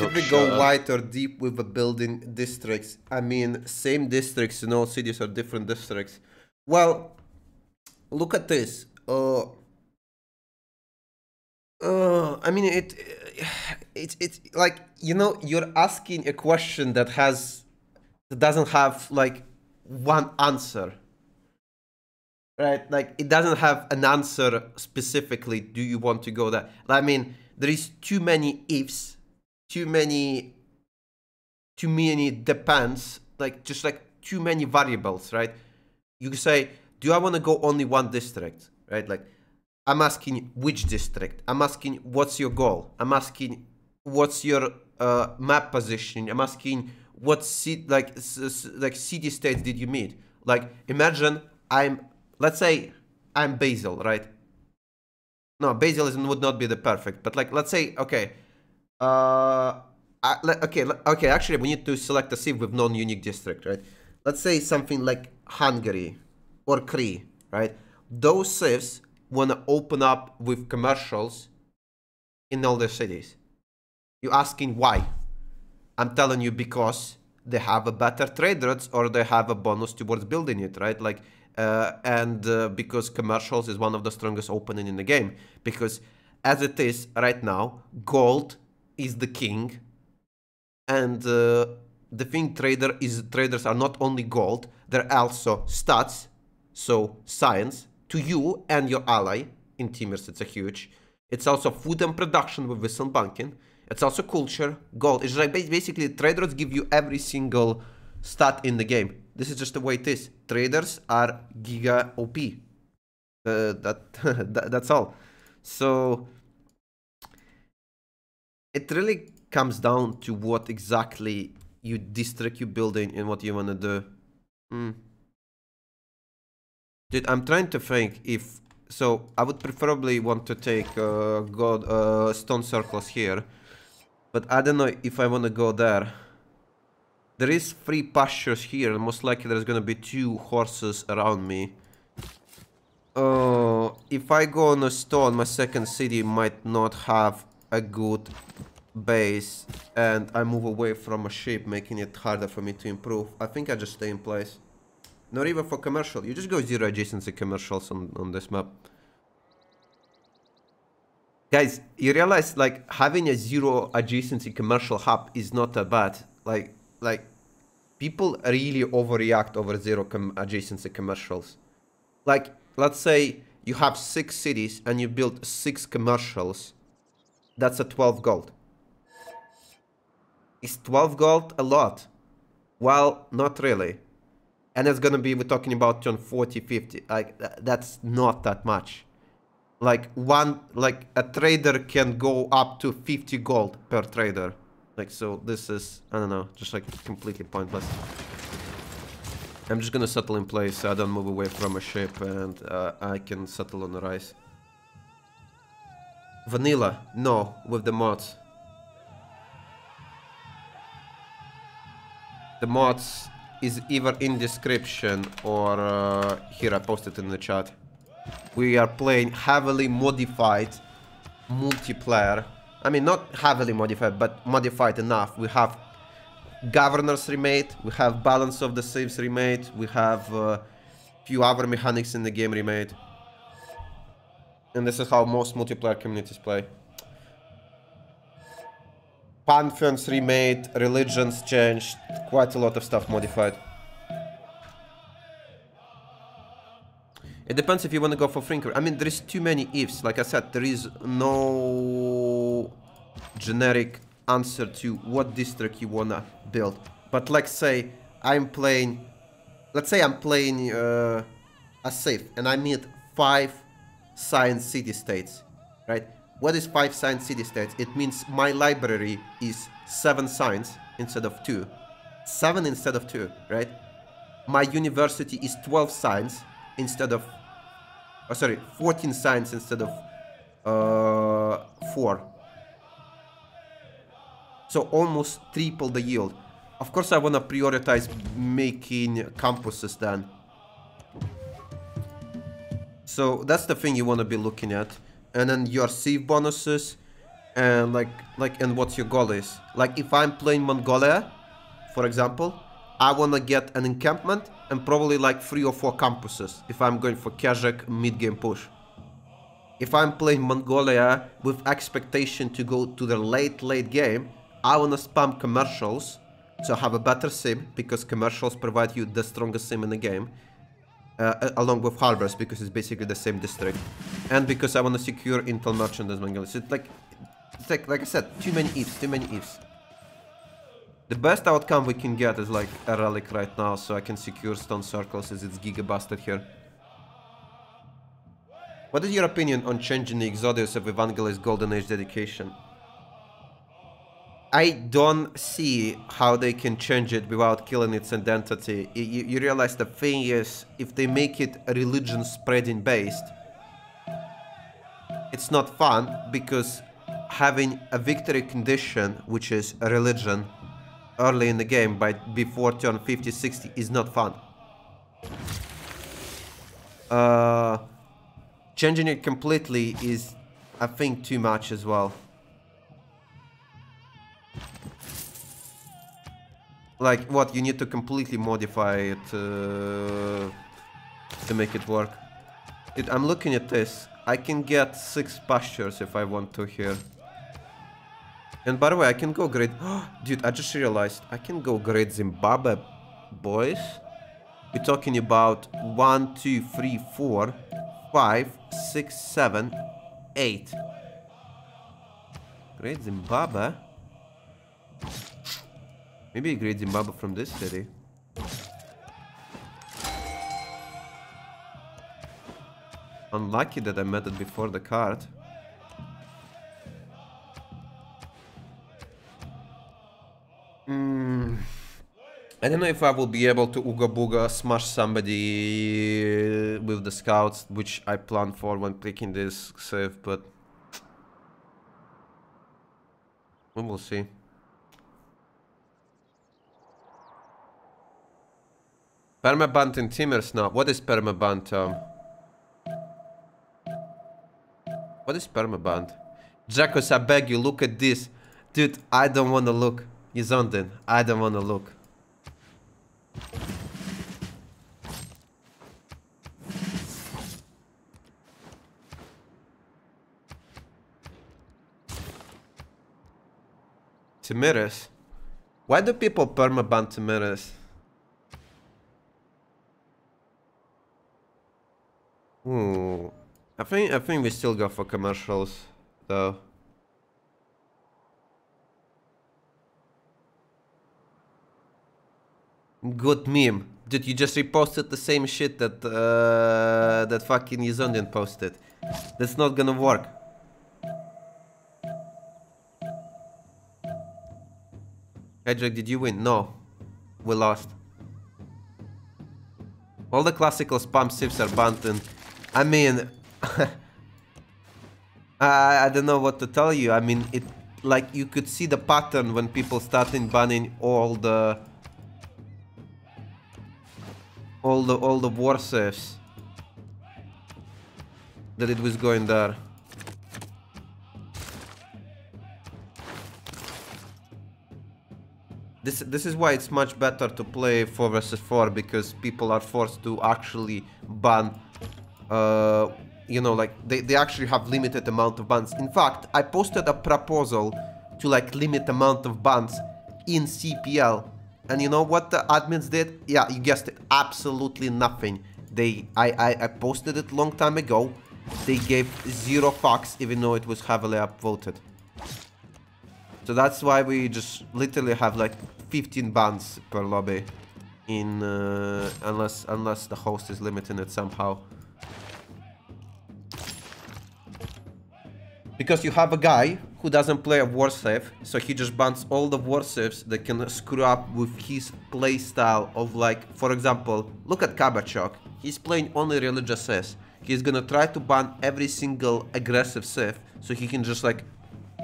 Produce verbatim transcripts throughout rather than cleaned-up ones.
should we go light or deep with the building districts? I mean, same districts, you know, cities are different districts. Well, look at this. Uh, uh, I mean, it, it's it's like, you know, you're asking a question that has that doesn't have like one answer. Right, like it doesn't have an answer specifically. Do you want to go there? I mean, there is too many ifs, too many, too many depends. Like just like too many variables, right? You say, do I want to go only one district, right? Like, I'm asking which district. I'm asking what's your goal. I'm asking what's your uh, map position. I'm asking what city, like like city states did you meet? Like imagine I'm. Let's say I'm Basel, right? No, Basel is, would not be the perfect, but like, let's say, okay. Uh, I, let, okay, let, okay, actually we need to select a civ with non-unique district, right? Let's say something like Hungary or Cree, right? Those civs wanna open up with commercials in all their cities. You're asking why? I'm telling you because they have a better trade routes or they have a bonus towards building it, right? Like. Uh, and uh, because commercials is one of the strongest opening in the game, because as it is right now, gold is the king, and uh, the thing trader is traders are not only gold, they're also stats, so science to you and your ally in Timers. It's a huge. It's also food and production with Whistle Banking. It's also culture, gold. It's like basically traders give you every single stat in the game. This is just the way it is. Traders are giga O P. Uh, that, that that's all. So it really comes down to what exactly you district you building and what you wanna do. Mm. Dude, I'm trying to think if so. I would preferably want to take uh, God uh, stone circles here, but I don't know if I wanna go there. There is three pastures here, and most likely there's gonna be two horses around me. Oh, uh, if I go on a stone, my second city might not have a good base, and I move away from a ship, making it harder for me to improve. I think I just stay in place. Not even for commercial, you just go zero adjacency commercials on, on this map. Guys, you realize, like, having a zero adjacency commercial hub is not that bad, like, Like, people really overreact over zero com adjacency commercials. Like, let's say you have six cities and you build six commercials. That's a twelve gold. Is twelve gold a lot? Well, not really. And it's gonna be, we're talking about turn forty, fifty. Like, th that's not that much. Like, one, like, a trader can go up to fifty gold per trader. Like, so this is, I don't know, just like completely pointless. I'm just gonna settle in place so I don't move away from a ship and uh, I can settle on the rice. Vanilla? No, with the mods. The mods is either in description or uh, here I posted in the chat. We are playing heavily modified multiplayer. I mean, not heavily modified, but modified enough. We have governors remade, we have balance of the saves remade, we have uh, few other mechanics in the game remade. And this is how most multiplayer communities play. Pantheons remade, religions changed, quite a lot of stuff modified. It depends if you want to go for Frinker. I mean, there is too many ifs. Like I said, there is no generic answer to what district you want to build. But let's say I'm playing... Let's say I'm playing uh, a civ and I meet five science city-states, right? What is five science city-states? It means my library is seven science instead of two. Seven instead of two, right? My university is twelve science instead of... Oh, sorry, fourteen signs instead of uh, four. So almost triple the yield. Of course I want to prioritize making campuses then. So that's the thing you want to be looking at. And then your save bonuses. uh, like like and what your goal is. Like if I'm playing Mongolia, for example, I want to get an encampment and probably like three or four campuses if I'm going for Kazakh mid-game push. If I'm playing Mongolia with expectation to go to the late, late game, I want to spam commercials, so have a better sim, because commercials provide you the strongest sim in the game, uh, along with Harvest, because it's basically the same district, and because I want to secure Intel Merchant as Mongolia. So it's like, it's like, like I said, too many ifs, too many ifs. The best outcome we can get is like a relic right now, so I can secure stone circles as it's gigabasted here. What is your opinion on changing the Exodus of Evangelist Golden Age dedication? I don't see how they can change it without killing its identity. You, you realize the thing is, if they make it religion spreading based, it's not fun, because having a victory condition, which is a religion, early in the game, by before turn fifty sixty, is not fun. Uh, changing it completely is, I think, too much as well. Like, what, you need to completely modify it uh, to make it work. Dude, I'm looking at this. I can get six pastures if I want to here. And by the way, I can go great... Dude, I just realized I can go great Zimbabwe, boys. We're talking about one, two, three, four, five, six, seven, eight. Great Zimbabwe. Maybe a great Zimbabwe from this city. Unlucky that I met it before the card. Mm. I don't know if I will be able to Ooga Booga smash somebody with the scouts, which I plan for when picking this save, but we will see. Permabunt in Timmers now. What is permabunt? Um, what is permabunt? Jackus, I beg you, look at this. Dude, I don't want to look. He's on then. I don't want to look. Timmers? Why do people permabunt Timmers? Ooh, I think I think we still go for commercials though. Good meme, dude. You just reposted the same shit that uh, that fucking Yzondian posted. That's not gonna work. Hey Jack, did you win? No, we lost. All the classical spam sieves are banned and. I mean, I, I don't know what to tell you. I mean, it like you could see the pattern when people starting banning all the all the all the war saves, that it was going there. This, this is why it's much better to play four versus four, because people are forced to actually ban. Uh, you know, like, they, they actually have limited amount of bans. In fact, I posted a proposal to, like, limit amount of bans in C P L. And you know what the admins did? Yeah, you guessed it. Absolutely nothing. They, I, I, I posted it long time ago. They gave zero fucks, even though it was heavily upvoted. So that's why we just literally have, like, fifteen bans per lobby. In, uh, unless, unless the host is limiting it somehow. Because you have a guy who doesn't play a war save, so he just bans all the war saves that can screw up with his play style of, like, for example, look at Kabachok. He's playing only religious saves. He's gonna try to ban every single aggressive save, so he can just, like,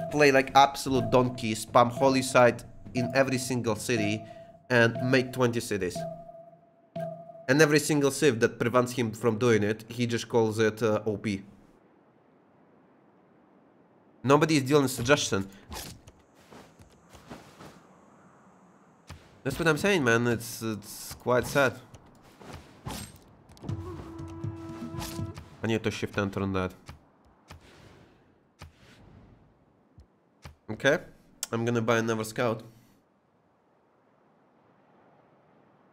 play like absolute donkey, spam holy site in every single city and make twenty cities. And every single save that prevents him from doing it, he just calls it uh, O P. Nobody is dealing suggestion. That's what I'm saying, man. It's it's quite sad. I need to shift enter on that. Okay, I'm gonna buy another scout.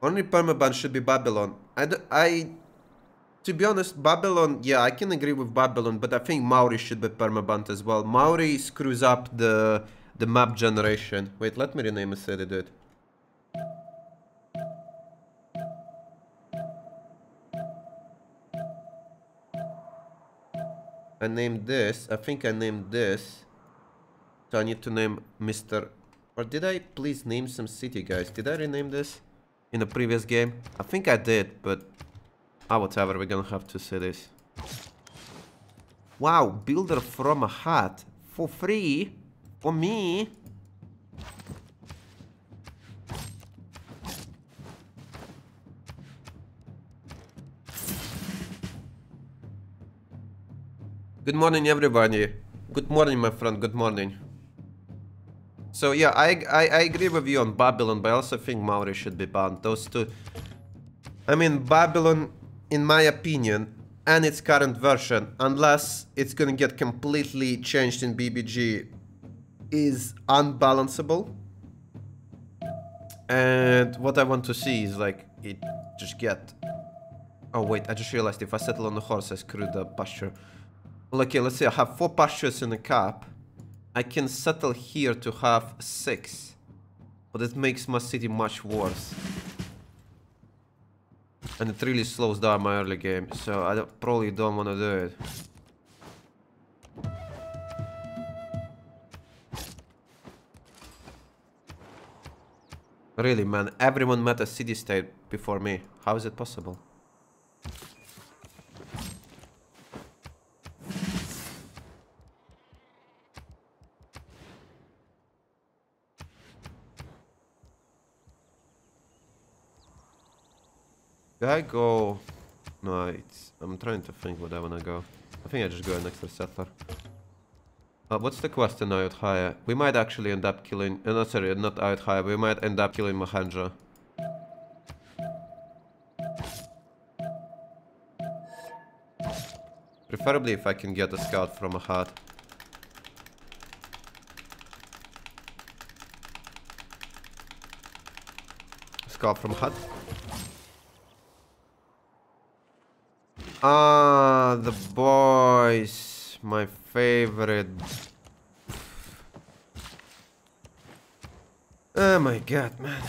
Only permaban should be Babylon. I, do, I, to be honest, Babylon, yeah, I can agree with Babylon, but I think Maori should be permaban as well. Maori screws up the the map generation. Wait, let me rename a city, dude. I named this, I think I named this. So I need to name Mister Or did I please name some city, guys? Did I rename this? In the previous game, I think I did, but ah, whatever. We're gonna have to see this. Wow, builder from a hut for free for me. Good morning, everybody. Good morning, my friend. Good morning. So yeah, I, I I agree with you on Babylon, but I also think Maori should be banned. Those two, I mean, Babylon, in my opinion, and its current version, unless it's gonna get completely changed in B B G, is unbalanceable. And what I want to see is like it just get. Oh wait, I just realized if I settle on the horse, I screwed the pasture. Well, okay, let's see. I have four pastures in a cup. I can settle here to have six, but it makes my city much worse, and it really slows down my early game, so I don't, probably don't want to do it. Really, man, everyone met a city state before me. How is it possible? Did I go? No, it's, I'm trying to think what I wanna go. I think I just go an extra settler. Uh, what's the quest in Ayodhya? We might actually end up killing. Uh, no, sorry, not Ayodhya. We might end up killing Mahendra. Preferably if I can get a scout from a hut. Scout from hut? Ah, the boys, my favorite. Oh my god, man.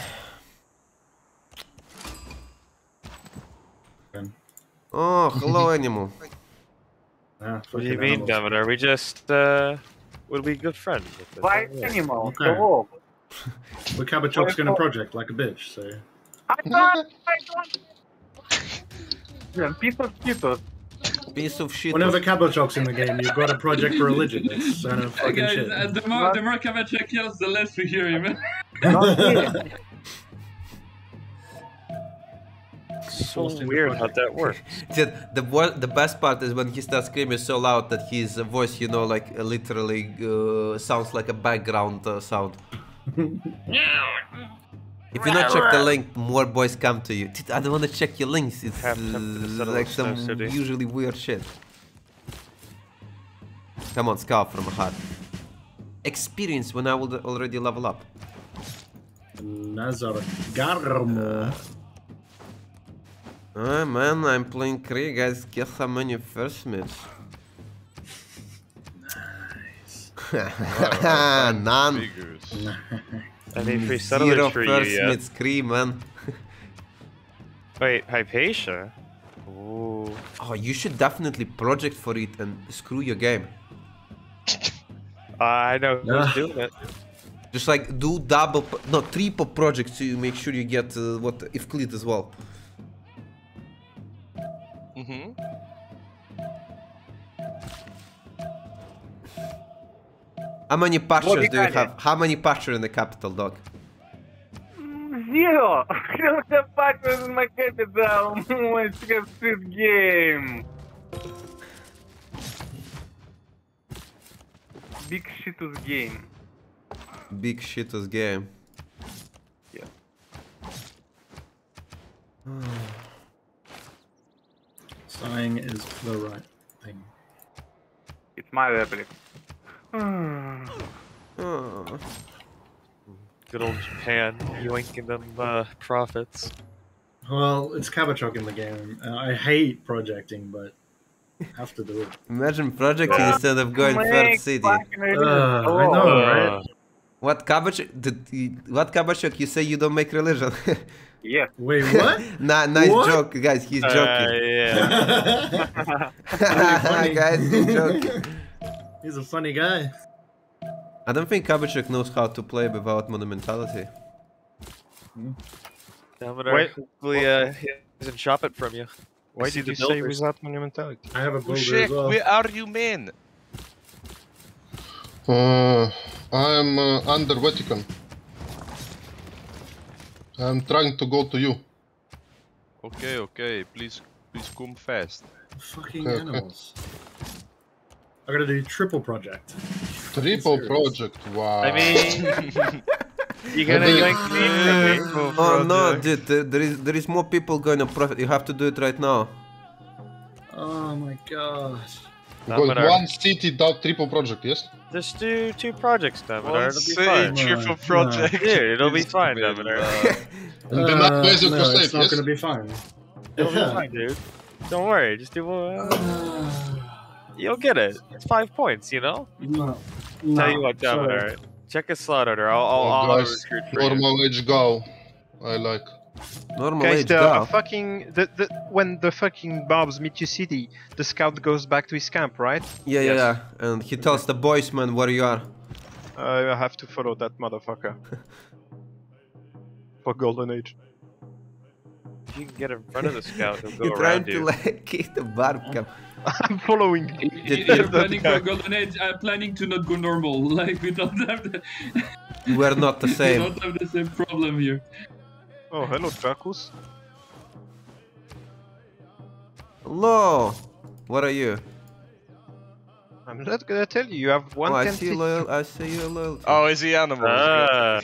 Oh, hello, animal. What do you mean, Governor? We just, uh, would be good friends. Why, animal? Go off. Look how the chop's gonna project like a bitch, so. I don't, I don't. Yeah, piece of shit. Piece of shit. Whenever Kabachok's in the game, you've got a project for religion. It's sort of fucking guys, shit. Uh, the more, more Kabachok yells, the less we hear him. So weird how that works. The, the best part is when he starts screaming so loud that his voice, you know, like literally uh, sounds like a background uh, sound. If you not check the link, more boys come to you. I don't want to check your links. It's uh, like some usually weird shit. Come on, scout from a hut. Experience when I will already level up. Nazar Garm. Oh man, I'm playing Cree, guys. Guess how many first mates? Nice. None. I mean, free settlers for you, yeah. It's Cree, man. Wait, Hypatia? Ooh. Oh, you should definitely project for it and screw your game. I know who's doing it. Just like do double, no, triple projects so you make sure you get uh, what if cleat as well. Mm-hmm. How many pastures do you have? How many pastures in the capital, dog? Zero! I don't have pastures in my capital! It's just this game! big shitus game. Big shitus game. Yeah. Sighing is the right thing. It's my replica. Good old Japan, yoinking them uh, profits. Well, it's Kabachok in the game. Uh, I hate projecting, but I have to do it. Imagine projecting yeah. instead of going Make third city. Uh, oh. I know, right? What Kabachok? What Kabachok? You say you don't make religion. Yeah. Wait, what? nah, nice what? joke, guys. He's joking. Uh, yeah. Guys, he's joking. He's a funny guy. I don't think Kabachok knows how to play without monumentality. Hmm? Wait, hopefully uh, he doesn't chop it from you. Why did you say without monumentality? I have a builder Shek, as well. Where are you, man? Uh, I'm uh, under Vatican. I'm trying to go to you. Okay, okay, please, please come fast. Fucking okay, animals. Okay. I'm gonna do triple project. Triple project, wow. I mean... You're gonna go and clean the people. Oh no, dude, uh, there is there is more people going to profit. You have to do it right now. Oh my gosh. Gonna... One city dot triple project, yes? Just do two projects, Davider. It'll be fine. Triple project. No. Dude, it'll be fine, Davider. Uh, uh, no, it's yes? not gonna be fine. It'll be fine, dude. Don't worry, just do one. You'll get it. It's five points, you know? No. no Tell you what, Davider. Check a slot order. I'll, I'll, oh, guys, I'll normal you. Age go. I like. Normal guys, age the go. Fucking the, the when the fucking bobs meet you city, the scout goes back to his camp, right? Yeah, yes. yeah, yeah. And he tells the boys, man, where you are. Uh, I have to follow that motherfucker. For golden age. You can get in front of the scout and go You're around you. You're trying to like kick the barb cap. I'm following. You're planning for golden age. I'm planning to not go normal. Like we don't have the. We're not the same. We don't have the same problem here. Oh, hello, Dracus. Hello. What are you? I'm not gonna tell you. You have one. Oh, I see loyal. I see you loyal. Oh, is he animal? Ah.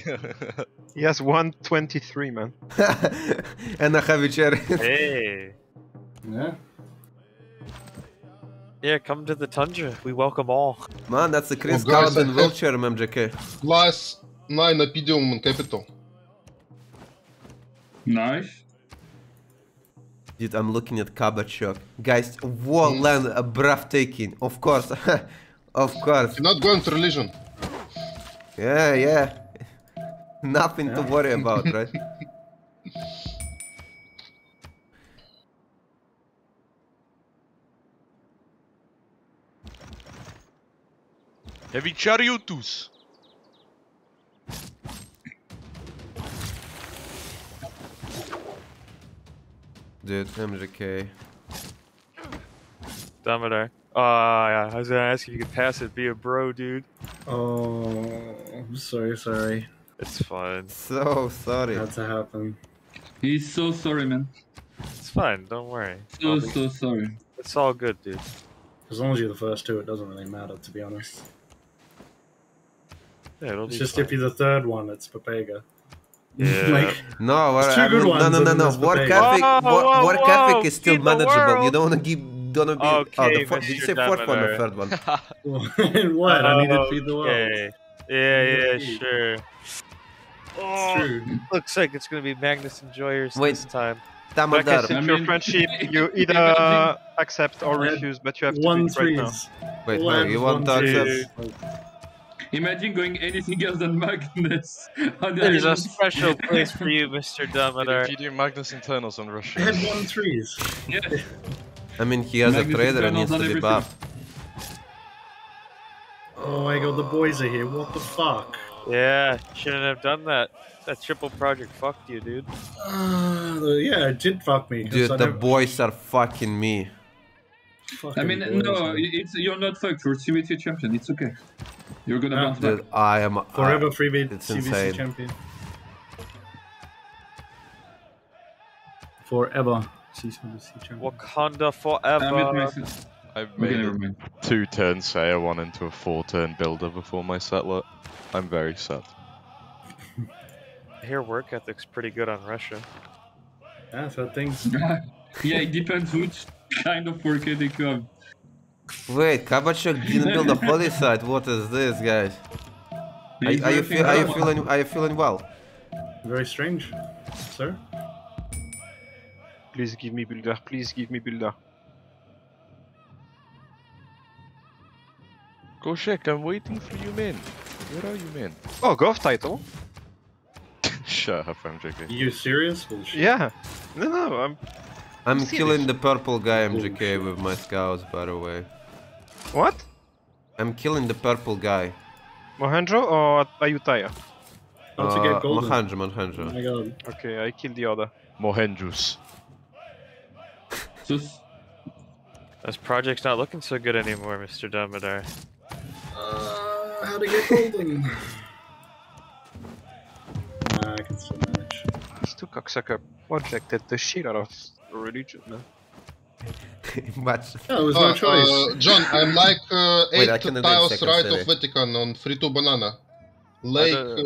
He has one twenty-three, man. And I have a chair. Hey. Yeah. Yeah, come to the tundra. We welcome all. Man, that's the Chris oh, Garden and wheelchair, M J K. Plus nine Opidium and Capital. Nice. Dude, I'm looking at Kabachok. Guys, war mm. land uh, breathtaking. Of course. Of course. You're not going to religion. Yeah, yeah. Nothing yeah. to worry about, right? Heavy chariotus. Dude, M J K. Domino. Oh, yeah. I was gonna ask if you could pass it. Be a bro, dude. Oh, I'm sorry, sorry. It's fine. So sorry. Had to happen. He's so sorry, man. It's fine. Don't worry. So be... so sorry. It's all good, dude. As long as you're the first two, it doesn't really matter, to be honest. Yeah, it'll it's be just fine. If you're the third one, it's Papega. Yeah. Like, no, it's two good ones, no, no, no, no. War Catholic, whoa, whoa, whoa, War Catholic is still manageable. You don't want to give. Don't want to be. Okay, oh, the fourth, did you say fourth one or third one? What? I needed to feed the world. Okay. Yeah, yeah, sure. Oh, true. Looks like it's gonna be Magnus and Joyers Wait, this time. Magnus, if your friendship, you either uh, accept or refuse, but you have to one do it right threes. now. Wait, one, no, you want to accept? Imagine going anything else than Magnus. There is a special place for you, Mister Damadar. You do Magnus internals on Russia. I had one threes. Yeah. I mean, he has Magnus a trader and needs to be buffed. Oh my god, the boys are here. What the fuck? Yeah, shouldn't have done that. That triple project fucked you, dude. Uh, yeah, it did fuck me. Dude, the never... boys are fucking me. Fucking I mean, boys, no, man. It's you're not fucked. You're C V C champion. It's okay. You're gonna bounce back. Dude, I am forever uh, freebie C V C insane. champion. Forever C V C champion. Wakanda forever. I've made okay, a two-turn Sayer one into a four-turn builder before my settler. I'm very sad. I hear work ethic's pretty good on Russia. Yeah, so things... yeah, it depends which kind of work ethic you have. Wait, Kabachuk didn't build a holy site, what is this, guys? Are, are, you, feel, are, you, feeling, are you feeling well? Very strange, sir. Please give me builder, please give me builder. Koshek, I'm waiting for you, man. Where are you, man? Oh, golf title? Shut up, M J K. You serious? Bullshit. Yeah. No, no, I'm... I'm serious. Killing the purple guy, M J K, bullshit. With my scouts, by the way. What? I'm killing the purple guy. Mohanjo or Ayutthaya? Uh, Mohanjo, Mohanjo. Oh my god. Okay, I killed the other. Mohanjos. This project's not looking so good anymore, Mister Damodar. Uh, how to get golden? Nah, I can still manage. This two cocksucker projected the shit out of religion, man. Much. Yeah, there was no uh, choice. Uh, John, I'm like uh, eight Wait, tiles right of Vatican on three two banana. Lake. Uh,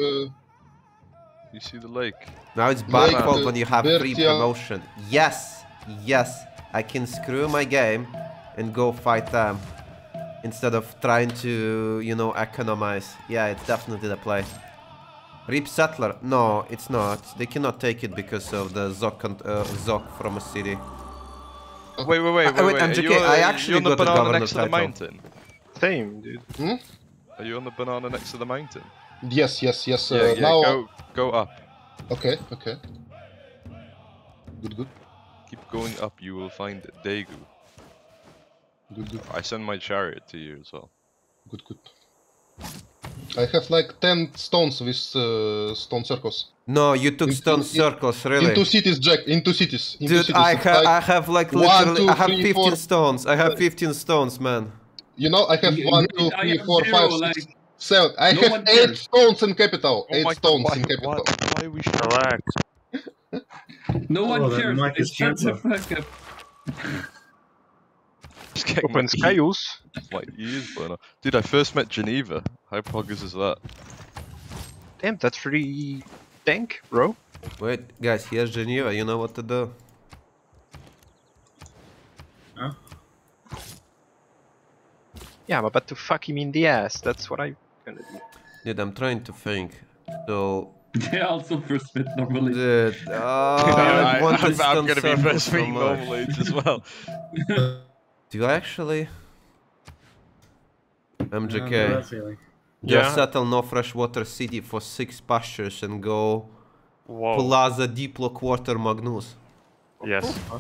you see the lake? Now it's bad fault when you have free promotion. Yes, yes, I can screw my game and go fight them. Instead of trying to, you know, economize. Yeah, it's definitely the play. Rip Settler. No, it's not. They cannot take it because of the Zok, and, uh, Zok from a city. Wait, wait, wait, wait. Uh, wait, wait. You, I actually got the banana next to the mountain. Same, dude. Hmm? Are you on the banana next to the mountain? Yes, yes, yes. Uh, yeah, yeah, now... go, go up. Okay, okay. Good, good. Keep going up, you will find Daegu. Good, good. I send my chariot to you as well. Good, good. I have like ten stones with uh, stone circles. No, you took into, stone circles, in, really. Into cities, Jack. Into cities. Into Dude, cities. I, ha like I have like literally. One, two, I have three, fifteen four. stones. I have fifteen stones, man. You know, I have one, two, three, four, zero, five, like, six, seven. I no have eight cares. stones in capital. Oh eight stones God, why, in capital. What? Why we should relax? No one oh, cares. It's just a fuck up. Open scales. Like years, burner. Dude, I first met Geneva. How poggers is that? Damn, that's pretty dank, bro. Wait, guys, here's Geneva. You know what to do. Huh? Yeah, I'm about to fuck him in the ass. That's what I'm gonna do. Dude, I'm trying to think. So. They also first fit normally. Dude, oh, I, I, I'm, I'm gonna be first fit normally as well. Do you actually? M J K. Yeah, just yeah. settle no freshwater city for six pastures and go Whoa. Plaza Diplo Quarter Magnus. Yes. Oh.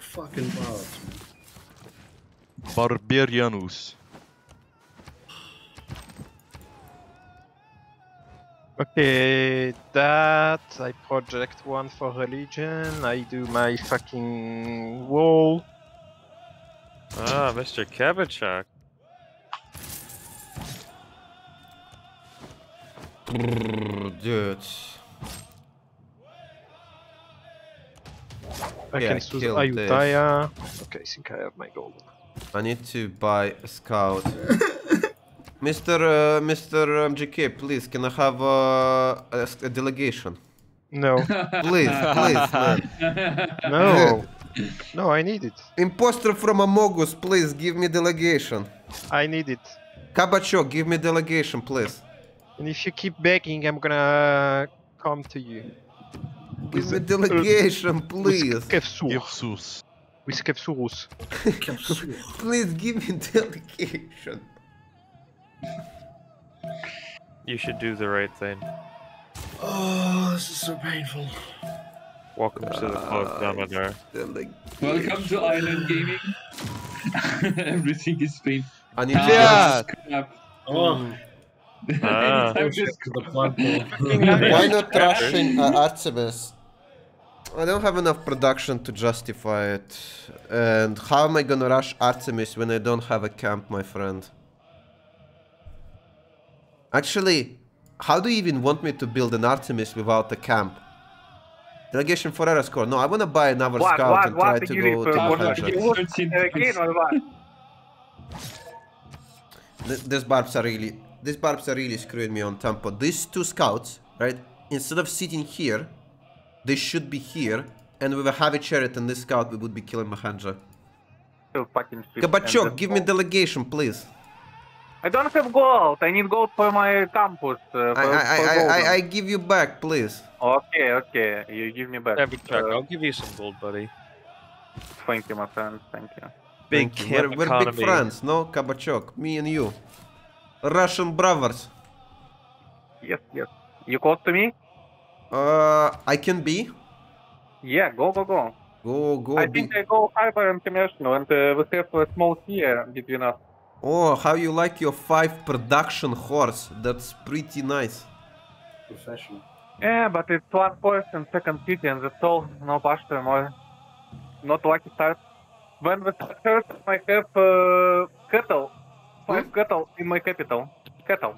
Fucking wild. Barbarianus. Okay, that, I project one for religion, I do my fucking wall. Ah, Mister Kabachuk. Dude. I yeah, can choose Ayutthaya. Okay, I think I have my gold. I need to buy a scout. Mister Uh, Mister M J K, please, can I have uh, a, a delegation? No. Please, please, man. No. No, I need it. Imposter from Amogus, please, give me delegation. I need it. Kabachuk, give me delegation, please. And if you keep begging, I'm gonna come to you. Give me delegation, please. With Kepsurus. Please, give me delegation. You should do the right thing. Oh, this is so painful. Welcome uh, to the club, Damodar. Welcome to Island Gaming. Everything is painful. I need yeah. to oh. ah. just... Why not trashing uh, Artemis? I don't have enough production to justify it. And how am I gonna rush Artemis when I don't have a camp, my friend? Actually, how do you even want me to build an Artemis without a camp? Delegation Ferrara score. No, I want to buy another what, scout what, and what, try what to go to the Th These barbs are really, these barbs are really screwing me on tempo. These two scouts, right? Instead of sitting here, they should be here. And with a heavy chariot and this scout, we would be killing Mahanja. So Kabachok, give me delegation, please. I don't have gold. I need gold for my campus. Uh, for, I, I, for gold. I, I, I give you back, please. Okay, okay. You give me back. Uh, I'll give you some gold, buddy. Thank you, my friend. Thank you. Big Thank you. We're, we're big friends, no? Kabachok, me and you. Russian brothers. Yes, yes. You call to me? Uh, I can be. Yeah, go, go, go. Go, go. I think I go Harbor International and uh, we have a small tier between us. Oh, how you like your five production horse? That's pretty nice. Professional. Yeah, but it's one person, second city, and that's all. No pasture more. Not lucky start. When we start first, I have uh, cattle. Five hmm? cattle in my capital. Cattle.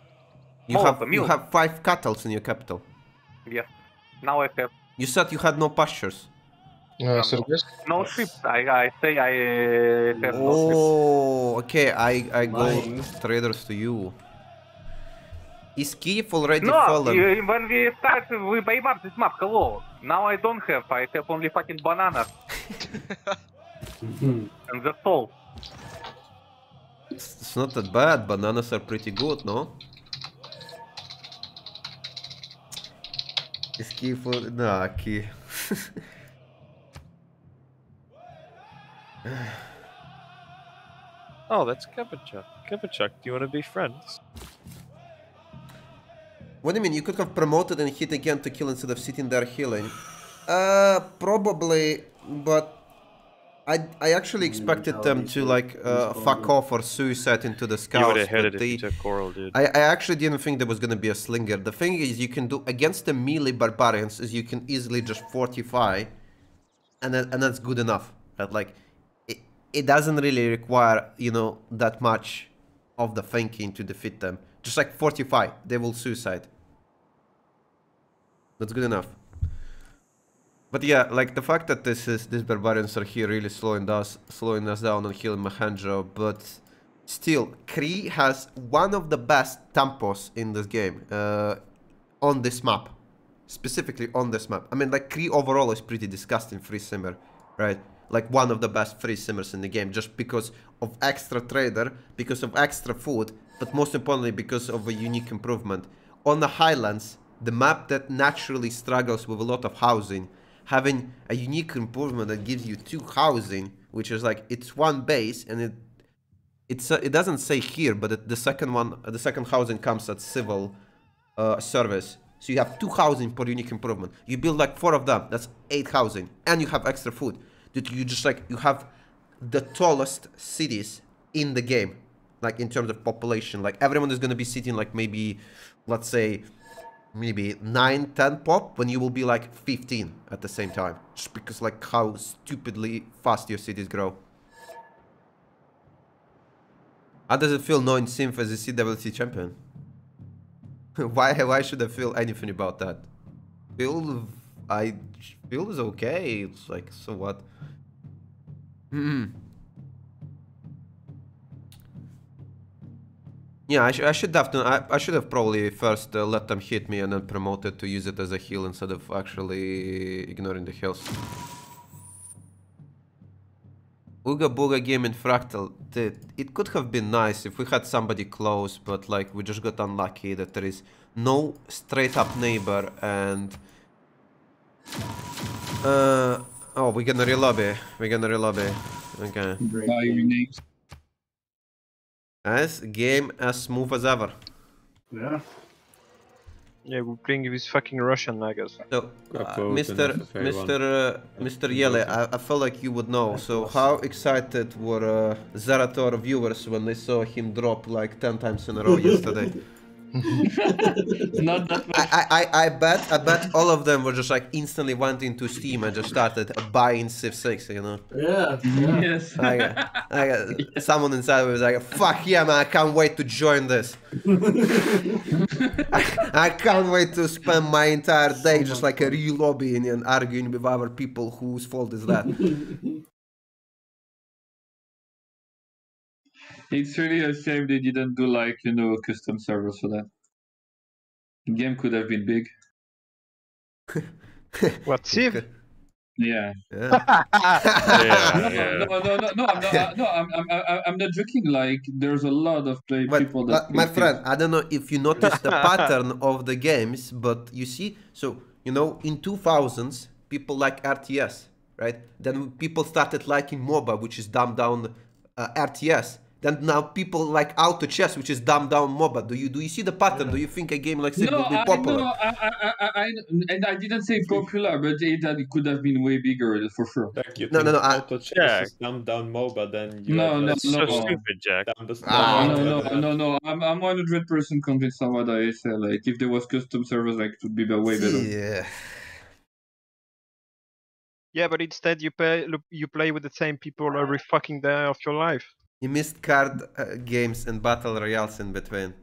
You have, you have five cattle in your capital? Yes. Now I have. You said you had no pastures. No, no ships. I, I say I uh, have no ships. Oh, okay. I, I go traders to you. Is Kiev already no, fallen? No, when we start, we buy up this map. Hello. Now I don't have. I have only fucking bananas. And that's all. It's, it's not that bad. Bananas are pretty good, no? Is Kiev already... Nah, Kiev. Oh, that's Kabachuk. Kabachuk, do you want to be friends? What do you mean? You could have promoted and hit again to kill instead of sitting there healing. Uh, probably, but I I actually expected them to like uh, fuck off or suicide into the scouts. You would have headed it to Coral, dude. I, I actually didn't think there was gonna be a slinger. The thing is, you can do against the melee barbarians is you can easily just fortify, and that, and that's good enough. Right? Like. It doesn't really require, you know, that much of the thinking to defeat them. Just like fortify, they will suicide. That's good enough. But yeah, like the fact that this is these barbarians are here really slowing us, slowing us down on healing Mahanjo. But still, Cree has one of the best tempos in this game uh, on this map, specifically on this map. I mean, like Cree overall is pretty disgusting free simmer, right? Like one of the best free simmers in the game, just because of extra trader, because of extra food, but most importantly because of a unique improvement. On the Highlands, the map that naturally struggles with a lot of housing, having a unique improvement that gives you two housing, which is like, it's one base, and it it's a, it doesn't say here, but it, the second one, the second housing comes at civil uh, service. So you have two housing per unique improvement. You build like four of them, that's eight housing, and you have extra food. That you just like, you have the tallest cities in the game, like in terms of population. Like everyone is going to be sitting like maybe, let's say, maybe nine, ten pop, when you will be like fifteen at the same time. Just because like how stupidly fast your cities grow. How does it feel knowing Simf as a C W C champion? why, why should I feel anything about that? Feel... I feel it's okay, it's like, so what? Mm-hmm. Yeah, I, sh I should have done, I, I should have probably first uh, let them hit me and then promoted to use it as a heal instead of actually ignoring the heals. Ooga Booga Gaming Fractal, it, it could have been nice if we had somebody close, but like we just got unlucky that there is no straight up neighbor and... Uh oh, we're gonna relobby. We're gonna relobby. Okay. Guys, game as smooth as ever. Yeah. Yeah, we'll bring you his fucking Russian nagas. So, uh, Mister Mister Uh, Mister Yele, I, I felt like you would know. So, how excited were uh, Zerator viewers when they saw him drop like ten times in a row yesterday? Not that much. I, I, I bet I bet all of them were just like instantly went into Steam and just started buying Civ six, you know? Yeah, yeah. Yes. I got, I got, yeah. Someone inside was like, fuck yeah, man, I can't wait to join this. I, I can't wait to spend my entire day just like a real lobbying and arguing with other people whose fault is that. It's really a shame they didn't do, like, you know, custom servers for that. The game could have been big. What, Civ? Yeah. Yeah. Yeah. No, no, no, no, no, I'm not, no, I'm, I'm, I'm, I'm not joking. Like, there's a lot of play but, people that... My friend, I don't know if you noticed the pattern of the games, but you see, so, you know, in two thousands, people like R T S, right? Then people started liking MOBA, which is dumbed down uh, R T S. Then now people like auto chess, which is dumbed down MOBA. Do you do you see the pattern? Yeah. Do you think a game like Civ no, will be popular? No, I, I, I, I, and I didn't say popular, but it, it could have been way bigger for sure. Like you no, no, no, auto I, chess Jack. Is dumbed down MOBA. Then you no, no, no, no, stupid, Jack. Ah. no, no, no, no, no. I'm I'm one hundred percent convinced of what I say. Like if there was custom servers, like it would be way better. Yeah. Yeah, but instead you play you play with the same people every fucking day of your life. You missed card uh, games and battle royales in between.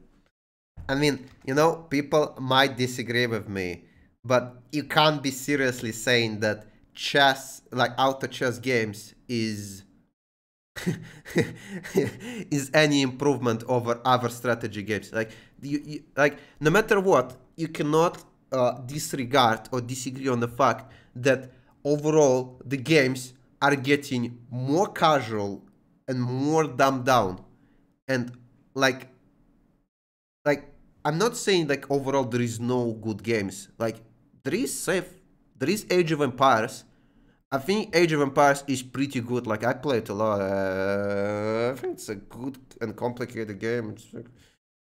I mean, you know, people might disagree with me, but you can't be seriously saying that chess, like auto chess games, is is any improvement over other strategy games. Like, you, you, like no matter what, you cannot uh, disregard or disagree on the fact that overall the games are getting more casual and more dumbed down, and like, like I'm not saying like overall there is no good games. Like there is safe, there is Age of Empires. I think Age of Empires is pretty good. Like I played a lot. Uh, I think it's a good and complicated game. It's,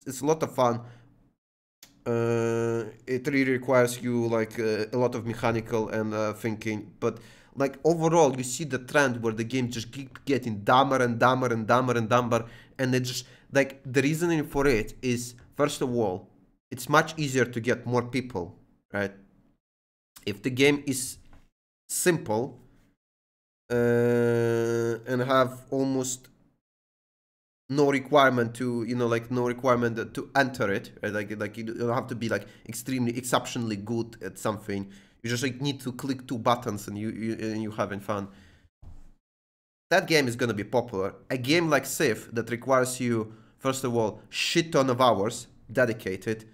it's a lot of fun. Uh, it really requires you like uh, a lot of mechanical and uh, thinking, but. Like, overall, you see the trend where the game just keep getting dumber and dumber and dumber and dumber. And it just, like, the reasoning for it is, first of all, it's much easier to get more people, right? If the game is simple uh, and have almost no requirement to, you know, like, no requirement to enter it, right? Like, like you don't have to be, like, extremely, exceptionally good at something. You just like need to click two buttons and you, you and you having fun. That game is gonna be popular. A game like Civ that requires you, first of all, shit ton of hours dedicated.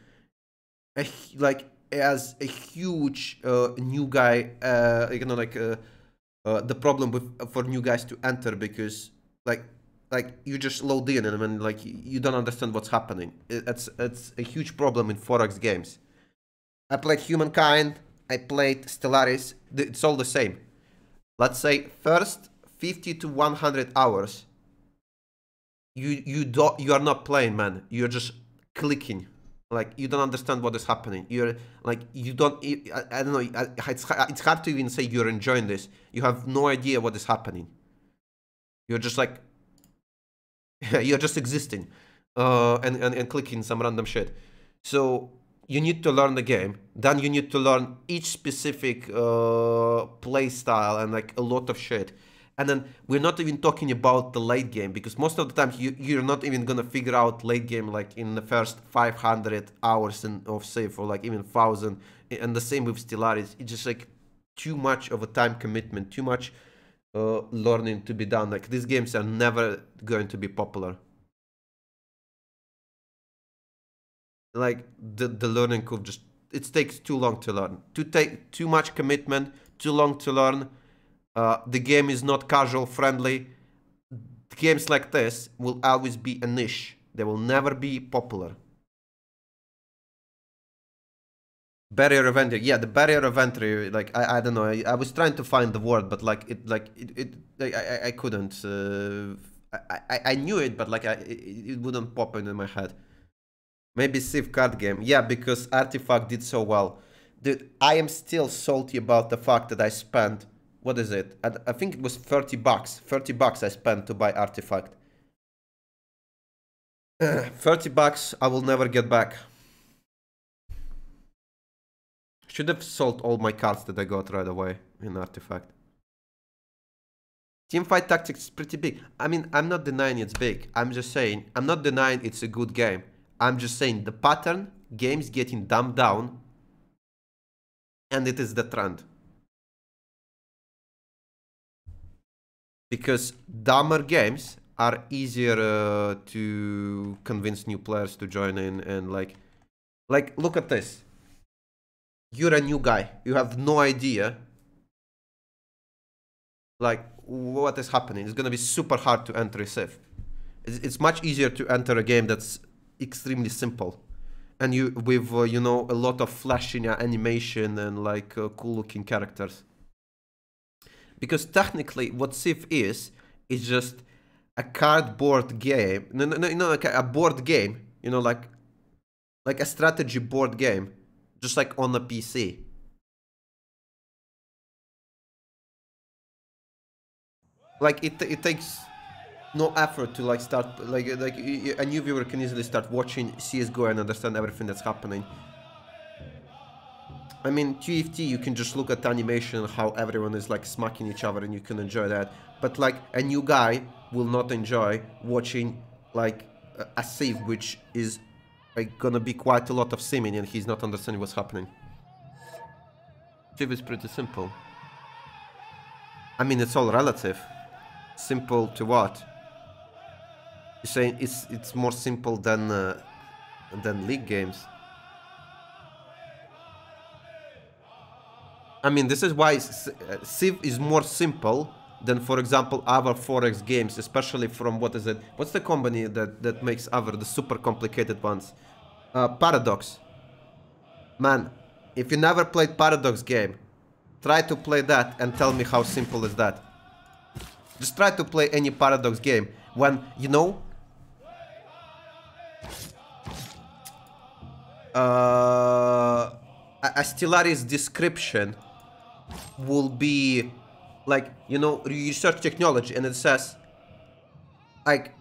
A, like as a huge uh, new guy, uh, you know, like uh, uh, the problem with for new guys to enter because like like you just load in and then like you don't understand what's happening. It's it's a huge problem in four X games. I played Humankind. I played Stellaris, it's all the same. Let's say first fifty to one hundred hours, you you don't you are not playing, man. You're just clicking, like you don't understand what is happening. You're like you don't. I, I don't know. I, it's it's hard to even say you're enjoying this. You have no idea what is happening. You're just like you're just existing, uh, and, and and clicking some random shit. So. You need to learn the game, then you need to learn each specific uh, play style and like a lot of shit. And then we're not even talking about the late game because most of the time you, you're not even gonna figure out late game like in the first five hundred hours in, of Civ or like even one thousand. And the same with Stellaris, it's just like too much of a time commitment, too much uh, learning to be done. Like these games are never going to be popular. Like the the learning curve just it takes too long to learn, to take too much commitment, too long to learn. Uh, the game is not casual friendly. Games like this will always be a niche. They will never be popular. Barrier of entry, yeah, the barrier of entry. Like I, I don't know. I, I was trying to find the word, but like it, like it, it like, I, I couldn't. Uh, I, I, I knew it, but like I, it, it wouldn't pop into my head. Maybe Civ card game. Yeah, because Artifact did so well. Dude, I am still salty about the fact that I spent... What is it? I, I think it was thirty bucks. thirty bucks I spent to buy Artifact. thirty bucks I will never get back. Should have sold all my cards that I got right away in Artifact. Teamfight Tactics is pretty big. I mean, I'm not denying it's big. I'm just saying, I'm not denying it's a good game. I'm just saying the pattern, games getting dumbed down, and it is the trend. Because dumber games are easier uh, to convince new players to join in, and like, like look at this. You're a new guy. You have no idea, like, what is happening. It's gonna be super hard to enter a Civ. It's, it's much easier to enter a game that's extremely simple, and you with uh, you know, a lot of flashing animation and like uh, cool-looking characters. Because technically, what Civ is is just a cardboard game. No, no, no, no, like a board game. You know, like, like a strategy board game. Just like on a P C. Like it, it takes no effort to like start, like, like a new viewer can easily start watching C S G O and understand everything that's happening. I mean, T F T, you can just look at animation, how everyone is like smacking each other, and you can enjoy that. But like a new guy will not enjoy watching like a, a Civ, which is like gonna be quite a lot of simming, and he's not understanding what's happening. Civ is pretty simple. I mean, it's all relative. Simple to what? You're saying it's it's more simple than uh, than league games. I mean, this is why Civ is more simple than, for example, other four X games, especially from, what is it? What's the company that, that makes other, the super complicated ones? Uh, Paradox. Man, if you never played Paradox game, try to play that and tell me how simple is that. Just try to play any Paradox game when, you know... Uh, Astellari's description will be... Like, you know, you search technology and it says, like,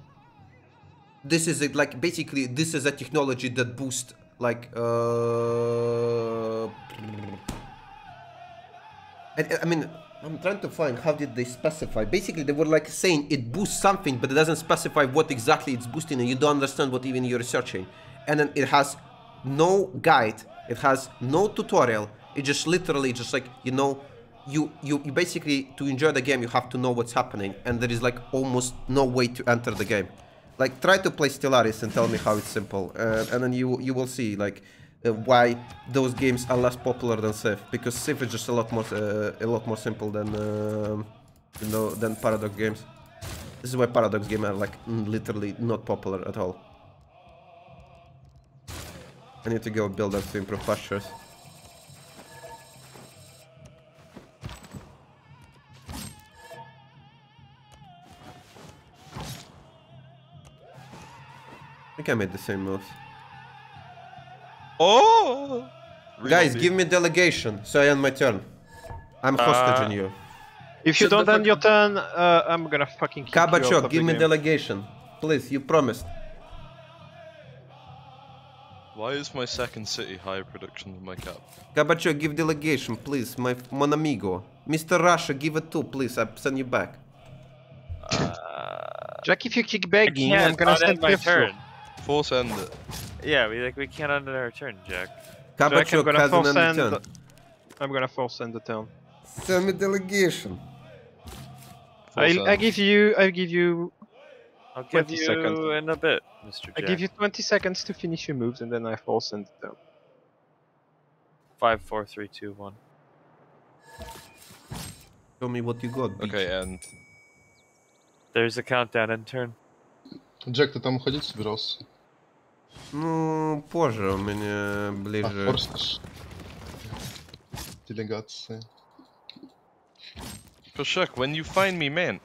this is it, like, basically, this is a technology that boosts, like, uh... I, I mean, I'm trying to find, how did they specify? Basically, they were, like, saying it boosts something, but it doesn't specify what exactly it's boosting, and you don't understand what even you're researching. And then it has no guide, it has no tutorial, it just literally just, like, you know, You, you you basically, to enjoy the game, you have to know what's happening, and there is like almost no way to enter the game. Like, try to play Stellaris and tell me how it's simple, uh, and then you you will see like uh, why those games are less popular than Civ, because Civ is just a lot more uh, a lot more simple than uh, you know, than Paradox games. This is why Paradox games are like literally not popular at all. I need to go build up to improve pastures. I think I made the same moves. Oh! Really? Guys, give me delegation, so I end my turn. I'm hostaging uh, you. If you so don't end your turn, uh, I'm gonna fucking kick Kabachok, you out of give the me game. Delegation. Please, you promised. Why is my second city higher production than my cap? Kabachok, give delegation, please, my mon amigo. Mister Russia, give it too, please, I'll send you back. Uh, Jack, if you kick back, yeah, I'm gonna send my turn. You. Force end it. Yeah, we like we can't end our turn, Jack. Kabachok Jack, I'm gonna force end the turn. I'm gonna force end the turn. Send me delegation. I'll, I give you. I give you. I'll give you seconds. In a bit, Mister Jack. I give you twenty seconds to finish your moves, and then I force end the turn. Five, four, three, two, one. Show me what you got. Bitch. Okay, and there's a countdown end turn. Джек, ты там уходить собирался? Ну, позже, у меня ближе... А, форсаж. Делегации. Koshuk, when you find me, man.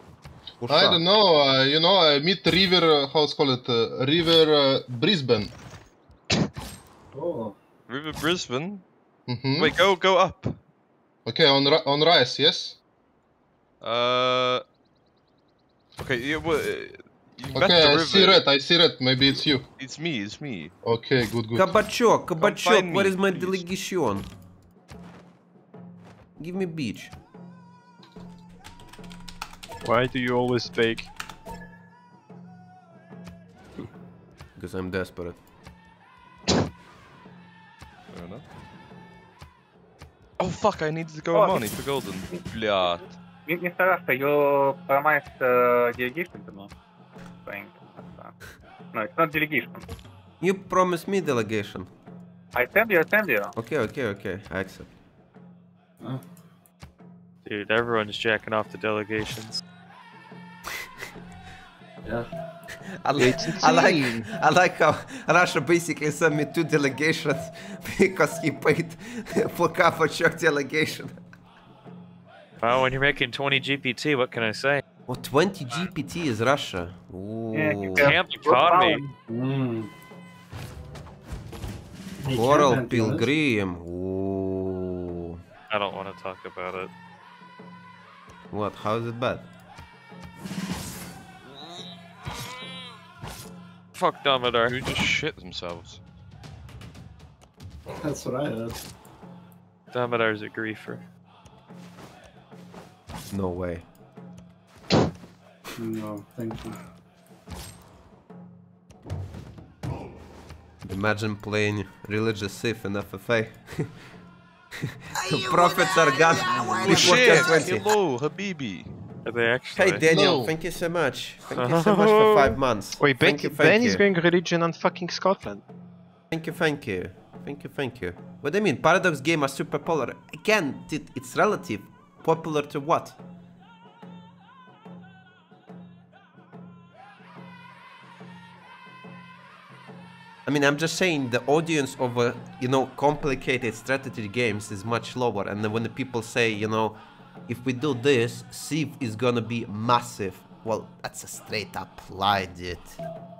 I don't know, uh, you know, I meet River, how it's called, uh, River uh, Brisbane. Oh. River Brisbane? Mm-hmm. Wait, go, go up. Okay, on, on Rice, yes? Uh... Okay, you... Uh, You okay, I river. see red, I see red, maybe it's you. It's me, it's me. Okay, good, good. Kabachok, Kabachok, where is my delegation? Give me beach. Why do you always bake? Because I'm desperate. Fair enough. Oh fuck, I need to go oh, money for golden. Blyat. Mr. Rasta, you promised uh, delegation to me. No, it's not delegation. You promised me delegation. I send you, I send you. Okay, okay, okay. I accept. Huh? Dude, everyone's jacking off the delegations. Yeah. I like, I like, I like how Russia basically sent me two delegations because he paid for Kafachuk delegation. Well, when you're making twenty G P T, what can I say? Well, twenty G P T is Russia. Ooh. Yeah, the economy. Mm. Coral Pilgrim. Ooh. I don't want to talk about it. What? How is it bad? Fuck Dominar. Who just shit themselves? That's what I did. Dominar's a griefer. No way. No, thank you. Imagine playing religious Civ in F F A. Prophets are gone before ten twenty. Hello, Habibi. Hey Daniel, no. thank you so much. Thank oh. you so much for five months. Wait, Ben, Ben is going religion on fucking Scotland. Thank you, thank you. Thank you, thank you. What do you mean? Paradox game are super popular. Again, it's relative. Popular to what? I mean, I'm just saying the audience of, uh, you know, complicated strategy games is much lower. And then when the people say, you know, if we do this, Civ is gonna be massive. Well, that's a straight up lie, dude.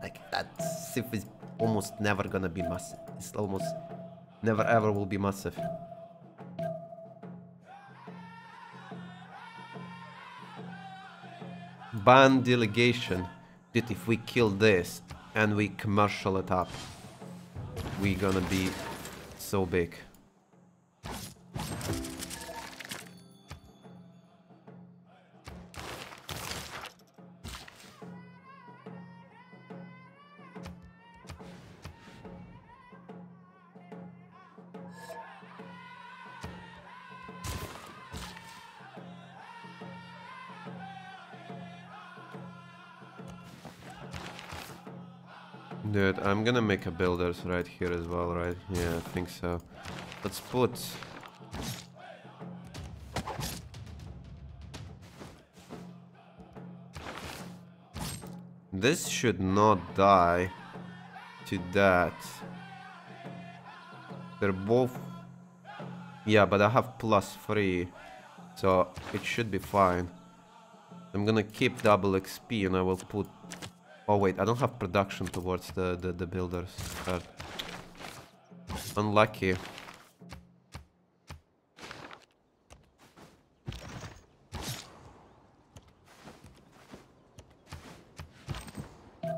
Like, that Civ is almost never gonna be massive. It's almost never ever will be massive. Ban delegation. Dude, if we kill this and we commercial it up, we're gonna be so big. Dude, I'm gonna make a builders right here as well, right? Yeah, I think so. Let's put... This should not die to that. They're both... Yeah, but I have plus three, so it should be fine. I'm gonna keep double X P and I will put... Oh wait, I don't have production towards the, the, the builders. But unlucky.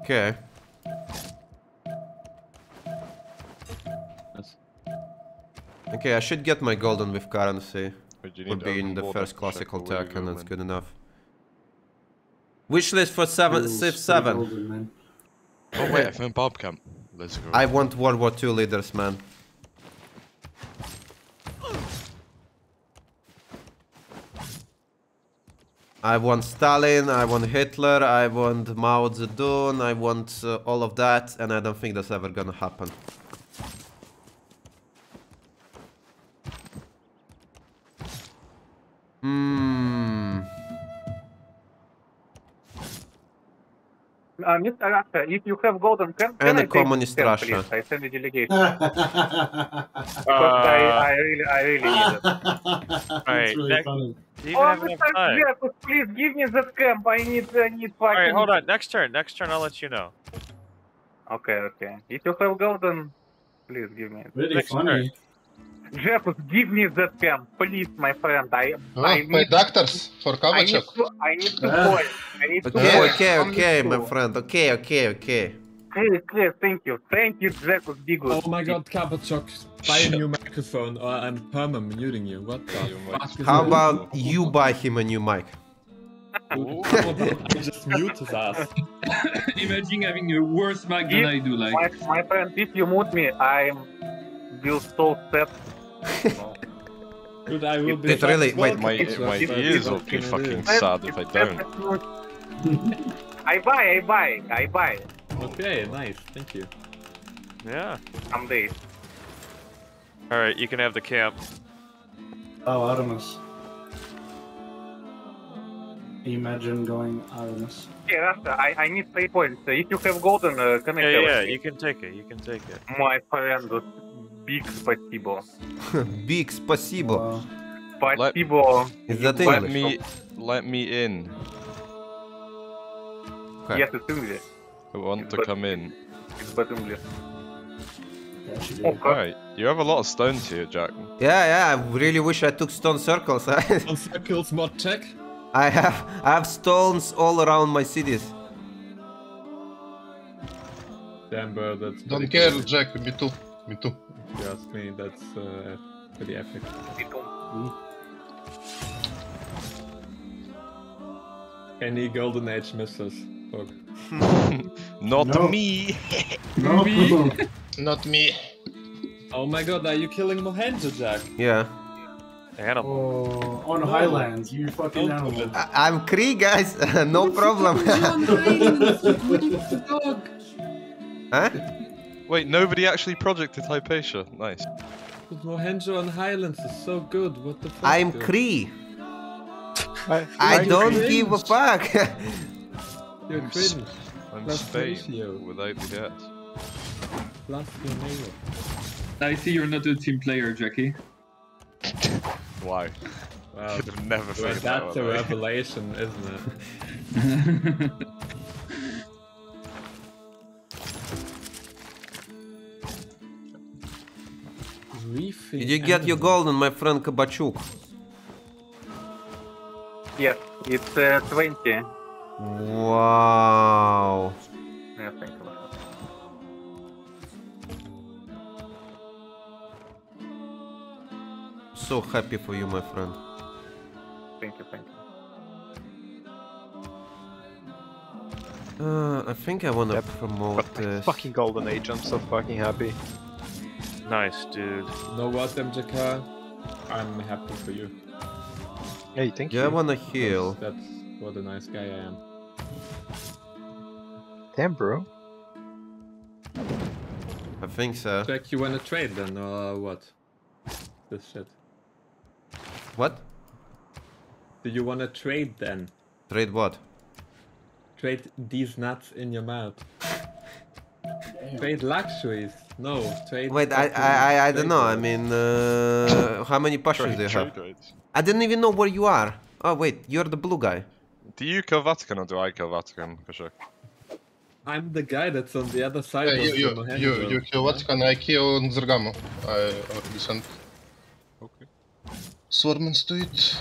Okay. Okay, I should get my golden with currency. Would be in the first classical tech and that's good enough. Wishlist for seven, Civ seven. Older, oh wait, I found Bob Camp. Let's go. I want World War Two leaders, man. I want Stalin, I want Hitler, I want Mao Zedong, I want uh, all of that, and I don't think that's ever gonna happen. Hmm. Uh, Mister Russia, if you have golden camp, can and I a communist take Russia. Camp, I send a delegation. Because uh, I, I really, I really need it. Alright, really oh, Mister Russia, please give me that camp. I need, I need fucking. Alright, hold on. Next turn, next turn, I'll let you know. Okay, okay. If you have golden, please give me. It. Really next funny. Turn. Jeffus, give me that camp, please, my friend. I, oh, I need my doctors for Kavachuk. I need to boil. I need to boil. Okay, okay, okay, my friend. Okay, okay, okay. Okay, okay, thank you. Thank you, Jeffus Bigus. Oh my god, Kavachuk. Buy a new man. microphone or I'm perma muting you. What the fuck? How about you buy him a new mic? Oh, I just mute his ass. Imagine having a worse mic than I do. Like my, my friend, if you mute me, I will so sad. Dude, I will be. It really. Wait, my my ears will be fucking sad if I don't. I buy, I buy, I buy. Okay, nice, thank you. Yeah. Someday. Alright, you can have the camp. Oh, Artemis. Imagine going Artemis. Yeah, that's, uh, I, I need three points. Uh, if you have golden, uh, can I yeah, have yeah, it? Yeah, you can take it, you can take it. My friend, big спасибо. Big спасибо. Спасибо. Is that English? Let me, let me in. Okay. Yes, it's English. I want it's to come in. It's but English. Okay. Alright, you have a lot of stones here, Jack. Yeah, yeah, I really wish I took stone circles. Stone circles mod check? I have, I have stones all around my cities. Damn, bro, that's... Don't care, cool. Jack, me too. Me too. If you ask me, that's uh, pretty epic. Me too. Mm. Any golden age misses. Fuck. Not no. me! Not me! Not me! Oh my god, are you killing Mohanja, Jack? Yeah. Animal. Oh, on no. Highlands, you fucking Don't animal. I I'm Cree, guys, no problem. Huh? Wait, nobody actually projected Hypatia. Nice. But Mohanja on Highlands is so good, what the fuck? I'm dude? Cree! I, I don't cringe. give a fuck! You're cringe. I'm Plus Spain without the death. Plus your neighbor. I see you're not a team player, Jackie. Why? Wow. Could never well, that's that a way. revelation, isn't it? Did you get your golden, my friend Kabachuk? Yes, it's uh, twenty. Wow. Yeah, think about it. So happy for you, my friend. Thank you, thank you. Uh, I think I wanna yep. promote but this. Fucking golden age, I'm so fucking happy. Nice, dude. You know what, M J K? I'm happy for you. Hey, thank yeah, you. I wanna heal. That's, that's what a nice guy I am. Damn, bro. I think so. Jack, you wanna trade then, or what? This shit. What? Do you wanna trade then? Trade what? Trade these nuts in your mouth. Trade luxuries. No, trade... Wait, I, I, I, I don't know, I mean... Uh, how many passions do you have? Trades. I didn't even know where you are. Oh, wait, you're the blue guy. Do you kill Vatican or do I kill Vatican, for sure? I'm the guy that's on the other side yeah, of you, the you, you, you kill Vatican, I kill Nzergamo. I listen. Okay. Swordman's do it.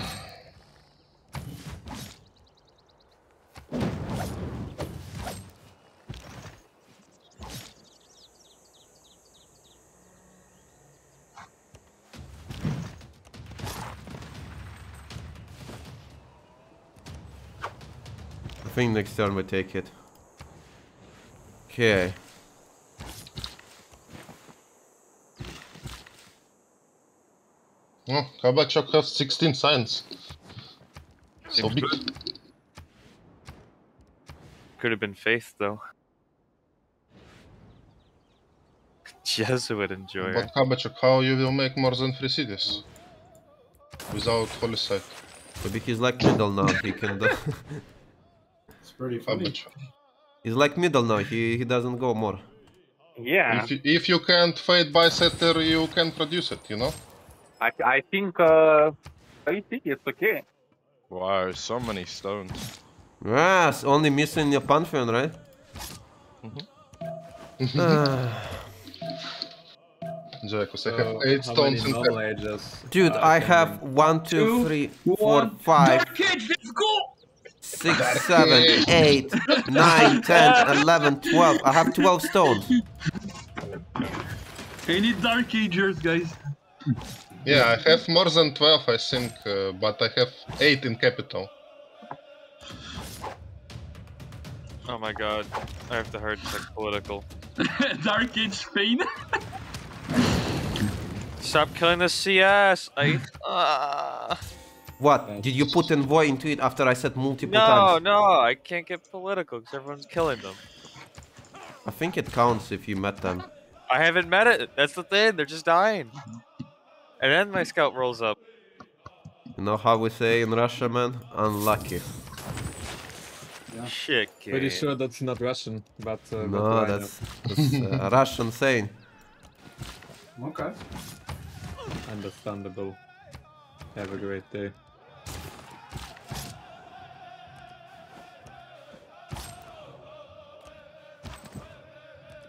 I think next turn we take it. Okay. Oh, Kabachok has sixteen signs. So big. Could have been Faith though. Jesuit enjoyer. But Kabachok, how you will make more than three cities? Without Holy Sight. Maybe he's like middle now, he can do. Pretty funny. He's like middle now, he, he doesn't go more. Yeah. If you, if you can't fade by setter, you can produce it, you know? I, I think, uh, I think it's okay. Wow, so many stones. Yes, only missing your Pantheon, right? Mm-hmm. uh. Jackus, I have eight so, stones in ten. Dude, I, I have one, two, two three, one. four, five. Package, let's go! six, seven, eight, nine, ten, eleven, twelve. I have twelve stones. I need dark agers, guys. Yeah, I have more than twelve, I think, uh, but I have eight in capital. Oh my god, I have to hurt like political. Dark Age Spain. Stop killing the C S! I... Uh... What? Did you put envoy into it after I said multiple no, times? No, no, I can't get political because everyone's killing them. I think it counts if you met them. I haven't met it, that's the thing, they're just dying. And then my scout rolls up. You know how we say in Russia, man? Unlucky. Yeah. Shit, kid. Pretty sure that's not Russian, but... Uh, no, that's, that's uh, Russian saying. Okay. Understandable. Have a great day.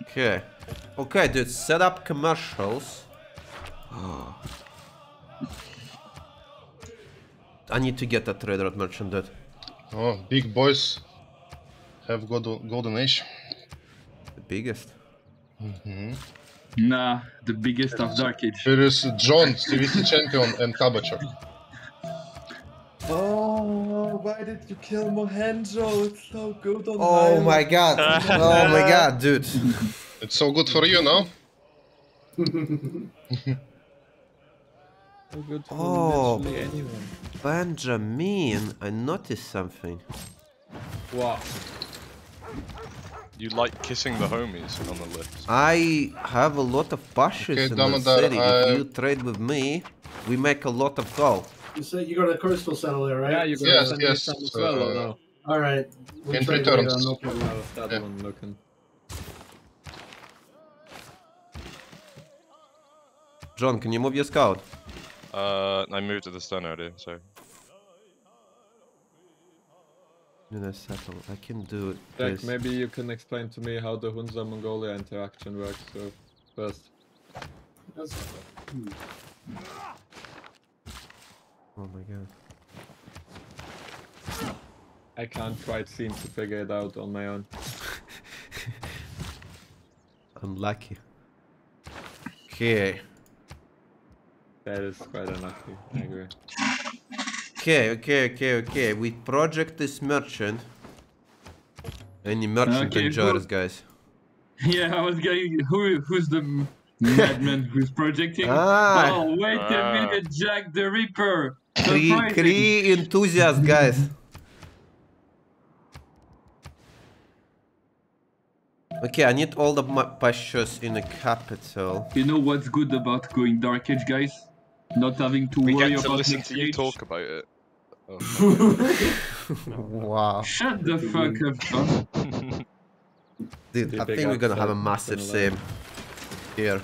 Okay. Okay, dude, set up commercials. I need to get that Red Rod merchant, dude. Oh, big boys have got golden age. The biggest? Mm-hmm. Nah, the biggest of Dark Age. There is John, C V C champion, and Kabachok. Oh, why did you kill Mohenjo? It's so good on Oh Island. My god. Oh my god, dude. It's so good for you, no? so good for oh, anyone. Benjamin, I noticed something. Wow. You like kissing the homies on the lips. I have a lot of pashas okay, in the city. Uh, if you trade with me, we make a lot of gold. You said you got a coastal settler, right? Yeah, you got yes, a yes, as well, uh, or no? All right. We'll in three turns. No problem out of that yeah. one looking. John, can you move your scout? Uh, I moved to the stun already, so. Did I settle? I can do it. Jack, maybe you can explain to me how the Hunza-Mongolia interaction works, so first. That's... Oh my god. I can't quite seem to figure it out on my own. Unlucky. Okay. That is quite unlucky, I agree. Okay, okay, okay, okay. We project this merchant. Any merchant okay, enjoyers, guys? Yeah, I was going. Who, who's the madman who's projecting? Ah, oh, wait ah. a minute, Jack the Ripper. Cree, Cree enthusiast, guys. Okay, I need all the pashas in the capital. You know what's good about going Dark Age, guys? Not having to we worry get to about listen to you talk about it. Oh, wow. Shut the fuck up, dude. Dude, I think we're gonna have a massive sim here.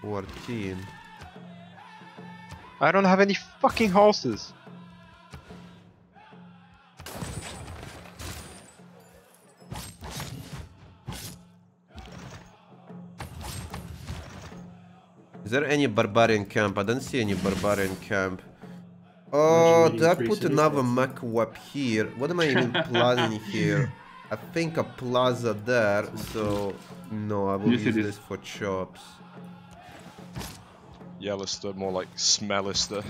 fourteen. I don't have any fucking horses. Is there any barbarian camp? I don't see any barbarian camp. Oh, did I put another macro up here? What am I even planning here? I think a plaza there, so no, I will yes, use this for chops. Yellister, more like Smellister.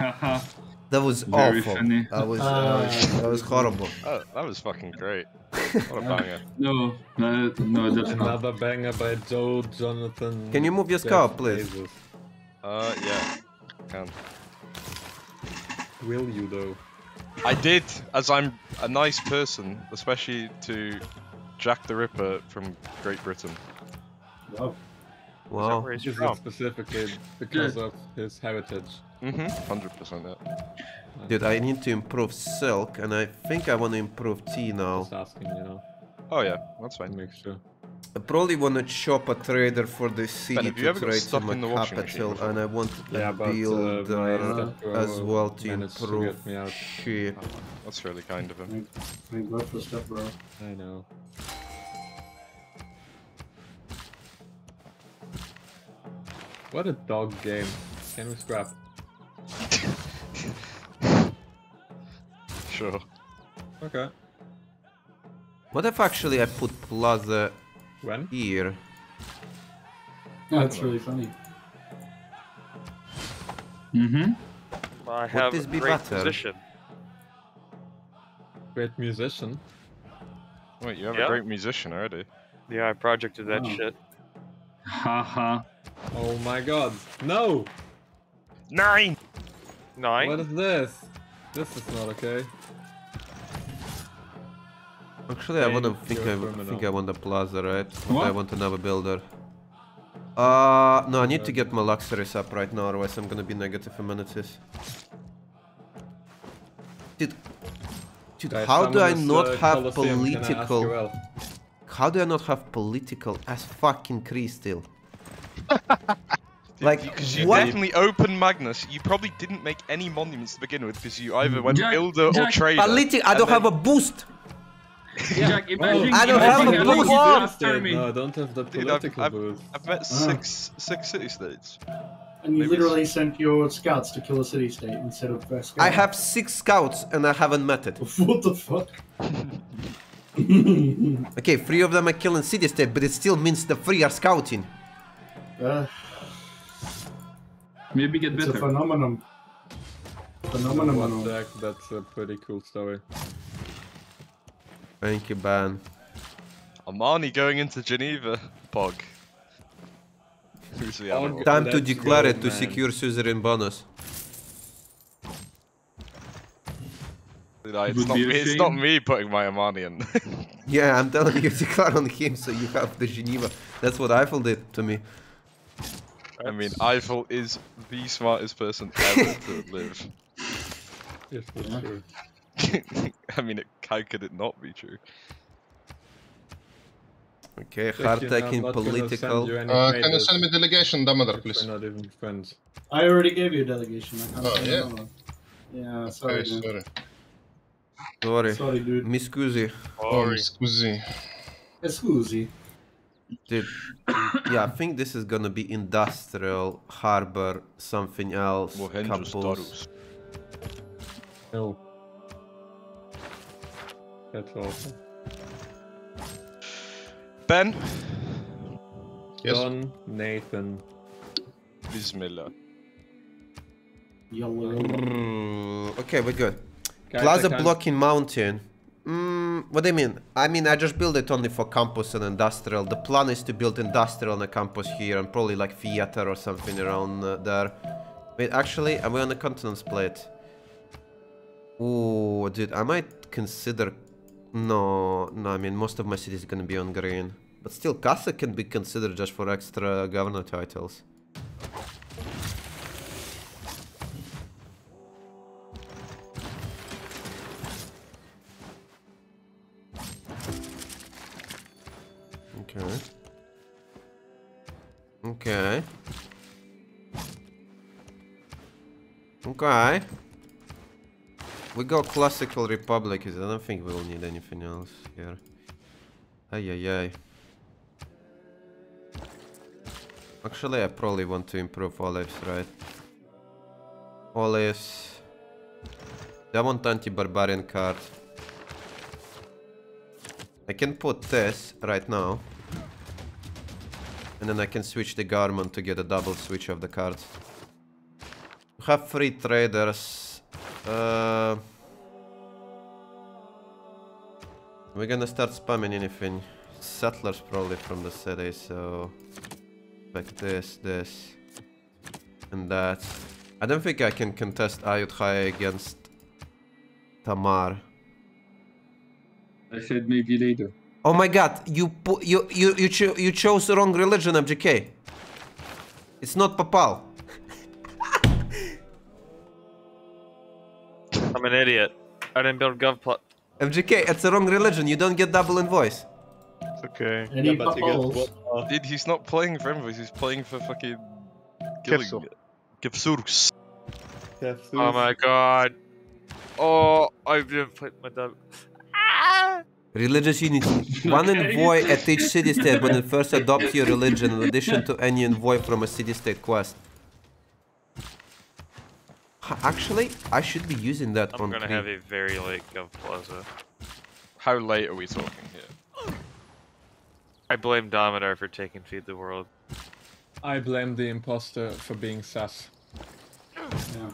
That was Very awful. Funny. That was uh, that was horrible. Oh, that was fucking great. What a banger. No, no, no, that's another not. banger by Joe Jonathan. Can you move your scout, please? Uh, yeah, can. Will you though? I did, as I'm a nice person, especially to Jack the Ripper from Great Britain. Wow. Wow. Well, just specifically because of his heritage. Mm-hmm. one hundred percent that. Dude, I need to improve silk, and I think I want to improve tea now. Just asking, you know. Oh yeah, that's fine. Make sure. I probably want to chop a trader for the city to trade to my capital, and I want a yeah, builder uh, uh, as well to improve to ship. Oh, that's really kind of him. Thank God for stuff, bro. I know. What a dog game. Can we scrap? Sure. Okay. What if actually I put plaza when? Here? Yeah, that's really funny. Mm-hmm. Well, I have a great better? musician. Great musician? Wait, you have yep. a great musician already? Yeah, I projected that oh. shit. Haha. Oh my god. No! Nine! Nine? What is this? This is not okay. Actually, I wouldn't think I think I want the plaza, right? What? I want another builder. Uh, no, I need to get my luxuries up right now, otherwise I'm gonna be negative amenities. Dude, dude, Guys, how do I not uh, have political? Well? How do I not have political as fucking Cree still? Like, because you what? definitely opened Magnus, you probably didn't make any monuments to begin with because you either went Jack, builder Jack, or trader. Politi I don't then... have a boost. Yeah. Jack, imagine, oh, I don't have a boost. After me. No, I don't have the political Dude, I've, I've, boost. I've met six, oh. six city states. And you Maybe literally it's... sent your scouts to kill a city state instead of first. I have six scouts and I haven't met it. What the fuck? Okay, three of them are killing city state, but it still means the three are scouting. Uh, Maybe get it's better. It's a phenomenon. Phenomenon. That's a pretty cool story. Thank you, Ban. Armani going into Geneva. Pog. Who's the animal? Time Let's to declare go, it to man. secure suzerain bonus. No, it's, not me, it's not me putting my Armani in. Yeah, I'm telling you, declare on him so you have the Geneva. That's what Eiffel did to me. I mean, Eiffel is the smartest person ever to live. Yes, that's yeah. true. I mean, it, how could it not be true? Okay, hard-taking political. Uh, can you send me delegation, Damodar, please? We're not even friends. I already gave you a delegation. I can't oh, yeah? Know. Yeah, sorry, okay, sorry. Sorry. Sorry, dude. Mi scusi. Oh, mi scusi. Scusi. Dude, yeah, I think this is gonna be industrial, harbor, something else, couples. No. That's awesome. Ben? Yes. Don Nathan. Bismillah. Yellow. Mm, okay, we're good. Guys, Plaza blocking mountain. Mm, what do you mean? I mean, I just build it only for campus and industrial. The plan is to build industrial on a campus here and probably like theater or something around uh, there. Wait, actually, are we on the continents plate? Ooh, dude, I might consider... No, no, I mean, most of my cities are gonna be on green. But still, Casa can be considered just for extra governor titles. Okay. Okay. Okay. We go classical republic, because I don't think we'll need anything else here. Ay, ay, ay. Actually, I probably want to improve olives, right? Olives. I want anti-barbarian card. I can put this right now. And then I can switch the garment to get a double switch of the cards. We have three traders. Uh, we're gonna start spamming anything. Settlers probably from the city, so like this, this, and that. I don't think I can contest Ayutthaya against Tamar. I said maybe later. Oh my God! You you you you, cho you chose the wrong religion, M G K. It's not papal. I'm an idiot. I didn't build GovPlot. M G K, it's the wrong religion. You don't get double invoice. It's okay. Yeah, but you get, uh, dude, he's not playing for invoice. He's playing for fucking... Kefsurks. Oh my God. Oh, I didn't put my double... Ah! Religious unity. One envoy at each city state when it first adopts your religion, in addition to any envoy from a city state quest. Actually, I should be using that I'm on I'm gonna Cree. Have a very late Gov Plaza. How late are we talking here? I blame Domidar for taking Feed the World. I blame the imposter for being sus. Yeah.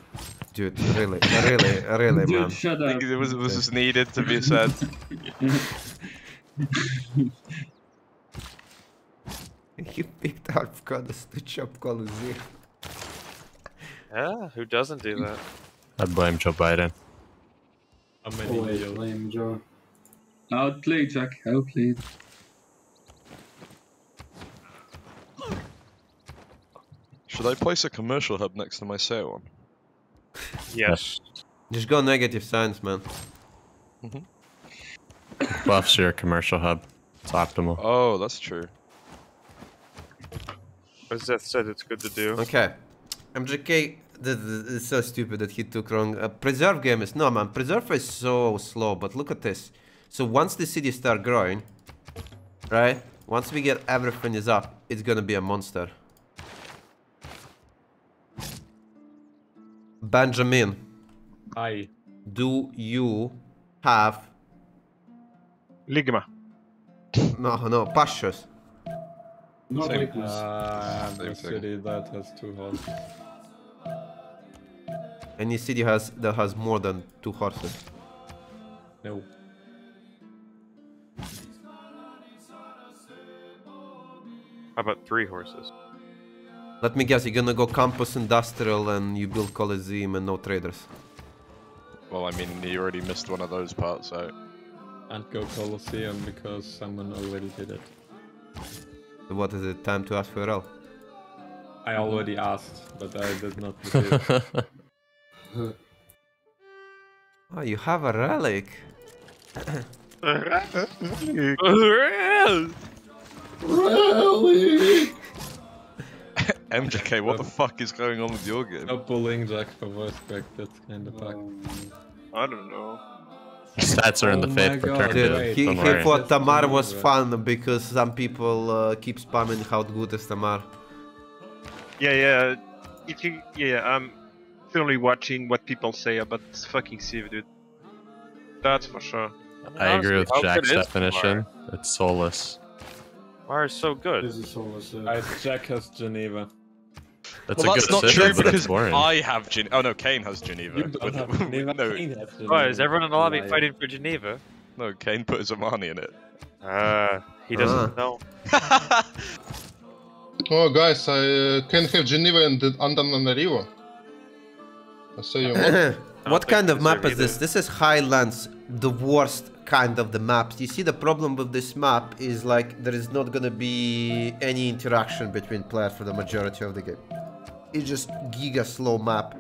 Dude, really, really, really, Dude, man. Shut up. It was, it was just needed to be said. He picked out the stitch up Colosseum. Yeah, who doesn't do that? I'd blame Joe Biden. I'm an idiot. I blame Joe. Outplay, Jack. Outplay. Should I place a commercial hub next to my sale one? Yes. Just go negative signs, man. Mm-hmm. Buffs your commercial hub. It's optimal. Oh, that's true. As Seth said, it's good to do. Okay. M J K, this is so stupid that he took wrong. Uh, preserve game is... No, man. Preserve is so slow, but look at this. So once the cities start growing, right? Once we get everything is up, it's gonna be a monster. Benjamin, I do you have Ligma? No, no, Pashas. Not Ligma. Uh, the city that has two horses. Any city has that has more than two horses? No. How about three horses? Let me guess, you're gonna go Campus Industrial and you build Coliseum and no traders. Well, I mean, you already missed one of those parts, so... And go Coliseum because someone already did it. So what is it? Time to ask for L? I already asked, but I did not receive. Oh, you have a relic. A relic! A relic! Relic! M J K, what the fuck is going on with your game? Stop bullying Jack for voice crack, that's kind of fucked. I don't know. Stats are in the oh fate for turn two. He, he thought Tamar was fun because some people uh, keep spamming how good is Tamar. Yeah, yeah. If you, yeah, I'm fully watching what people say about this fucking Civ, dude. That's for sure. I, I agree with Jack's definition. Tamar? It's soulless. Tamar is so good. This is soulless. Uh, Jack has Geneva. That's well, a that's good not true because I have Geneva. Oh no, Kane has Geneva. You don't have Geneva. No. Kane has Geneva. Oh, is everyone in the lobby oh, fighting yeah. for Geneva? No, Kane put Zamani in it. Uh, he doesn't uh. know. Oh guys, I uh, can have Geneva and Antananarivo. I say you what. What kind of map is this? This is Highlands, the worst kind of the maps. You see, the problem with this map is like there is not gonna be any interaction between players for the majority of the game. It's just giga slow map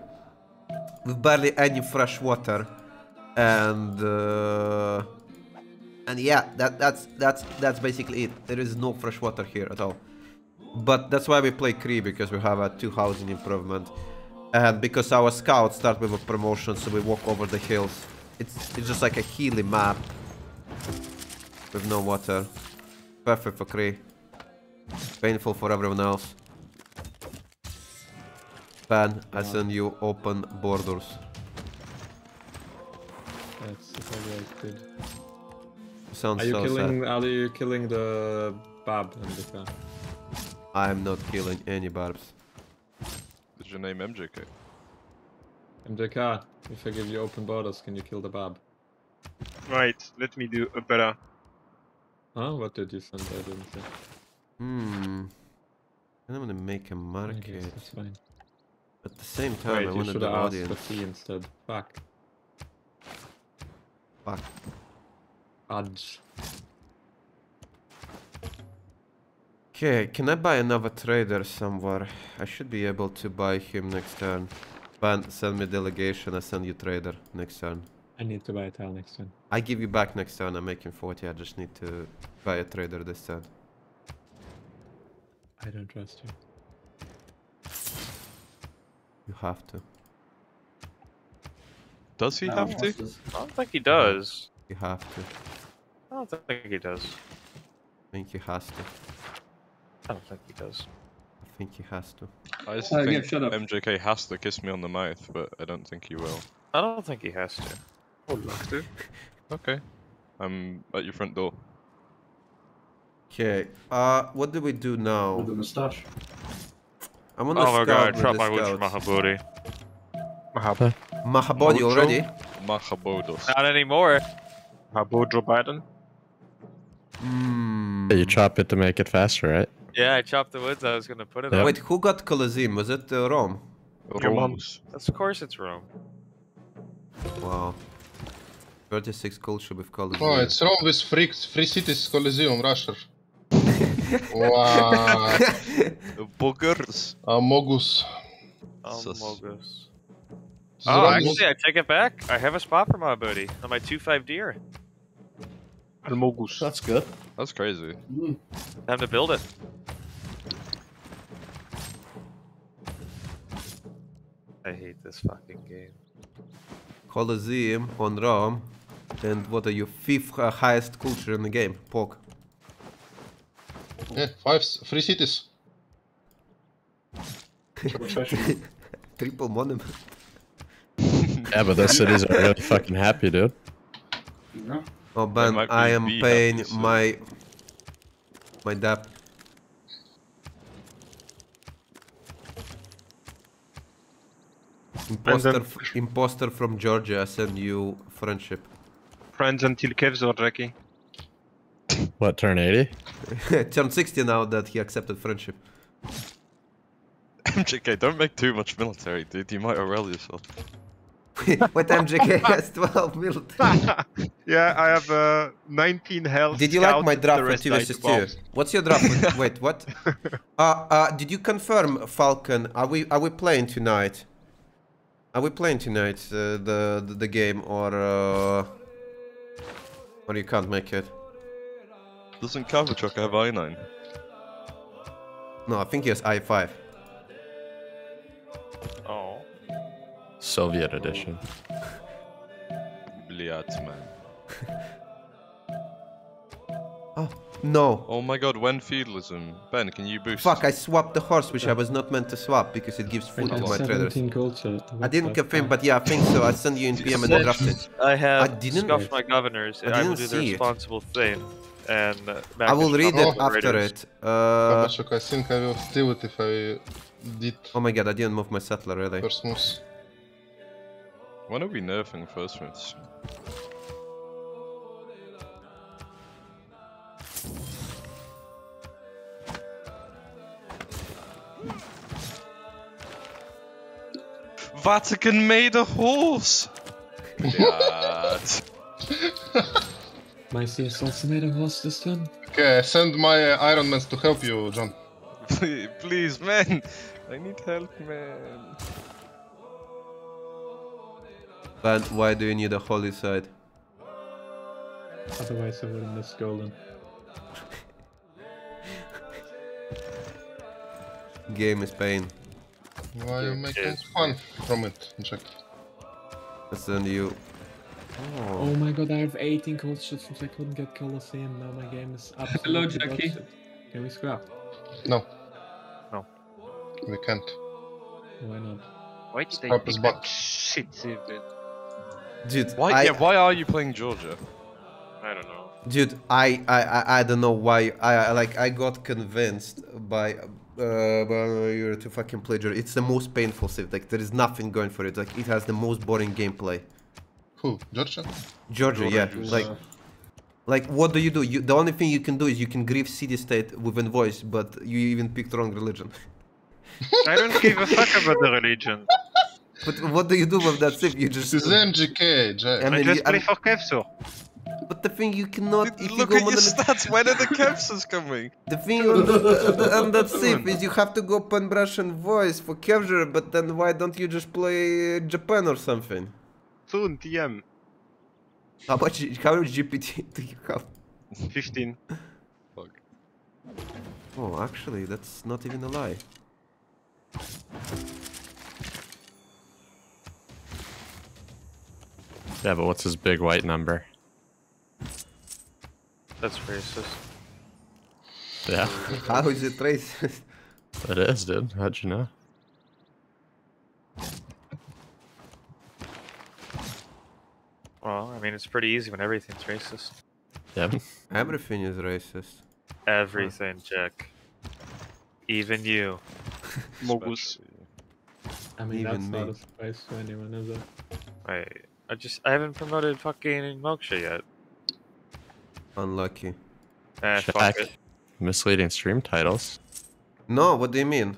with barely any fresh water, and uh, and yeah, that that's that's that's basically it. There is no fresh water here at all. But that's why we play Cree, because we have a two housing improvement. And because our scouts start with a promotion, so we walk over the hills. It's it's just like a hilly map with no water. Perfect for Cree. Painful for everyone else. Ben, I send you open borders. That's probably good. Sounds Are you so killing? Sad. Are you killing the barb in the car? I am not killing any barbs. Your name M J K. M J K, if I give you open borders, can you kill the Bab? Right, let me do a better. Huh? What did you send? I didn't say. Hmm. I'm gonna make a market. That's fine. At the same time, right, I want to do audience. The fee instead. Fuck. Fuck. Fudge. Okay, can I buy another trader somewhere? I should be able to buy him next turn. Ben, send me delegation, I send you trader next turn. I need to buy a tile next turn. I give you back next turn, I'm making forty, I just need to buy a trader this turn. I don't trust you. You have to. Does he no, have to? I don't think he does. You have to. I don't think he does. I think he has to. I don't think he does. I think he has to. I just oh, think yeah, M J K has to kiss me on the mouth, but I don't think he will. I don't think he has to. I would love to. Okay. I'm at your front door. Okay. Uh, what do we do now? With the moustache. I'm on the oh my god, I trapped my witch Mahabodhi. Mahabodhi. Mahabodhi already? Mahabodos. Not anymore. Mahabodro Biden? Mm. Yeah, you chop it to make it faster, right? Yeah, I chopped the woods I was gonna put it yep. on. Wait, who got Colosseum? Was it uh, Rome? Your mom's. Of course it's Rome. Wow. thirty-six culture with Colosseum. Oh, it's Rome with free, free cities Colosseum, Russia. Wow. Boogers. Amogus. Amogus. Oh, actually, I take it back. I have a spot for my booty on my two five deer. Almogus. That's good. That's crazy. Mm. Time to build it. I hate this fucking game. Colosseum on Rome. And what are you? Fifth uh, highest culture in the game. Pork. Yeah, five free cities. Triple monument. Yeah, but those cities are really fucking happy, dude. Yeah. Oh, Ben, I am paying happy, so. my my debt. Imposter, f imposter from Georgia. I send you friendship. Friends until Kev's or Jackie. What, turn eighty? Turn sixty now that he accepted friendship. M J K, don't make too much military, dude. You might arouse yourself. What M J K has twelve military. Yeah, I have uh, nineteen health. Did you like my draft for two versus two? What's your draft? Wait, what? Uh, uh, did you confirm, Falcon? Are we are we playing tonight? Are we playing tonight uh, the, the the game or uh, or you can't make it? Doesn't Kavachuk have i nine? No, I think he has i five. Oh. Soviet edition. Bliat, man. Oh, no. Oh my god, when feudalism. Ben, can you boost? Fuck, I swapped the horse, which I was not meant to swap because it gives food to my traders. I didn't confirm, but yeah, I think so. I send you in P M and draft it. I have I didn't, scuffed my governors and I, I will do the responsible it. thing. And I will read it after it. Uh, I think I will steal it if I did. Oh my god, I didn't move my settler really. First moves. When are we nerfing first moves? Vatican made a horse. My C's also made a horse this time. Okay, send my uh, Iron Mans to help you, John. Please, please, man! I need help, man. But why do you need a holy side? Otherwise I wouldn't miss golden. Game is pain. Why you making fun from it, Jack? I send you... Oh. Oh my god, I have eighteen cold shots since I couldn't get Colosseum. Now my game is absolutely hello, Jackie. Bullshit. Can we scrap? No. No. We can't. Why not? Why did scrap they back? Shit, dude, why, I, yeah, why are you playing Georgia? I don't know. Dude, I I, I, I don't know why. I, I like I got convinced by uh, by your to fucking play Georgia. It's the most painful civ. Like there is nothing going for it. Like it has the most boring gameplay. Who? Georgia? Georgia, yeah. Like, like, what do you do? You, the only thing you can do is you can grieve city-state with invoice, but you even picked wrong religion. I don't give a fuck about the religion. But what do you do with that if you just... It's M G K, Jack. I, mean, I just you, play I, for Kevso. But the thing you cannot... Dude, look you at your stats, when are the Kevsos coming? The thing on, uh, on that safe is you have to go Pan-Brush and voice for Kevger, but then why don't you just play Japan or something? Soon, T M. How much, how much G P T do you have? fifteen. Fuck. Oh, actually, that's not even a lie. Yeah, but what's his big white number? That's racist. Yeah. How is it racist? It is, dude. How'd you know? Well, I mean, it's pretty easy when everything's racist. Yeah. Everything is racist. Everything, Jack. Even you. Mogus. I mean, even that's me. Not a surprise to anyone, is it? I, I just, I haven't promoted fucking Moksha yet. Unlucky. Eh, fuck it. Misleading stream titles. No, what do you mean?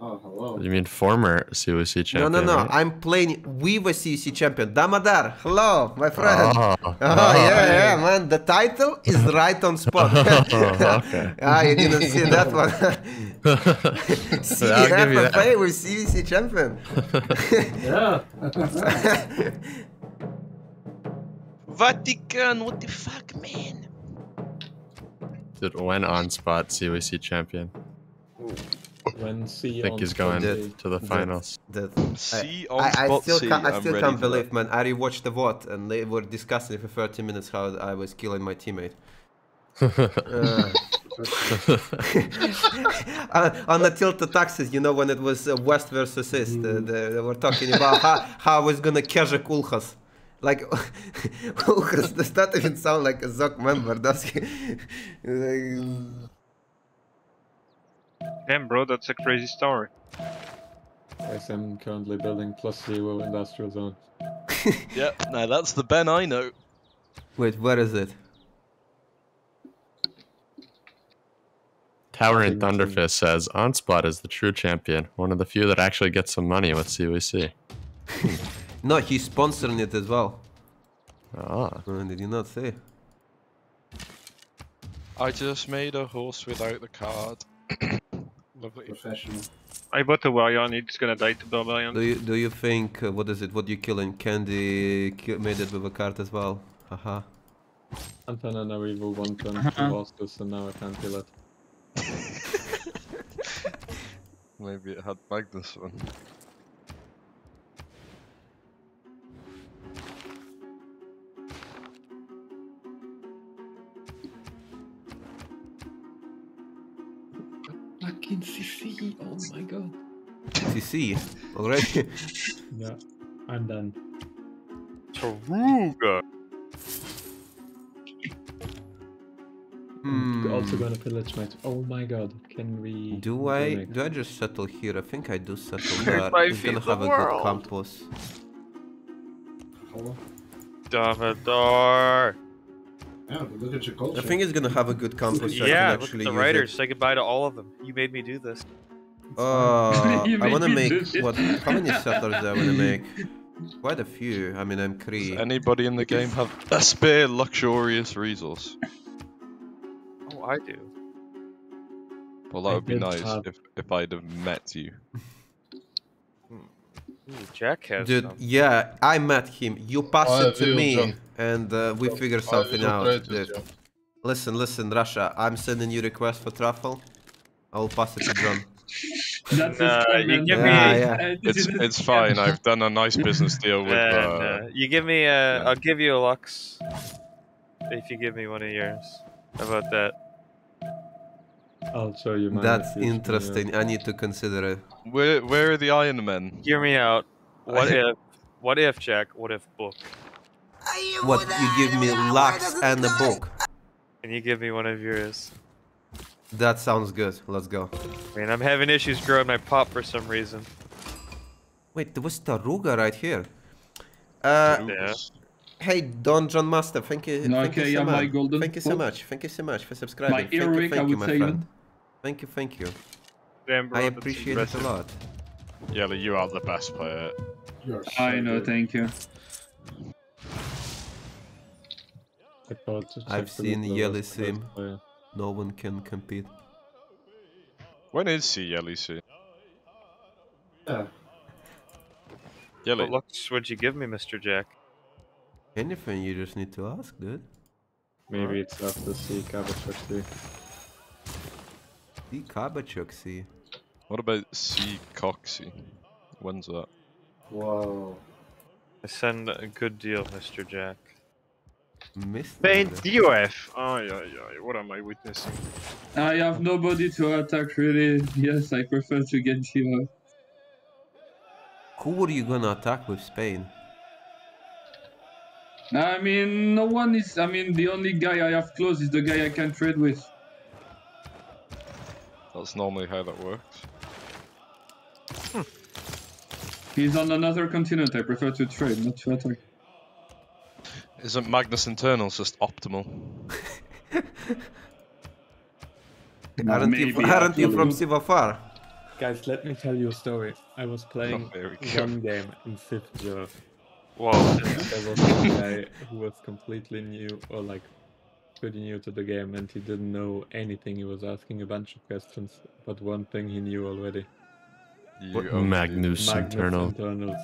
Oh, hello. You mean former C O C champion? No, no, no. Right? I'm playing. We were C O C champion. Damadar. Hello, my friend. Oh, oh, oh yeah, hey. yeah, man. The title is right on spot. Oh, okay. Ah, you didn't see that one. C F F A with C O C champion. Yeah. Vatican, what the fuck, man? Dude, when on spot C O C champion? Ooh. When C I think he's going dude, to the finals. Dude, dude. C I, I, I still, C, can, I still can't believe, man. I rewatched the V O D and they were discussing for thirty minutes how I was killing my teammate. uh. uh, on the tilted taxes, you know, when it was uh, West versus East, mm. uh, they, they were talking about how, how I was gonna catch a Kulhas. Like, Kulhas does not even sound like a Zog member, does he? Like, damn, bro, that's a crazy story. Yes, I'm currently building plus zero industrial zone. Yep, now that's the Ben I know. Wait, where is it? Tower and Thunderfist says, OnSpot is the true champion. One of the few that actually gets some money with C O C. No, he's sponsoring it as well. Ah. Oh, did you not say? I just made a horse without the card. Professional. I bought a Warrior, it's gonna die to Barbarian. Do you, do you think, uh, what is it, what you killing? Candy kill, made it with a card as well. Haha. Anton and evil one turn to Vastus and now I can't kill it. Maybe it had Magnus one. Fucking C C, oh my god. C C? Already? Yeah, I'm done. Taruga! I'm also gonna pillage my... Oh my god, can we... Do I... Do I just settle here? I think I do settle there. He's gonna have a good campus. Hello? Damadar! Yeah, but look at your culture. I think it's gonna have a good campus. So yeah, I can actually look at the writers. It. Say goodbye to all of them. You made me do this. Uh, I wanna make what? How many settlers do I wanna make? Quite a few. I mean, I'm Cree. Does anybody in the game have a spare luxurious resource? Oh, I do. Well, that I would be nice have... if if I'd have met you. Ooh, Jack has Dude, something. Yeah, I met him. You passed oh, it to me, John. and uh, we figured something out. Dude. It, listen, listen, Russia, I'm sending you request for truffle. I'll pass it to John. That's no, you give yeah, me. Yeah. It's it's fine. I've done a nice business deal with. Uh, uh, no. You give me. A, yeah. I'll give you a Lux if you give me one of yours. How about that? I'll show you mine. That's interesting. Yeah. I need to consider it. Where where are the Iron Men? Hear me out. What if what if Jack? What if book? You what you give me Lux and a book? Can you give me one of yours? That sounds good. Let's go. Man, I'm having issues growing my pop for some reason. Wait, there was Taruga right here. Uh, yeah. Hey, Don John Master, thank you, no, thank, okay, you so yeah, golden thank you so much, thank you so much for subscribing, my thank earring, you, thank I you, my friend. It. Thank you, thank you. Damn, bro, I appreciate it a lot. Yeah, you are the best player. So I know, good. Thank you. I've seen Yelly Sim. No one can compete. When is he Yelly Sim? Uh. Yelly. What looks would you give me, Mister Jack? Anything you just need to ask, dude. Maybe it's after C Kabachuk C. C Kabachuk C. What about C Coxy? When's that? Whoa. I send a good deal, Mister Jack. Missed Paint D O F! Oh yeah, yeah, what am I witnessing? I have nobody to attack really. Yes, I prefer to get G O F. Who are you gonna attack with Spain? I mean, no one is... I mean, the only guy I have close is the guy I can trade with. That's normally how that works. Hmm. He's on another continent, I prefer to trade, not to attack. Isn't Magnus Internals just optimal? Aren't Maybe you, aren't you from Civafar? Guys, let me tell you a story. I was playing one game in Civ zero. Wow. There was a guy who was completely new, or like pretty new to the game, and he didn't know anything. He was asking a bunch of questions, but one thing he knew already. What? Magnus, Magnus Internal. Internal.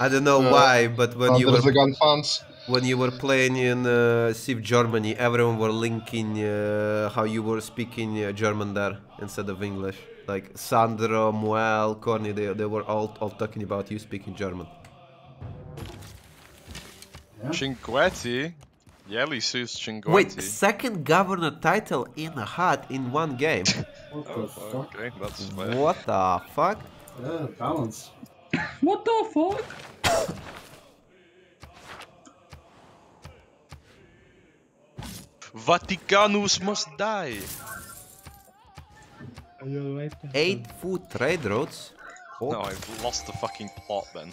I don't know uh, why, but when uh, you were the gun fans. When you were playing in uh, Civ Germany, everyone were linking uh, how you were speaking uh, German there instead of English. Like Sandro, Moel, Corny, they, they were all, all talking about you speaking German. Yeah. Cinquetti? Yelly suits Cinquetti. Wait, second governor title in a hat in one game. What the oh, fuck? Okay, that's fair. What the fuck? Yeah, balance. What the fuck? Vaticanus must die! Are you alright? eight foot trade roads? Oh. No, I've lost the fucking plot, man.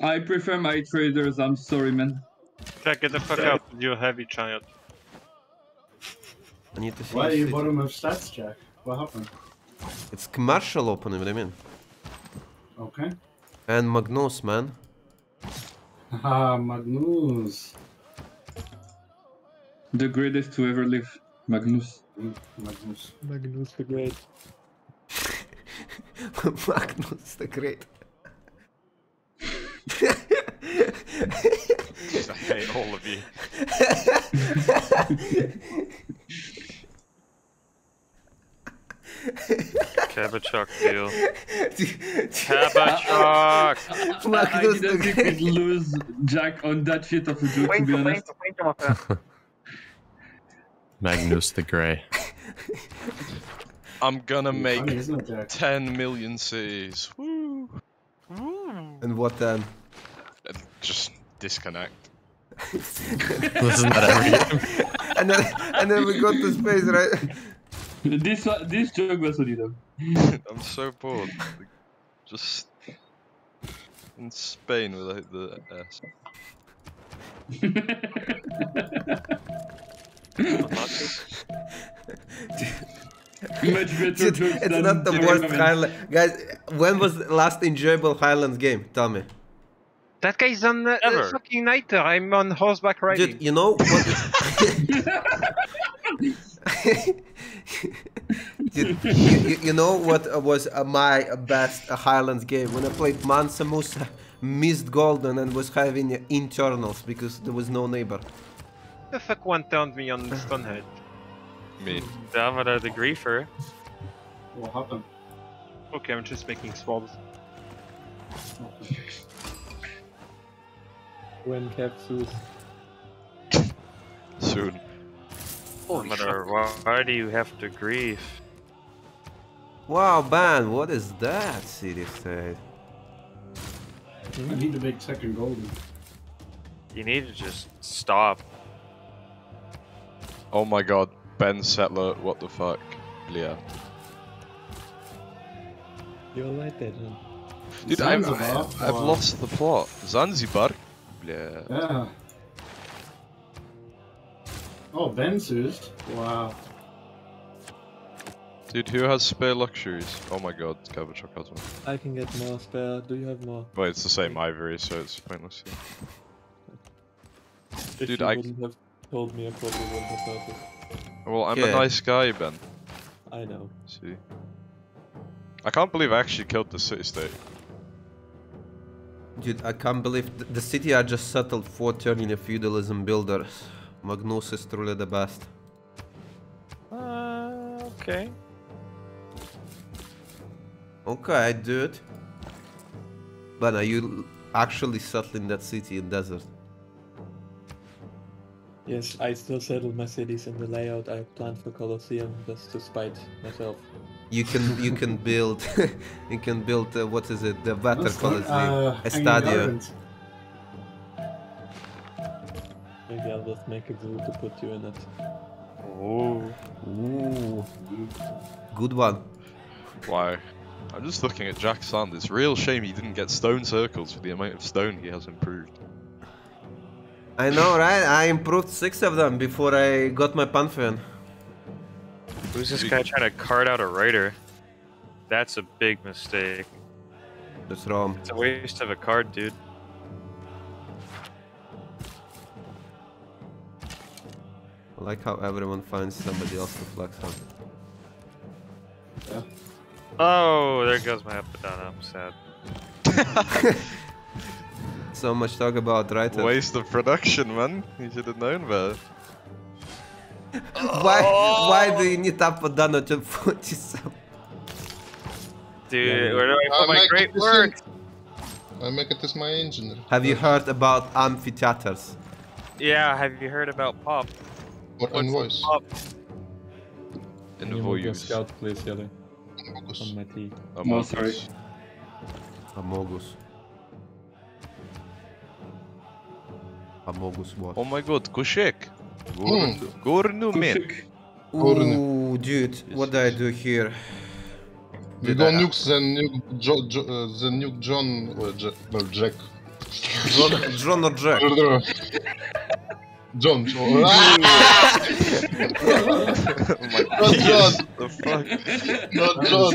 I prefer my traders, I'm sorry, man. Jack, get the fuck out with your heavy giant. I need to see. Why are you bottom of stats, Jack? What happened? It's commercial opening, what I mean. Okay. And Magnus, man. Haha, Magnus. The greatest to ever live, Magnus. Magnus. Magnus the Great. Magnus the Great. I hate all of you. Cabochok deal. Cabochok! I didn't think we'd lose Jack on that shit of a joke, to be honest. Magnus the Grey. I'm gonna make ten million cities. Woo. And what then? Just disconnect. Isn't that every game? And then, and then we got to space, right? This uh, this joke was funny though. I'm so bored. Just in Spain without the S. Much better. Dude, it's not the worst Highland. Guys, when was the last enjoyable Highlands game? Tell me. That guy is on uh, the fucking nighter. I'm on horseback riding. Dude, you know what? Dude, you, you, you know what was uh, my best uh, Highlands game? When I played Mansa Musa, missed Golden, and was having uh, internals because there was no neighbor. The fuck one turned me on Stonehead? Me. Davada the Griefer. What happened? Okay, I'm just making swabs. Okay. When capsules. Soon. Oh, mother, why, why do you have to grieve? Wow, man, what is that? City said. I need to make second golden. You need to just stop. Oh my god, Ben Settler, what the fuck, Leah. You're like that, huh? Dude, I've, I've, I've lost the plot. Zanzibar? Yeah. Yeah. Oh, Ben's used? Wow. Dude, who has spare luxuries? Oh my god, Cabochok has one. I can get more spare, do you have more? Wait, it's the same ivory, so it's pointless. If Dude, I... told me I probably wouldn't have noticed. Well, I'm yeah. a nice guy, Ben. I know. See. I can't believe I actually killed the city-state. Dude, I can't believe th the city I just settled for turning a feudalism builders. Magnus is truly the best. Uh, okay. Okay, dude. But are you actually settling that city in desert? Yes, I still settle my cities in the layout I planned for Colosseum, just to spite myself. You can you can build you can build uh, what is it, the better Colosseum, uh, a stadium. Maybe I'll just make a deal to put you in it. Oh, ooh. Good one. Wow. I'm just looking at Jack's land. It's a real shame he didn't get stone circles for the amount of stone he has improved. I know, right? I improved six of them before I got my Pantheon. Who's this guy trying to cart out a writer? That's a big mistake. That's wrong. It's a waste of a card, dude. I like how everyone finds somebody else to flex on. Yeah. Oh, there goes my Epidana. I'm sad. So much talk about writers. Waste of production, man. You should have known better. Why? Oh! Why do you need Apadana to forty-seven? Dude, where do I put I'll my great work? I make it as my engineer. Have you heard about amphitheaters? Yeah. Have you heard about pop? What invoice? Pop? Invoice. Scout, please, Yelly. Amogus. On my team. No, sorry. Amogus. Amogus what? Oh my god, Kushek! Mm. Gornu men! Ooh, dude, what do I do here? We go nuke, then nuke, jo, jo, uh, then nuke John or Jack. No, Jack. John, John or Jack? John. John. Oh my god. Not John. The fuck? Not John.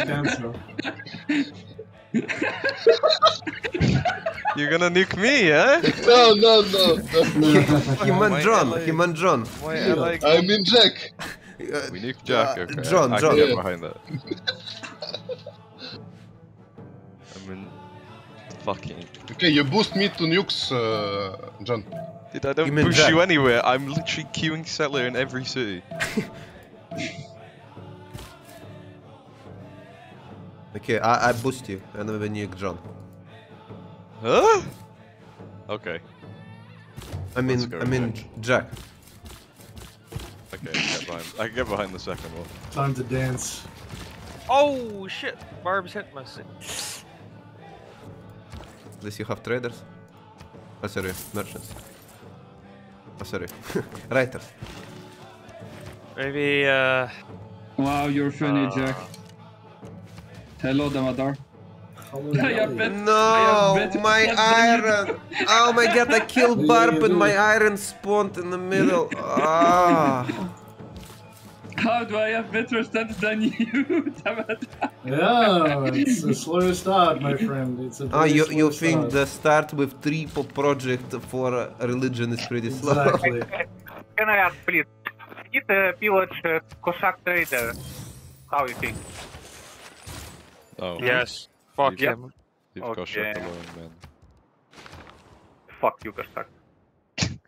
You're gonna nuke me, eh? No, no, no. no. He meant John. He meant John. I mean Jack. Uh, we nuke Jack. Okay. Uh, John, I, I John. Can get behind that. I mean, fucking. Okay, you boost me to nukes, uh, John. Dude, I don't push you anywhere. I'm literally queuing settler in every city. Okay, I, I boost you, and then we nuke John. Huh? Okay. I mean, I mean, Jack. Okay, I can get behind, I can get behind the second one. Time to dance. Oh shit, Barb's hit my city. At least you have traders. Oh sorry, merchants. Oh sorry, writers. Maybe, uh... Wow, you're funny, uh... Jack. Hello, Damadar. No, my iron! Oh my god, I killed Barb and my iron spawned in the middle. Ah. How do I have better stats than you, Damadar? Yeah, it's a slow start, my friend. It's a oh, you, slow you think start. The start with triple project for religion is pretty slow? Exactly. Can I ask, please? Get a village Koshak trader. How you think? Oh. Yes. Fuck leave, him. Leave okay. Koshak alone, man. Fuck you, Koshak.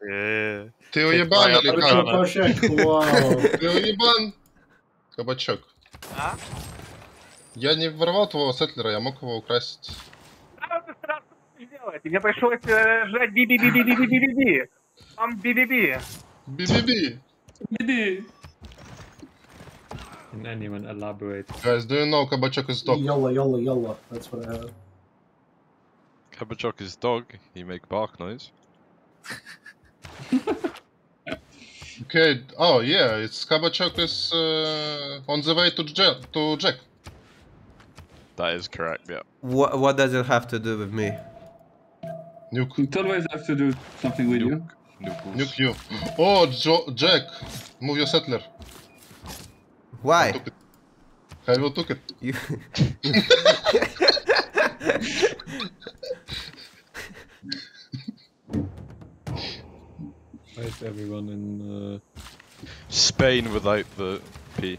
Yeah. Ты уебан или как? Koshak, вау. Ты уебан? Кабачок. А? Я не воровал твоего сеттлера, я мог его украсть. А ты сразу не делаешь. Мне пришлось жать би-би-би-би-би-би-би-би. Там би-би-би. Би-би-би. Би-би. Can anyone elaborate? Guys, do you know Kabachok is dog? Yalla, yalla, yalla. That's what I have. Kabachok is dog. He make bark noise. Okay. Oh yeah, it's Kabachok is uh, on the way to jail, to Jack. That is correct. Yeah. What What does it have to do with me? Nuke. It always have to do something with Nuke. you. Nuke. Nuke you. Oh, jo Jack, move your settler. Why? I will took it. You... Why is everyone in uh... Spain without the P?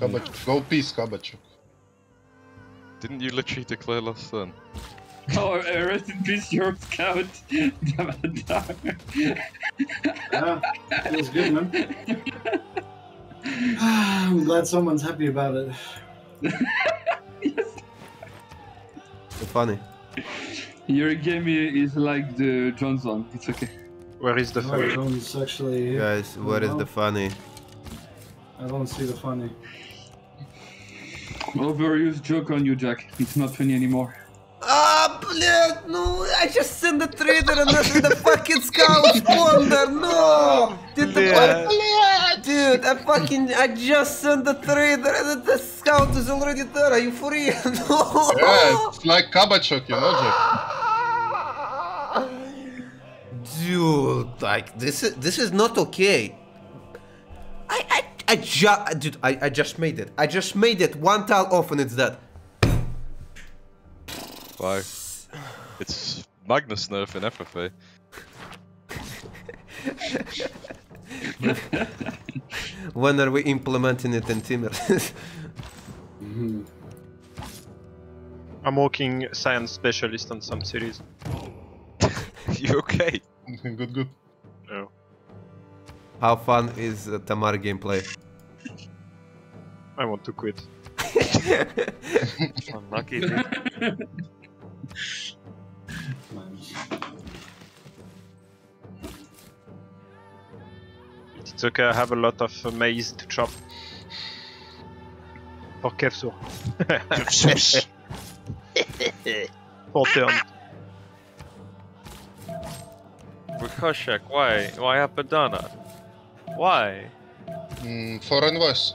Kabachuk. Go peace, Kabachuk. Didn't you literally declare last turn? Oh, rest in peace, your scout. Yeah, feels good, man. I'm glad someone's happy about it. funny. Your game is like the Johnson, it's okay. Where is the no, funny? John's actually... Guys, where is know. the funny? I don't see the funny. Overused joke on you, Jack. It's not funny anymore. Ah, bleh, no, I just sent the trader and the, the fucking scout spawner, no! Dude, the fuck, dude, I fucking, I just sent the trader and the scout is already there, are you free? No! Yeah, it's like combat shot, you know, Jack. Dude, like, this is, this is not okay. I, I, I just, dude, I, I just made it. I just made it, one tile off and it's dead. Like, it's Magnus nerf in F F A. When are we implementing it in Timmer? Mm-hmm. I'm working science specialist on some series. You okay? Good, good. Oh. How fun is uh, Tamar gameplay? I want to quit. Unlucky, dude. It's okay, I have a lot of uh, maize to chop. Or kefsur. Four turns. Rikoshek, why? Why have banana? Why? Mm, foreign voice.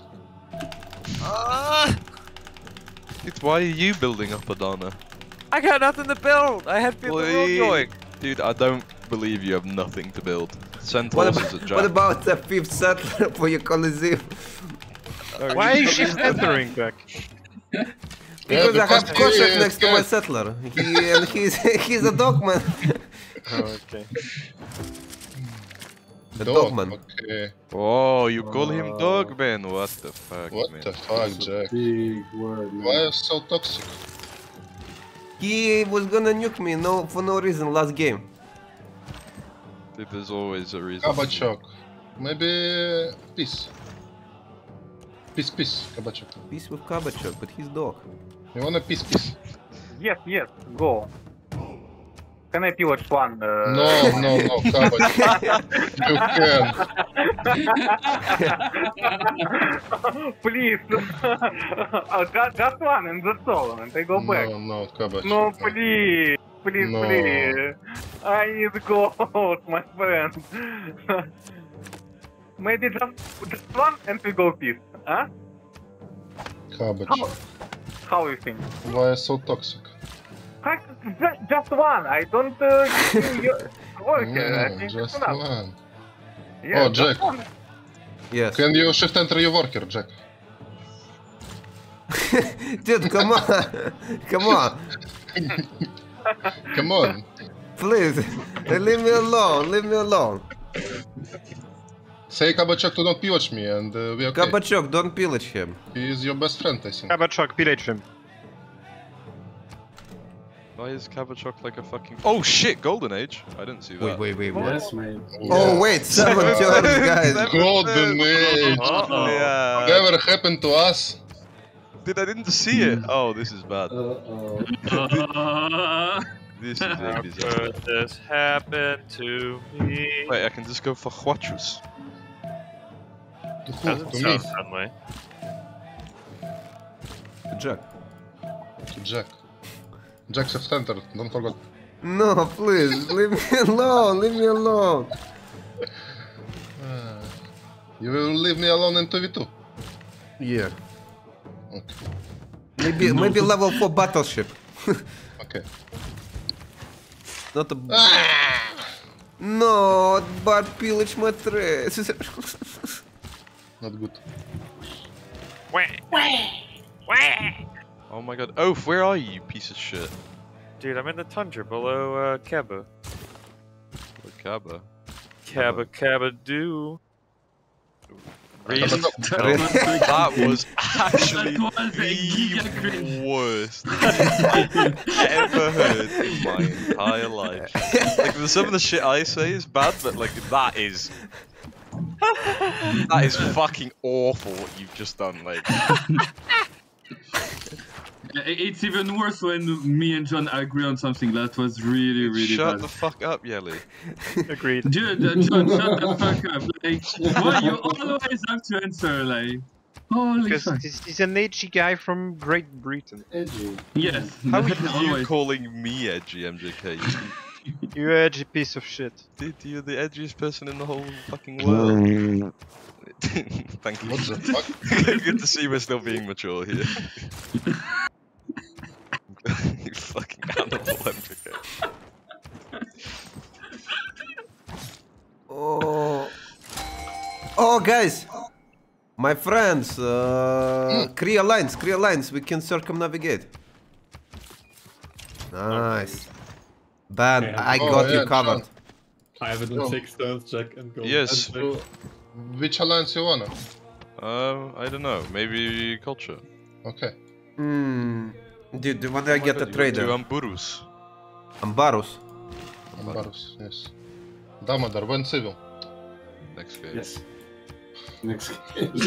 Uh, it's why are you building up Adana? I got nothing to build! I have people going! Dude, I don't believe you have nothing to build. Send what, about, a what about the fifth settler for your Colosseum? No, why is she settling back? Because, yeah, because I have Koshek next good. to my settler. He, and he's, he's a dogman. Oh, okay. The dogman. Dog, okay. Oh, you call uh, him dogman? What the fuck, what man? What the fuck, That's Jack? Big word, man. Why are you so toxic? He was gonna nuke me no, for no reason last game. Dude, there's always a reason. Kabachok. Maybe... peace. Peace, peace, Kabachok. Peace with Kabachok, but he's dog. You wanna peace, peace? Yes, yes, go. Can I pivot one? Uh... No, no, no, Kabach. You can. Please. Oh, just, just one and that's all. And I go no, back. No, no, Kabach. No, please. Please, no. please. I need gold, my friend. Maybe just, just one and we go peace. Huh? Kabach. How, how you think? Why are so toxic? Just one, I don't uh, give you work here, no, I think just it's one. Yeah, oh, Jack. One. Yes. Can you shift enter your worker, Jack? Dude, come on. Come on. Come on. Please, leave me alone, leave me alone. Say Kabachok to not pillage me and uh, we are okay. Kabachok, don't pillage him. He is your best friend, I think. Kabachok, pillage him. Why is Kabachok like a fucking... Oh shit! Golden Age? I didn't see that. Wait, wait, wait, what? Yes, mate. Oh yeah. Wait, seven turns, guys! Golden Age! Uh-oh. Yeah. Whatever happened to us? Dude, I didn't see it! Oh, this is bad. Uh-oh. This is a disaster. This happened to me. Wait, I can just go for Huachus. Doesn't sound that way. To Jack. To Jack. Jack shift enter, don't forget. No, please, leave me alone, leave me alone. Uh, you will leave me alone in two v two? Yeah. Okay. Maybe, no. maybe level four battleship. Okay. Not a... Ah! No, Bart pillage my trash. Not good. Wah. Wah. Wah. Oh my god, Oaf, where are you, you piece of shit? Dude, I'm in the tundra below uh, Kaba. Oh, Kaba? Kaba, Kaba, do. Really? That was actually the worst I've ever heard in my entire life. Like, some of the shit I say is bad, but like, that is... That is fucking awful what you've just done, like. It's even worse when me and John agree on something. That was really, really shut bad. Shut the fuck up, Yelly. Agreed. Dude, uh, John, shut the fuck up. Like, why you always have to answer, like... Holy because fuck. He's an edgy guy from Great Britain. Edgy. Yes. How are you always calling me edgy, M J K? You edgy piece of shit. Dude, you're the edgiest person in the whole fucking world. Thank you. What the fuck? Good to see we're still being mature here. You fucking animal, M J K. Oh. Oh, guys! My friends, uh, mm. Cree Alliance, Cree Alliance, we can circumnavigate. Nice. Ben, okay, I, I got oh, you yeah, covered. I have it in six turns, Jack, and go. Yes. And which alliance you wanna? Um, I don't know. Maybe culture. Okay. Hmm. Dude, when do I get a trader? To Ambarus. Ambarus? Ambarus, yes. Damodar, when civil? Next game. Yes. Next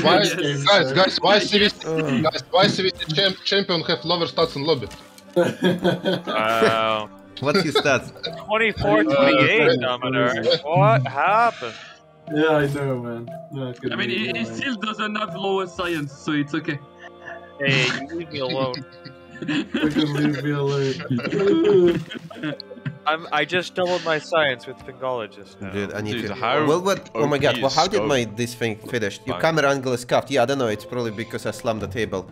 why, guys, guys, guys, why C V six, guys, why C V six champ, champion have lower stats in lobby? Wow. What's his stats? twenty-four, twenty-eight, Dominator. What happened? Yeah, I know, man. No, I mean, he, he still doesn't have lower science, so it's okay. Hey, you leave me alone. Fucking leave me alone. I'm, I just doubled my science with Pingologist now. Dude, I need Dude, to... Well, what... Oh my god, well, how did my this thing finish? Your camera angle is cuffed. Yeah, I don't know, it's probably because I slammed the table.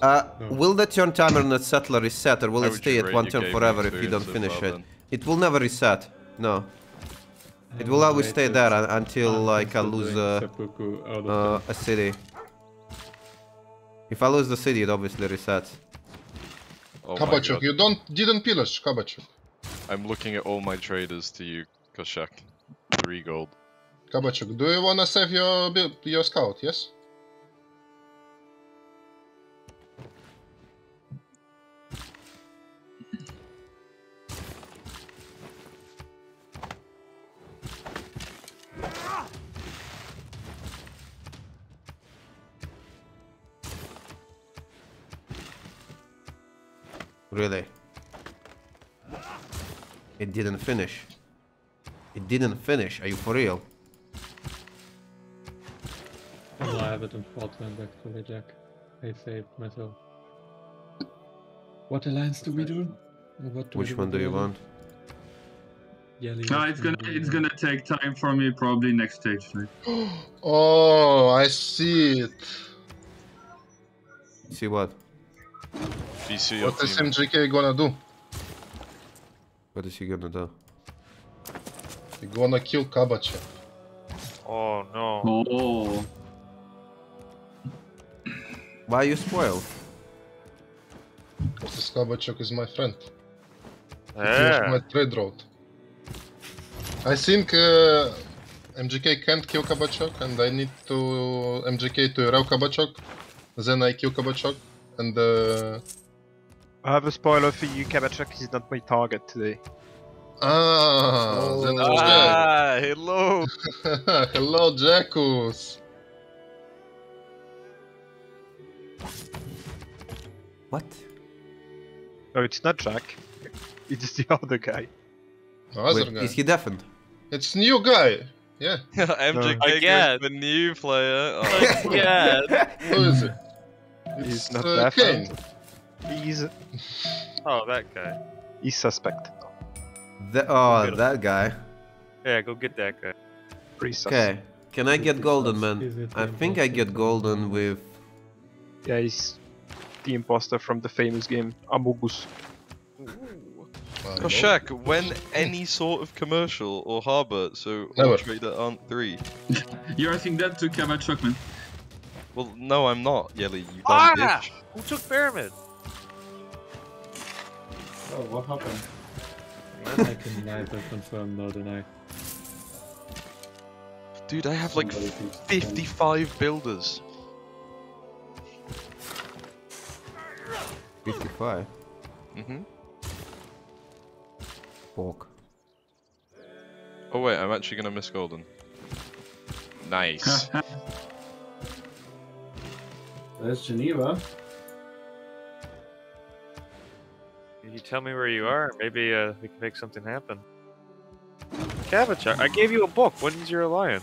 Uh, no. Will the turn timer on the settler reset, or will it stay at one turn forever if you don't finish it? It will never reset. No. It will always stay there until, like, I lose a, uh, a city. If I lose the city, it obviously resets. Oh Kabachuk, you don't didn't pillage, Kabachuk. I'm looking at all my traders to you, Koshak. Three gold. Kabachuk, do you wanna save your your scout? Yes. Really? It didn't finish. It didn't finish. Are you for real? Well, I have it in Fortland actually, Jack. I saved myself. What alliance do we do? What do Which we one do you do? want? Yeah, no, it's gonna it's gonna take time for me probably next stage. Right? Oh, I see it. See what? V C what is M J K gonna do? What is he gonna do? He gonna kill Kabachev. Oh no. Oh. Why you spoiled? Because Kabachev is my friend. Yeah. He's my trade route. I think uh, M J K can't kill Kabachev and I need to M J K to R L Kabachev. Then I kill Kabachev and uh... I have a spoiler for you, Kabachuk is not my target today. Ah, oh, then ah hello! Hello, Jackus! What? No, it's not Jack. It's the other guy. The other Wait, guy. Is he deafened? It's new guy! Yeah. M J K is the new player. Oh, yeah. Who is it? It's He's not uh, deafened. Kane. He's... Oh, that guy. He's suspect. The, oh, that guy. Yeah, go get that guy. Okay, can I get golden, man? I think I get golden with... Yeah, he's the imposter from the famous game, Amogus. Koshak, when any sort of commercial or harbour, so all traders aren't three. You're asking that to Kabachuk, man. Well, no, I'm not, Yelly, you dumb bitch. Who took Pyramid? Oh, what happened? I can neither confirm nor deny. Dude, I have like fifty-five builders. fifty-five? Mm-hmm. Fork. Oh wait, I'm actually gonna miss golden. Nice. There's Geneva. you tell me where you are, maybe uh, we can make something happen. Cavachar, I gave you a book. When's your lion?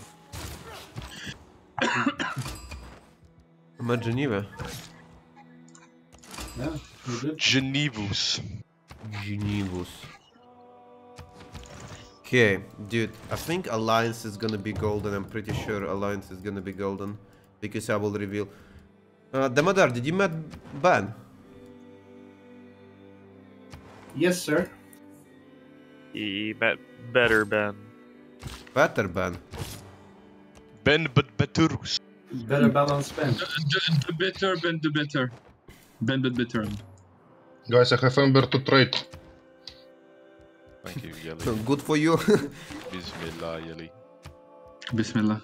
I'm at Geneva. Yeah, you did. Genevus. Genevus. Okay, dude, I think Alliance is gonna be golden. I'm pretty sure Alliance is gonna be golden. Because I will reveal. Uh, Damodar, did you met Ban? Yes, sir. He met better Ben. Better Ben? Ben but better. Better balance Ben. The better Ben the better. Ben but better. Guys, I have Ember to trade. Thank you, Yali. Good for you. Bismillah, Yali. Bismillah.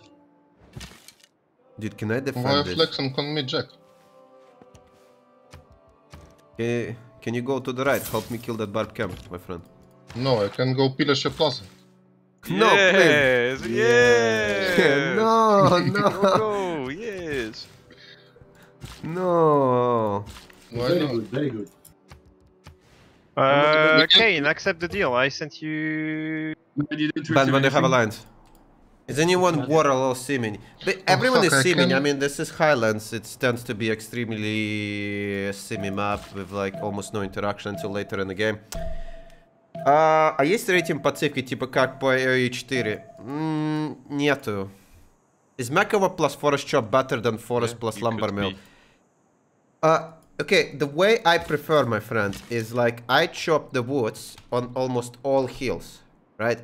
Dude, can I defend Why this? Why flex and con me, Jack? Okay, can you go to the right? Help me kill that barbed camp, my friend. No, I can go pillage a plaza. No, yes, please. Yes. Yeah, no, no. Go, yes. No. Why very not? Good, very good. Uh, okay, and accept the deal. I sent you. But when you have alliance. Is anyone Warrell or Simini? Everyone oh, is Simini, I, I mean this is Highlands, it tends to be extremely Simi map with like almost no interaction until later in the game. А, а есть рейтинг по цифке, типа как по и четыре? М-м, нету. Is Makova plus Forest Chop better than Forest yeah, plus Lumbermill? Uh, okay, the way I prefer, my friend, is like I chop the woods on almost all hills, right?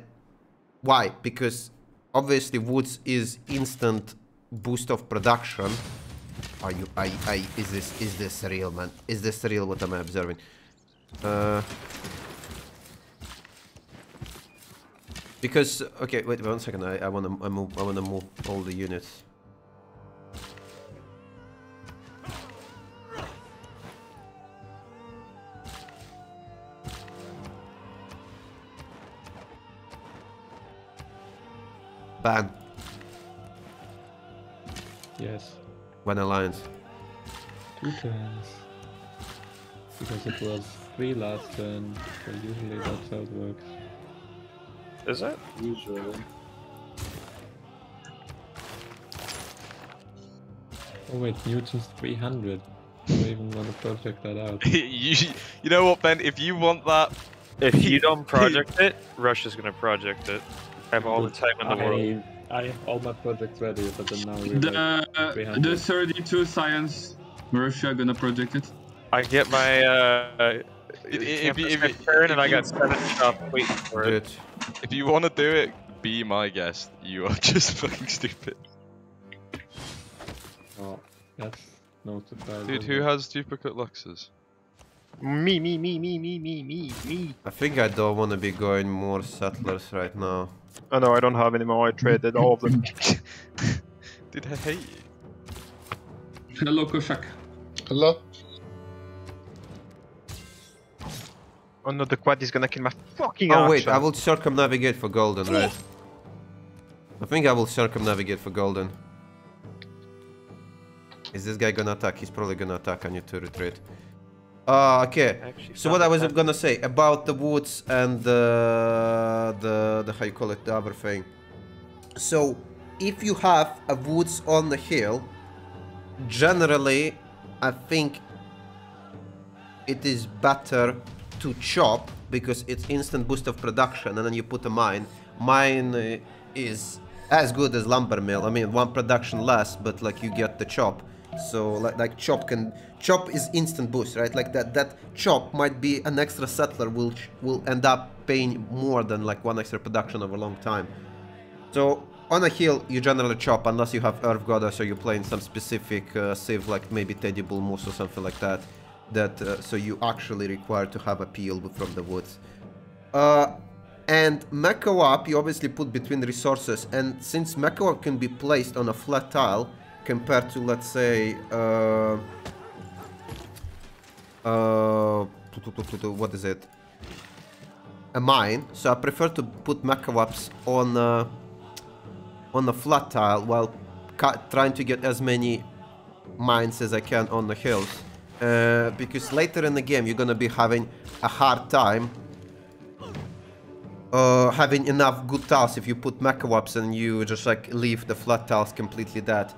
Why? Because obviously woods is instant boost of production. Are you, I, I, is this, is this real, man? Is this real what am I observing? Uh... Because okay, wait one second. I I wanna I move I wanna move all the units. Ban. Yes. One alliance. Two turns. Because it was three last turn, so usually that's how it works. Is it? Usually. Oh wait, Newton's three hundred. I don't even want to project that out. you, you know what, Ben? If you want that... If you don't project it, Russia's gonna project it. I have all the time in the I, world. I have all my projects ready, but then now we're the, like the thirty-two science, Russia gonna project it. I get my... Uh, It, it, if, if, if, turn if, and I got seven stuff waiting for it. it. If you want to do it, be my guest. You are just fucking stupid. Oh, that's no surprise. Dude, who has duplicate Luxes? Me, me, me, me, me, me, me, me. I think I don't want to be going more settlers right now. Oh no, I don't have any more. I traded all of them. Dude, I hate you. Hello, Koshak. Hello. Oh no, the quad is gonna kill my fucking archer. Oh wait, I will circumnavigate for golden, right? I think I will circumnavigate for golden. Is this guy gonna attack? He's probably gonna attack. I need to retreat. Ah, uh, okay. Actually, so what I was happened. gonna say about the woods and the, the... the... how you call it, the other thing. So, if you have a woods on the hill, generally, I think it is better to chop because it's instant boost of production, and then you put a mine. Mine uh, is as good as lumber mill. I mean, one production less, but like you get the chop. So like, like chop can chop is instant boost, right? Like that that chop might be an extra settler will will end up paying more than like one extra production over a long time. So on a hill you generally chop unless you have Earth Goddess or you're playing some specific uh, civ like maybe Teddy Bull Moose or something like that. That uh, so you actually require to have appeal from the woods. Uh, and Mecha Warp you obviously put between resources, and since Mecha Warp can be placed on a flat tile compared to let's say uh, uh, what is it? A mine. So I prefer to put Mecha Warps on uh, on a flat tile while trying to get as many mines as I can on the hills. Uh, because later in the game you're gonna be having a hard time uh, having enough good tiles if you put mecha warps and you just like leave the flat tiles completely dead.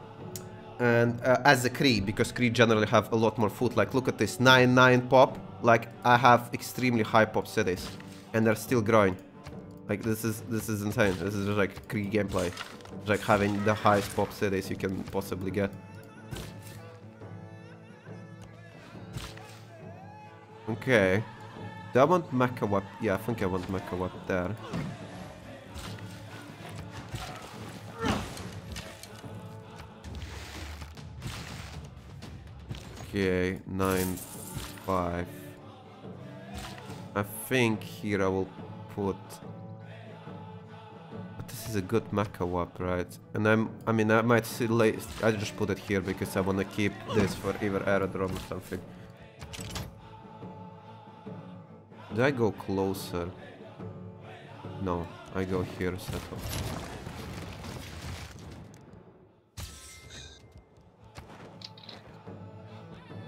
And uh, as a Cree, because Cree generally have a lot more food, like look at this nine nine pop, like I have extremely high pop cities and they're still growing. Like this is this is insane. This is just like Cree gameplay, just like having the highest pop cities you can possibly get. Okay, do I want mecha warp? Yeah, I think I want mecha warp there. Okay, nine five. I think here I will put... But this is a good mecha warp, right? And I'm, I mean, I might see late... I just put it here because I want to keep this for either aerodrome or something. Do I go closer? No, I go here, settle.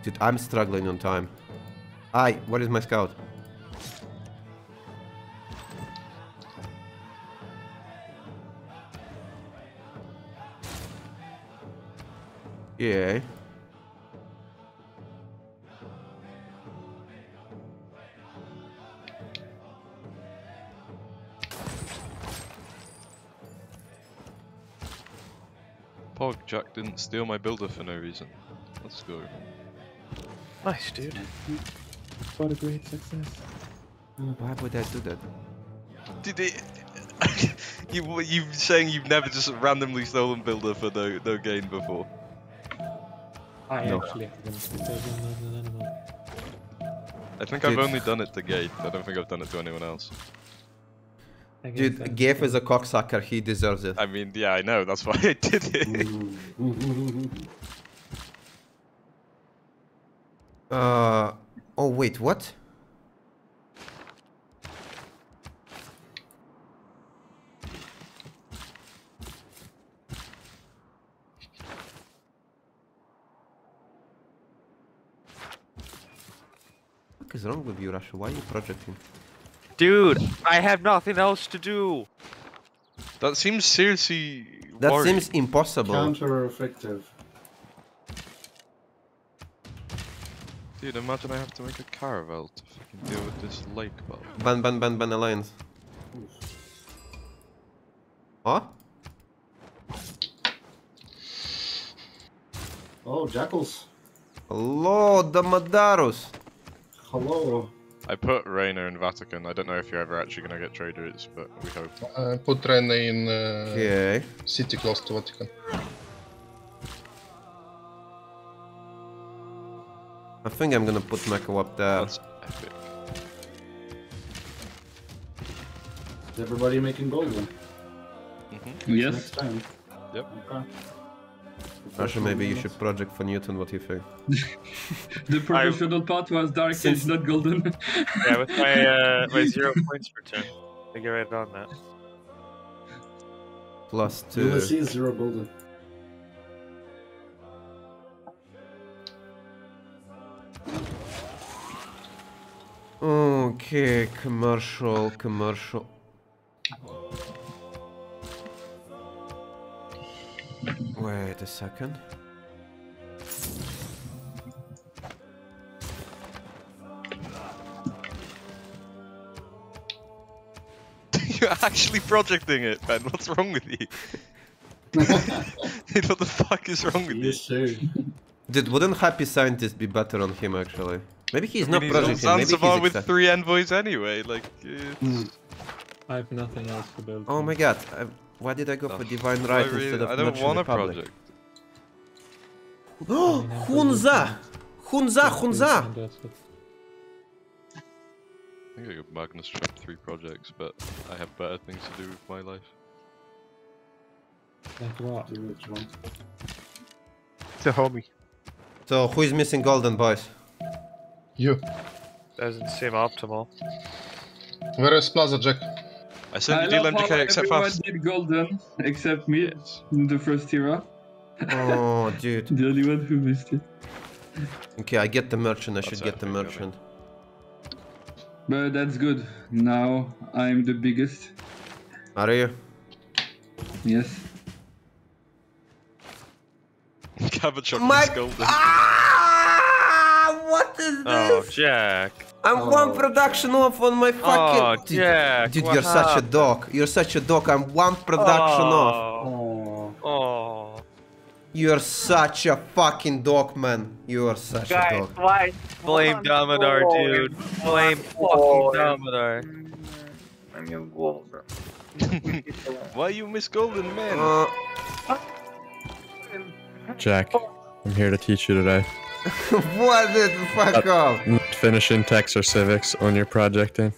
Dude, I'm struggling on time. Aye, where is my scout? Yeah. Pog, Jack didn't steal my builder for no reason. Let's go. Nice, dude. What a great success. Why would I do that? Did it... you, you're saying you've never just randomly stolen builder for no, no gain before? I no. actually haven't stolen an animal. I think dude. I've only done it to Gate. I don't think I've done it to anyone else. Dude, Gafe is a cocksucker, he deserves it. I mean, yeah, I know, that's why I did it. uh, oh wait, what? What is wrong with you, Russia? Why are you projecting? Dude, I have nothing else to do. That seems seriously... That worried. Seems impossible. Counter-effective. Dude, imagine I have to make a caravel to fucking deal with this lake belt. Ban, ban, ban, ban alliance. Huh? Oh, jackals. Hello, Damadarus. Hello. I put Reyna in Vatican. I don't know if you're ever actually going to get trade routes, but we hope. I put Reyna in uh, okay. City close to Vatican. I think I'm going to put Mako up there. That's epic. Is everybody making gold then? Mm-hmm. Yes. Next time. Yep. Okay. Russia, maybe you should project for Newton, what do you think? The professional I... part was dark since... and not golden. Yeah, with my, uh, my zero points per turn. I think I read on that. Plus two. You will see zero golden. Okay, commercial, commercial. Wait a second. You're actually projecting it, Ben. What's wrong with you? What the fuck is wrong with you? Sure. Dude, wouldn't Happy Scientist be better on him, actually? Maybe he's I mean, not he's projecting. Maybe he's Zanzibar with three envoys anyway, like... Uh... I have nothing else to build. Oh my god. I've... Why did I go oh, for Divine Right really, instead of I don't want a project. Oh, Hunza! Hunza, Hunza! I think I got Magnus Trap three projects, but I have better things to do with my life. Like what? It's a homie. So, who is missing golden, boys? You. Doesn't seem optimal. Where is Plaza Jack? I sent you D L M D K except for us. Everyone did golden, except me, in the first era. Oh, dude. The only one who missed it. Okay, I get the merchant. I should get the merchant. But that's good. Now I'm the biggest. Are you? Yes. Cabbage on my golden. Ah! What is this? Oh, Jack. I'm oh. one production off on my fucking. Oh, Jack. Dude, dude you're happened? such a dog. You're such a dog. I'm one production oh. off. Oh. Oh. You're such a fucking dog, man. You are such Guys, a dog. Why? Blame Dominar, dude. Blame fucking Dominar. I mean, golden. Why you miss golden, man? Uh, Jack, I'm here to teach you today. What the fuck up? Finishing text or civics on your project, then?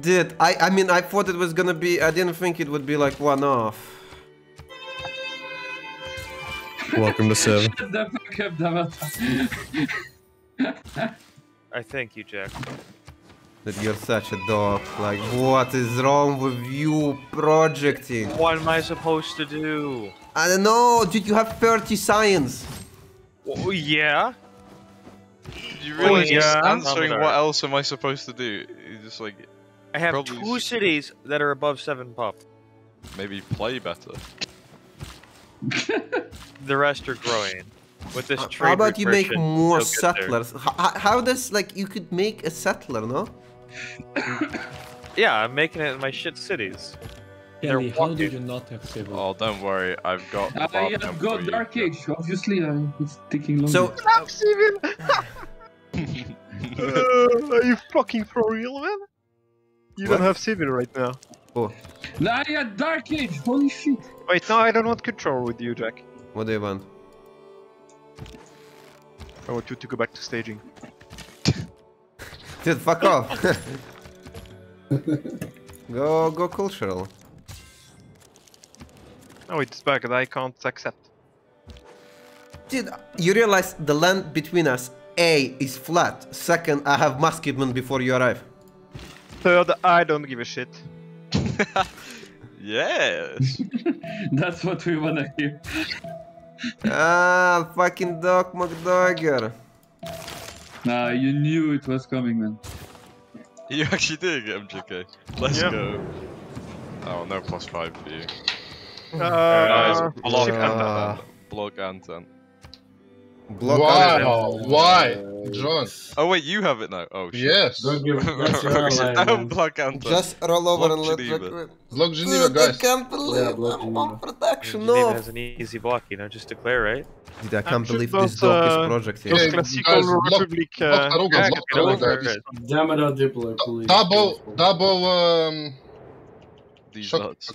Dude, I I mean, I thought it was gonna be. I didn't think it would be like one off. Welcome to Civ. I thank you, Jack. That you're such a dog. Like, what is wrong with you projecting? What am I supposed to do? I don't know, dude, you have thirty science. Oh, yeah? You really oh, yeah. just answering what else am I supposed to do? It's just like... I have two cities that are above seven pop. Maybe play better. The rest are growing. With this trade How about you make more settlers? How, how does, like, you could make a settler, no? Yeah, I'm making it in my shit cities. Kelly, how do you not have civil? Oh, don't worry, I've got. Uh, I have got Dark Age. Obviously, uh, it's taking longer. So stop civil! uh, are you fucking for real, man? You what? don't have civil right now. Oh. No, I had Dark Age. Holy shit! Wait, no, I don't want control with you, Jack. What do you want? I want you to go back to staging. Dude, fuck off! Go, go cultural. Oh, it's bugged, I can't accept. Dude, you realize the land between us, A, is flat. Second, I have musketmen before you arrive. Third, I don't give a shit. Yes! That's what we wanna hear. Ah, fucking dog McDogger. Nah, you knew it was coming, man. You actually did, M G K. Let's yeah. go. Oh, no plus five for you. Uh, uh, block uh, block Anton. Block Why? Anton. Why? John. Oh wait, you have it now. Oh shit. Yes. Don't give it. Don't block Anton. Just roll over block and let Geneva. Block Geneva, guys. I can't believe yeah, block I'm on production. Geneva no. has an easy block, you know, just declare, right? Dude, I can't I'm believe this dog uh, is project here. Yeah, guys, Republic, block, uh, block, I don't get Damada Diplo, please. Double, double, um... These nuts.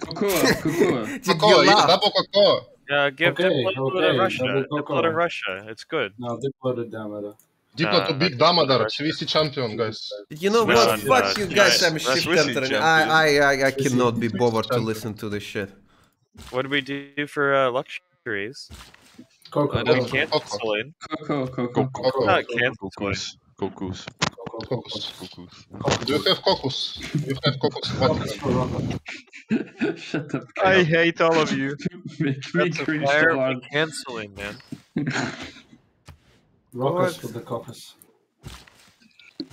Cocoa, cocoa. Cocoa, yeah, double cocoa. Yeah, give okay, Diplo okay. to Russia. Diplo to Russia, it's good. No, Diplo to Damodar. Diplo nah, to big Damodar, C V C champion, guys. You know what, no, fuck no, you guys, I'm shift entering. I, I, I cannot be bothered to listen to this shit. What do we do for uh, luxuries? Cocoa. Uh, we can't explain. Cocoa, cocoa, cocoa. Cocos. Cocos. Cocos. Cocos. Do you have cocos? You have cocos. Shut up. I hate all of you. Make me cringe so hard. Canceling, man. Rockus for the cocos.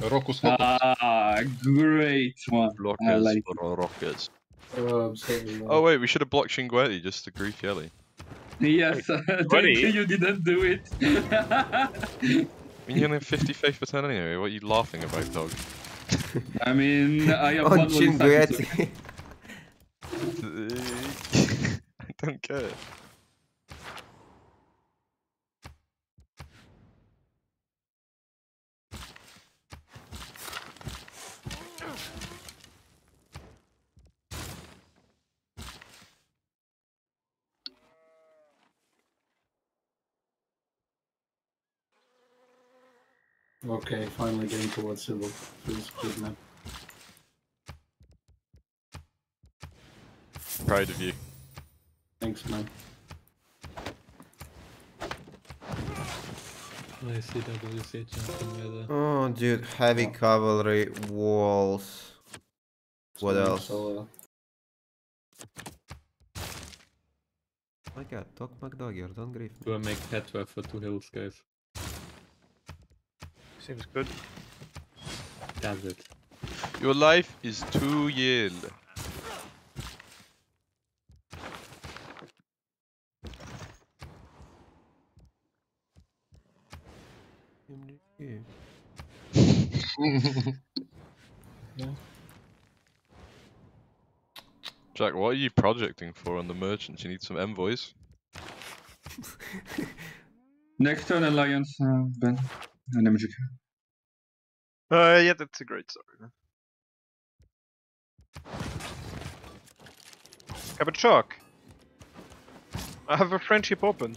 Rockus. Ah, great one. I like rockets. Oh, oh wait, we should have blocked Shinguetti just to grief Yelly. Yes, you didn't do it. You're only fifty faith per turn anyway, what are you laughing about, dog? I mean, I am not one I don't care. Okay, finally getting towards Sybil. Feels good, man. Proud of you. Thanks, man. I see W C jumping. Oh, dude, heavy cavalry, walls. What else? Oh my god, talk McDogger, don't grief me. Do I make Petwa for two hills, guys? Seems good. Does it. Your life is too yield. No. Jack, what are you projecting for on the merchants? You need some envoys. Next turn alliance, uh, Ben and M G K. Uh, yeah, that's a great story. Kapachok, I have a friendship open.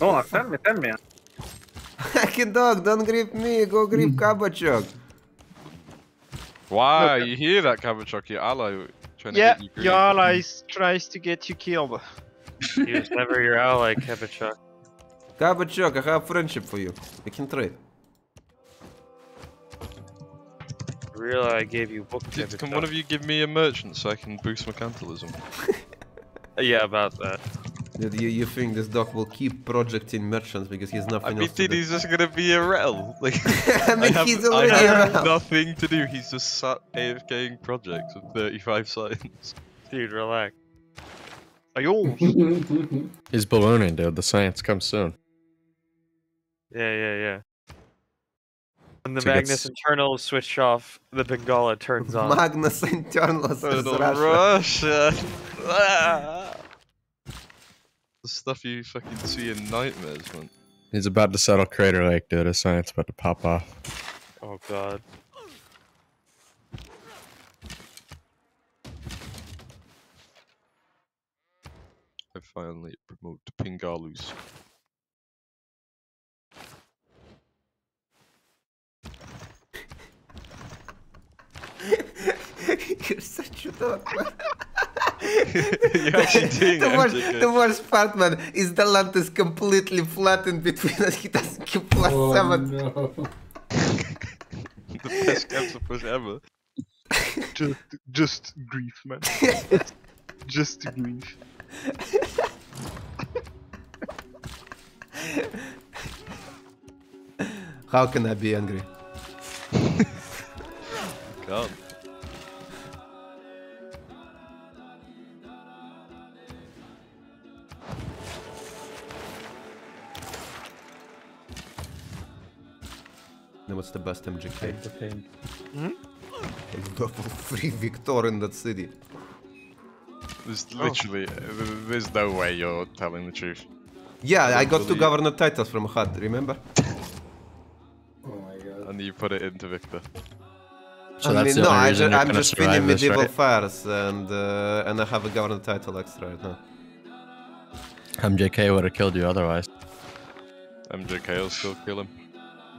Oh, tell me, tell me. Haki dog, don't grip me, go grip Kabachok. Wow, you hear that, Kabachok? Your ally trying yeah, to get you gripped. Your ally tries to get you killed. He was never your ally, Kabachok. Kabachok, I have friendship for you. We can trade. Really, I gave you book. Did, can one of you give me a merchant so I can boost mercantilism? Yeah, about that. Dude, you, you think this dog will keep projecting merchants because he's nothing I else to do? He's just gonna be a rattle. Like, I mean, I have, he's already I have a nothing to do. He's just sat AFKing projects with thirty-five signs. Dude, relax. Are you all? He's ballooning, dude. The science comes soon. Yeah, yeah, yeah. When the so Magnus Internal is switched off, the Bengala turns on. Magnus Internal is Russia. Russia. The stuff you fucking see in nightmares, man. He's about to settle Crater Lake, dude. His science about to pop off. Oh god. I finally promote Pingalus. You're such a dog, man. the, worst, the worst part, man, is the land is completely flat in between us. He doesn't keep plus oh, seven. No. The best cancel push ever. Just, just grief, man. Just grief. How can I be angry? God. Then what's the best M G K? Hmm? A level three Victor in that city. There's literally, oh. There's no way you're telling the truth. Yeah, I, I got believe. two governor titles from H U D, remember? Oh my god. And you put it into Victor. So I mean, no, I just, I'm just spinning medieval right? fires and uh, and I have a governor title extra right now. M G K would have killed you otherwise. M G K will still kill him.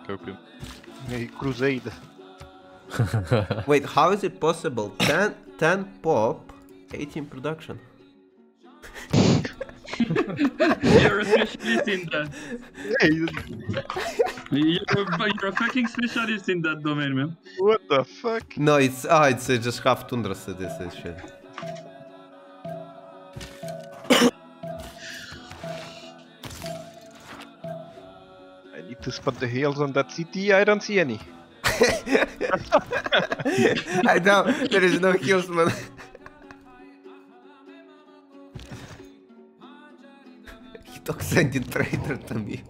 Copium. A crusade. Wait, how is it possible? ten, ten pop, eighteen production. You're a specialist in that. You're, you're a fucking specialist in that domain, man. What the fuck? No, it's ah, oh, it's uh, just half tundra cities and shit. I need to spot the hills on that city. I don't see any. I don't. There is no hills, man. Dog sending traitor to me.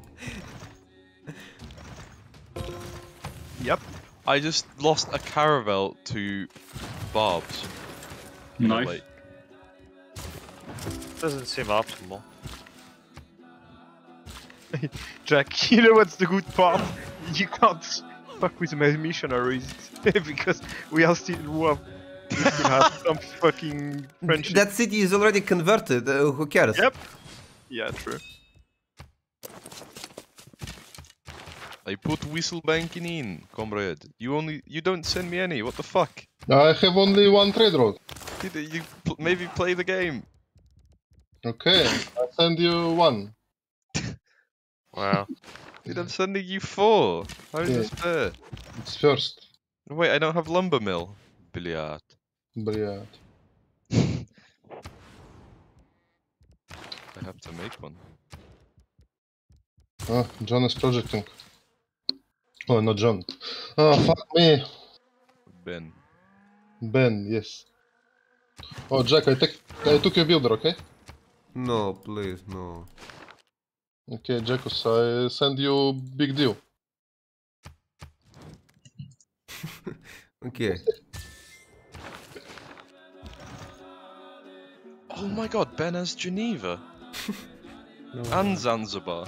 Yep. I just lost a caravel to Barb's. Nice. Like... Doesn't seem optimal. Jack, you know what's the good part? You can't fuck with my missionaries because we are still warm. We still have some fucking friendship. That city is already converted, uh, who cares? Yep. Yeah, true. I put whistle banking in, comrade. You only, you don't send me any. What the fuck? I have only one trade road. You, you maybe play the game. Okay, I send you one. Wow. Dude, I'm sending you four. How is yeah. this fair? It's first. Wait, I don't have lumber mill. Billiard. Billiard. I have to make one. Oh, John is projecting. No, not John. Oh, fuck me. Ben. Ben, yes. Oh, Jack, I, take, I took your builder, okay? No, please, no. Okay, Jackus, I send you big deal. Okay. Oh my god, Ben has Geneva. No. And Zanzibar.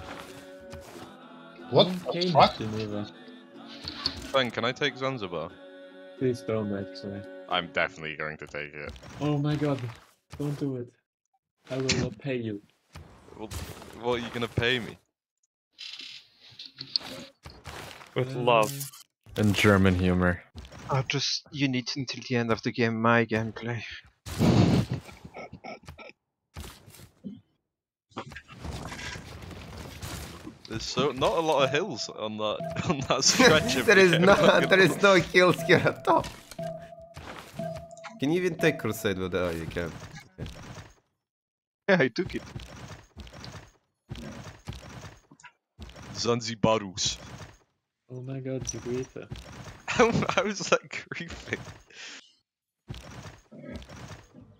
What? Okay, what? Geneva. Ben, can I take Zanzibar? Please don't, actually. I'm definitely going to take it. Oh my god, don't do it. I will not pay you. Well, what are you gonna pay me? With um... love. And German humor. I'll just... you need until the end of the game my gameplay. There's so not a lot of hills on that on that stretch. There is not. There is no hills here at top. Can you even take Crusade with that? Oh, you can. Okay. Yeah, I took it. Zanzibarus. Oh my god, Zagrita. How is that griefing?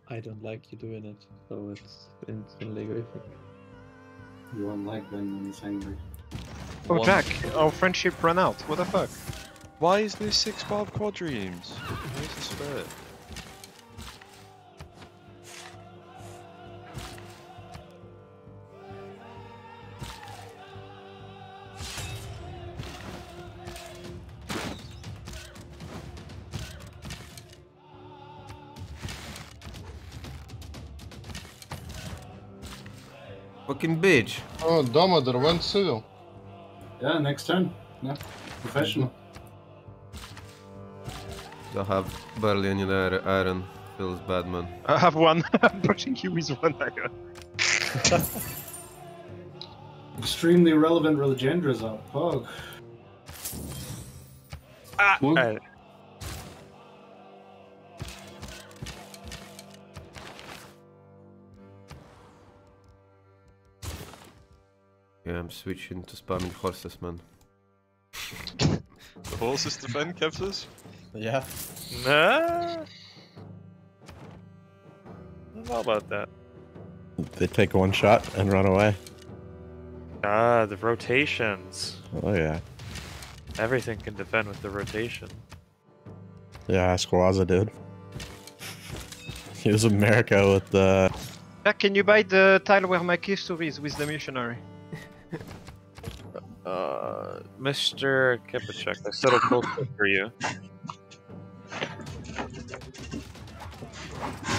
I don't like you doing it, so it's instantly griefing. You won't like when he's angry. Oh, one. Jack, our friendship ran out. What the fuck? Why is there six barb quadremes? Where's the spirit? Fucking bitch. Oh, Domador went civil. Yeah, next turn. Yeah, professional. I have barely any iron. Feels bad, man. I have one. I'm pushing you with one iron. Extremely relevant Religendra's out. Fuck. Ah! Uh, Yeah, I'm switching to spamming horses, man. The horses defend captors? Yeah. Nah. I don't know about that. They take one shot and run away. Ah, the rotations. Oh, yeah. Everything can defend with the rotation. Yeah, ask Waza, dude. Here's America with the... Uh, can you buy the tile where my keystone is with the missionary? Uh, Mister Kipichuk, I settled both for you.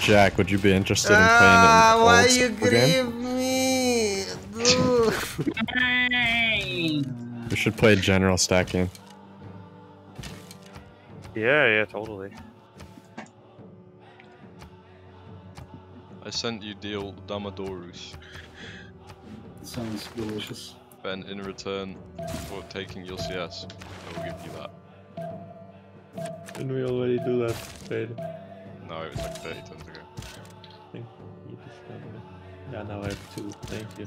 Jack, would you be interested in playing ah, an why old you grieve me? We should play general stacking. Yeah, yeah, totally. I sent you the old Damadorus. Sounds delicious. Ben, in return for taking your C S, I will give you that. Didn't we already do that, Fade? No, it was like thirty turns ago. I think you just got it. Yeah, now I have two, thank you.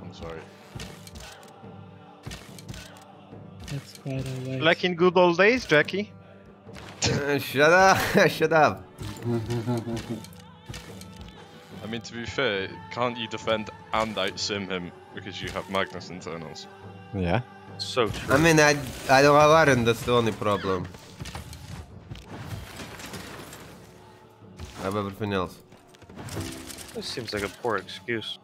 I'm sorry. That's quite alright. Like in good old days, Jackie? Uh, shut up! Shut up! I mean, to be fair, can't you defend and out-sim him because you have Magnus internals? Yeah. So true. I mean, I, I don't have iron, that's the only problem. I have everything else. This seems like a poor excuse.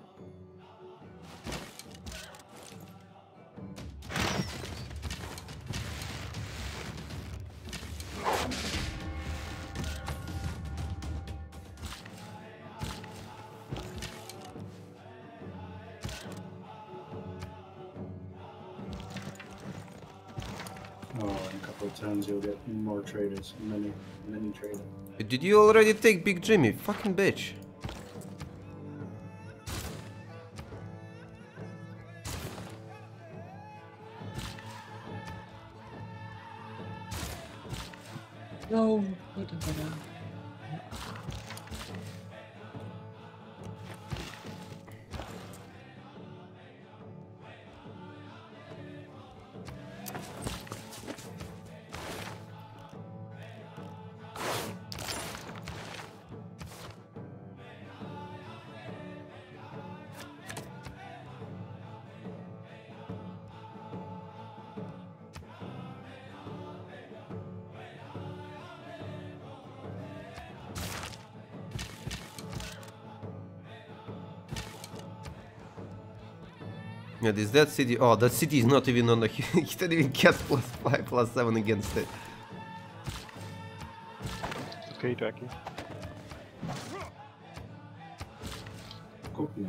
You'll get more traders, many, many traders. Did you already take Big Jimmy? Fucking bitch. No, what about that? Yeah, is that city? Oh, that city is not even on the... He didn't even get plus five, plus seven against it. Okay, Jackie. Copy.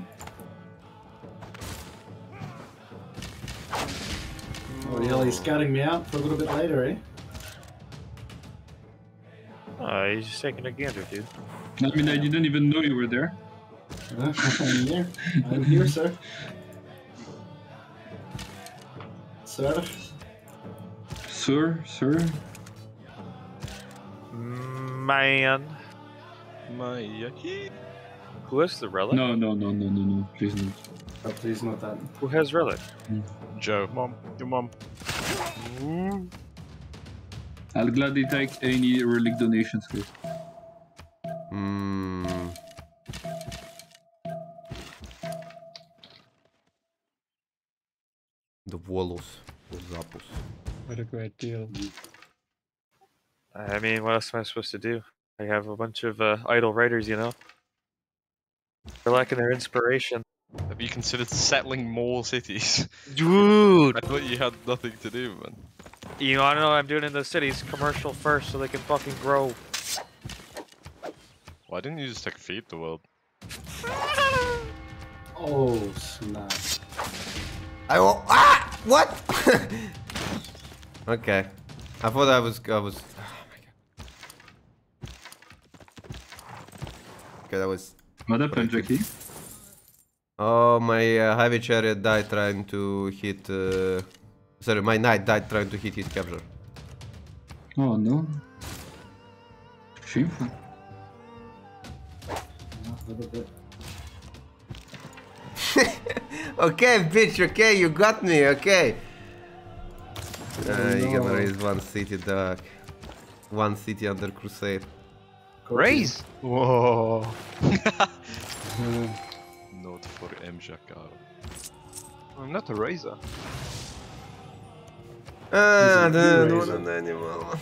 Oh, hell, he's scouting me out for a little bit later, eh? Oh, he's just taking a gander, dude. I mean, I didn't even know you were there. I'm here. I'm here, sir. Sir? Sir? Sir? Man. My yucky. Who has the relic? No, no, no, no, no, no. Please not. Oh, please not that. Who has relic? Mm. Joe. Mom. Your mom. Mm. I'll gladly take any relic donations, please. Mm. The Volos. What a great deal. I mean, what else am I supposed to do? I have a bunch of uh, idle writers, you know? They're lacking their inspiration. Have you considered settling more cities? Dude! I thought you had nothing to do, man. You know, I don't know what I'm doing in those cities. Commercial first so they can fucking grow. Why didn't you just like feed the world? Oh, snap. I will- Ah! What? Okay. I thought I was- I was- Oh my god. Okay, that was- What happened, Jackie? Oh, my uh, heavy chariot died trying to hit- uh... Sorry, my knight died trying to hit his capture. Oh no. Shameful. Okay, bitch, okay, you got me, okay. Uh, oh, you no. Can raise one city, dog. One city under crusade. Raise! Whoa. Not for M J K R. I'm not a razor. Ah, then what an animal.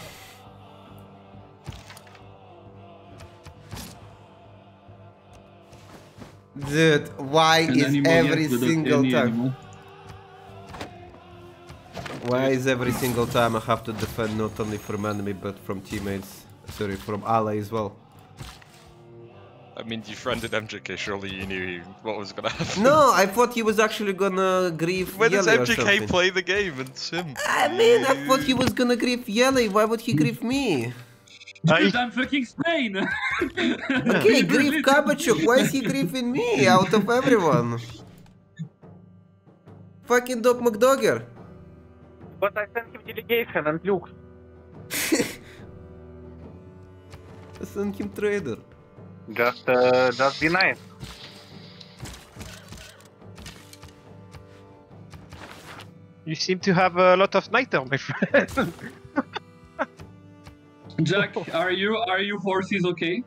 Dude, why an is every single time? Animal. Why is every single time I have to defend not only from enemy but from teammates? Sorry, from ally as well. I mean, you friended M J K, surely you knew what was gonna happen. No, I thought he was actually gonna grief Yelly. When does M J K play the game and sim? I mean, I thought he was gonna grief Yelly, why would he grief me? Because I... I'm fucking Spain! Okay, grief Kabachuk, why is he griefing me out of everyone? Fucking Doc McDogger! But I sent him delegation and Luke. I sent him trader. Just, uh, just be nice. You seem to have a lot of nighter, my friend. Jack, are you, are you horses okay?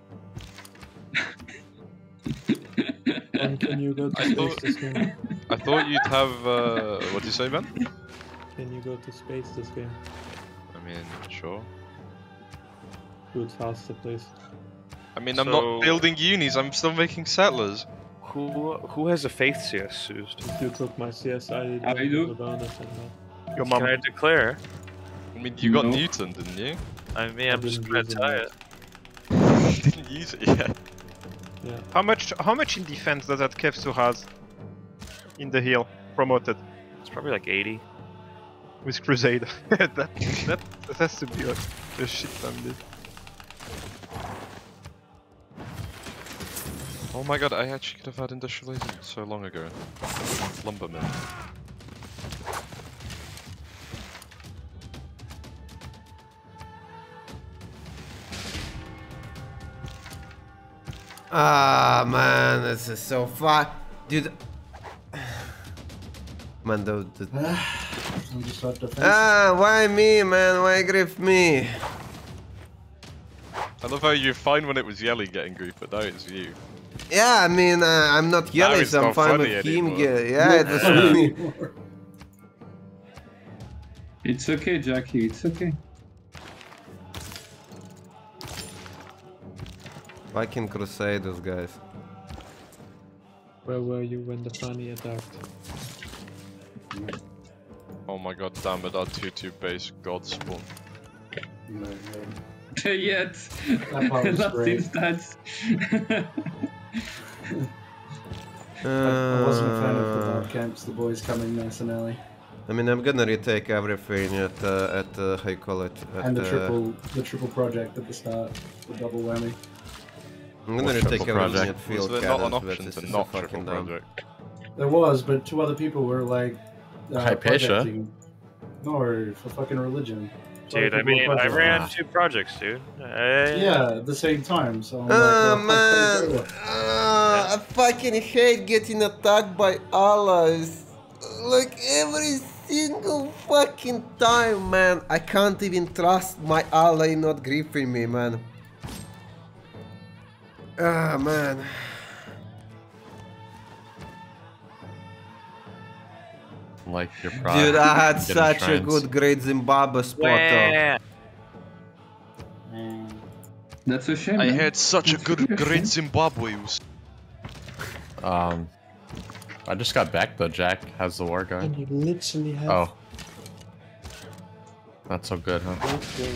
And can you go to I space thought, this game? I thought you'd have, uh, what do you say, man? Can you go to space this game? I mean, sure. Good faster, please. I mean, so, I'm not building unis, I'm still making settlers. Who who has a faith C S, Suze? If you took my C S, I didn't do the Your mom. Can I declare? I mean, you no. got Newton, didn't you? I mean, I'm just gonna tie it. You didn't use it yet. Yeah. How much, how much in defense does that Kefsu has in the hill, promoted? It's probably like eighty. With Crusade. that, that, that has to be like a shit ton, dude. Oh my god, I actually could have had industrialization so long ago. Lumberman. Ah, man, this is so far. Dude. Man, the. the... ah, why me, man? Why grief me? I love how you're fine when it was Yelly getting griefed, but now it's you. Yeah, I mean, uh, I'm not yelling, so I'm fine with him. Yeah, it was really... It's okay, Jackie, it's okay. Fucking Crusaders, guys. Where were you when the funny attacked? Oh my god, damn it, our two two base god spawn. No, no. Yet! Last in stats. uh, I wasn't a fan of the dark camps, the boys coming nice and early. I mean, I'm gonna retake everything at, uh, at uh, how you call it? At, and the triple, uh, the triple project at the start, the double whammy. I'm gonna retake everything at field cannons, not an option but to not fucking dumb. There was, but two other people were like... Uh, Hypatia? No, for fucking religion. Dude, I mean, I ran two projects, dude. I... Yeah, at the same time, so... I'm oh, like, oh, man! Uh, I fucking hate getting attacked by allies. Like, every single fucking time, man. I can't even trust my ally not gripping me, man. Ah, man. Like your product. Dude, I had such a good great Zimbabwe spot yeah. though. That's a shame. I man. had such That's a good great Zimbabwe use. Um I just got back though, Jack. How's the war going? And you literally have Oh. Not so good, huh? Okay.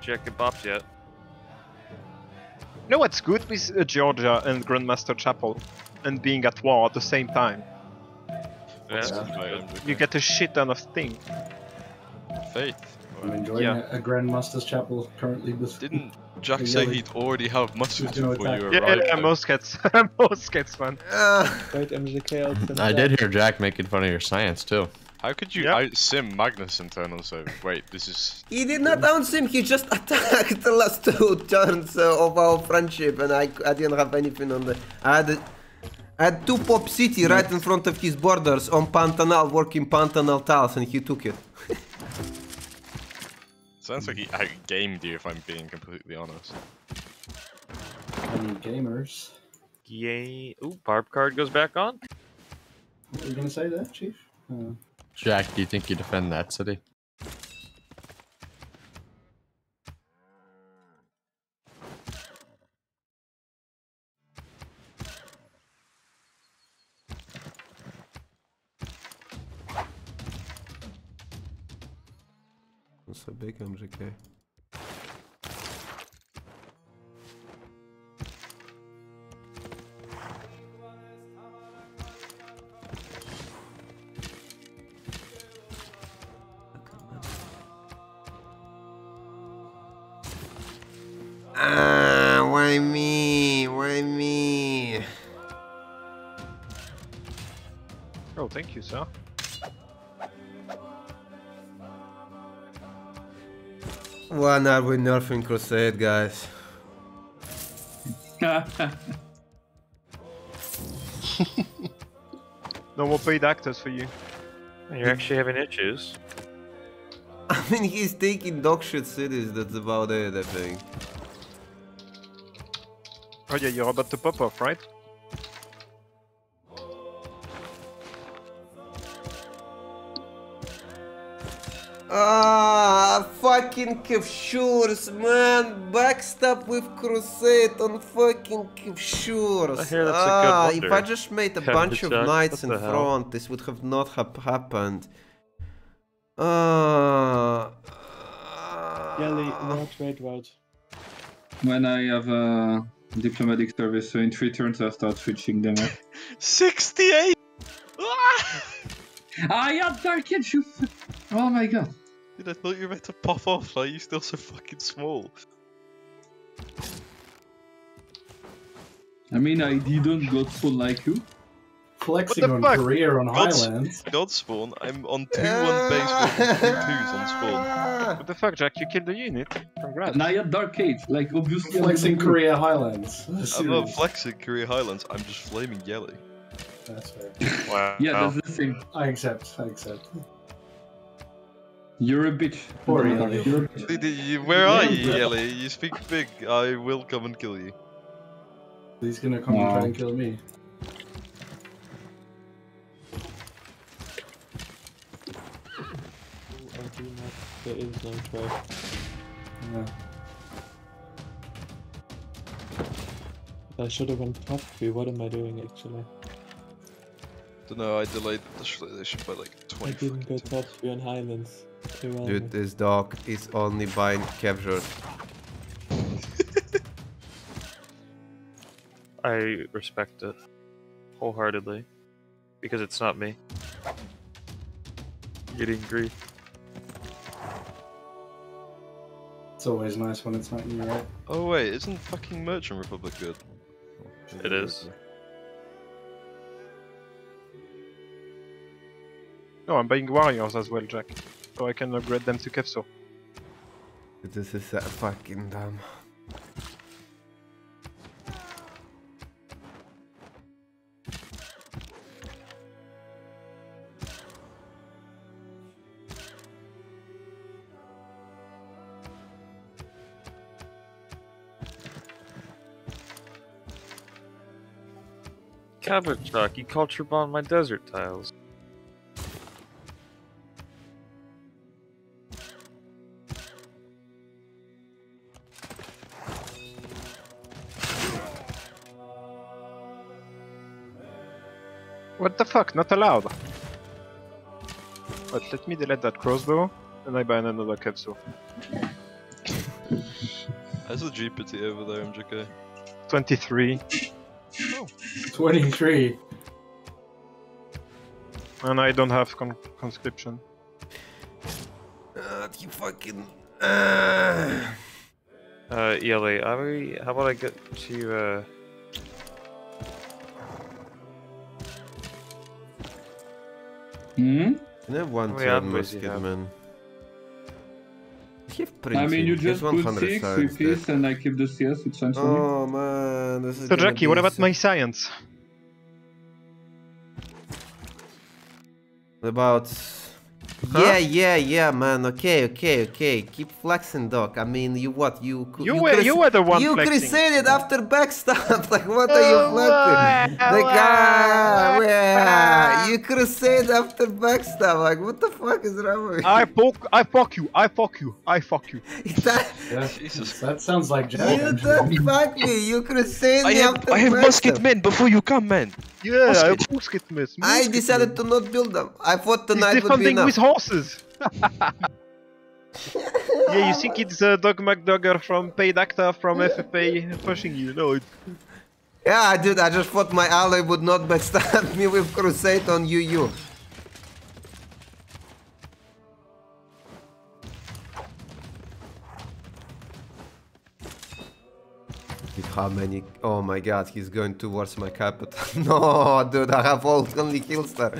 Jack and Bob yet. You know what's good with uh, Georgia and Grandmaster Chapel and being at war at the same time? Yeah. You get a shit ton of things. Faith. I'm enjoying yeah. a, a Grandmaster's Chapel currently with. Didn't Jack say he'd already have muskets before you arrived? Yeah, yeah, muskets. Muskets, man. I did hear Jack making fun of your science too. How could you yep. out-sim Magnus internal server? Wait, this is... He did not out-sim, he just attacked the last two turns uh, of our friendship and I, I didn't have anything on the... I had, a, I had two pop city right in front of his borders on Pantanal, working Pantanal tiles, and he took it. Sounds like he outgamed you, if I'm being completely honest. I mean, gamers. Yay. Ooh, Barb card goes back on. What are you gonna say there, Chief? Uh... Jack, do you think you defend that city? That's a big M G K. Ah, why me? Why me? Oh, thank you, sir. When are we nerfing Crusade, guys? No more paid actors for you. You're actually having issues. I mean, he's taking dogshit cities, that's about it, I think. Oh yeah, you're about to pop off, right? Ah, fucking Kevshures, man! Backstop with Crusade on fucking Kevshures! I hear that's ah, a good wonder. If I just made a Have bunch of check. knights what in front, this would have not have happened. Ah, Yelly, not red, right? When I have a diplomatic service, so in three turns I start switching them up. sixty-eight! I am dark and shoot! Oh my god! Dude, I thought you were meant to pop off, like, you're still so fucking small. I mean, I didn't god spawn like you. Flexing on Korea on Highlands. God spawn, I'm on two one base with two twos on spawn. What the fuck, Jack? You killed the unit. Congrats. Now you're Dark Age, like, obviously. Flexing Korea Highlands. I'm not flexing Korea Highlands, I'm just flaming Yelly. That's fair. Wow. Yeah, that's the thing. I accept, I accept. You're a bitch. Poor Yelly. You're a bitch. Where are you, Yelly? You speak big. I will come and kill you. He's gonna come wow. and try and kill me. I do not. There is no try. Yeah. I should have went top three. What am I doing, actually? Don't know, I delayed the civilization by like twenty. I didn't go top, we're on Highlands. Dude, this dog is only buying capture. I respect it wholeheartedly because it's not me. Getting grief. It's always nice when it's not you, right? Oh wait, isn't fucking Merchant Republic good? It is. No, I'm buying warriors as well, Jack, so I can upgrade them to Kefso. This is a fucking dumb. Cabbage Doc, you culture bomb my desert tiles. What the fuck? Not allowed! But let me delete that crossbow, and I buy another capsule. That's a G P T over there, M J K. twenty-three. Oh. twenty-three. And I don't have con conscription. Uh, you fucking. Uh, uh E L A, are we, how about I get to. Uh... Hmm? Can I have one turn musket, man? I mean, you just put six with this and I keep the C S with Samsung. Oh man, this is. So Jackie, what about my science? What about... Huh? Yeah, yeah, yeah, man, okay, okay, okay, keep flexing, Doc. I mean, you what, you... You, you, were, you were the one you flexing. You crusaded after backstab, like, what are you flexing? Like, ah, yeah, you crusade after backstab, like, what the fuck is wrong with you? I poke, I fuck you, I fuck you, I fuck you. that, yeah, Jesus, that sounds like Jack. You don't fuck me, you crusade me after backstab. I have musket men before you come, man. Yeah, musket. I have musket men. I decided to not build them. I thought tonight would be enough. Horses! Yeah, you think it's uh, Doug McDogger from Paid Actor from F F A pushing you, no? Yeah, dude, I just thought my ally would not backstab me with Crusade on U U. How many? Oh my god, he's going towards my capital. No, dude, I have all only kills there.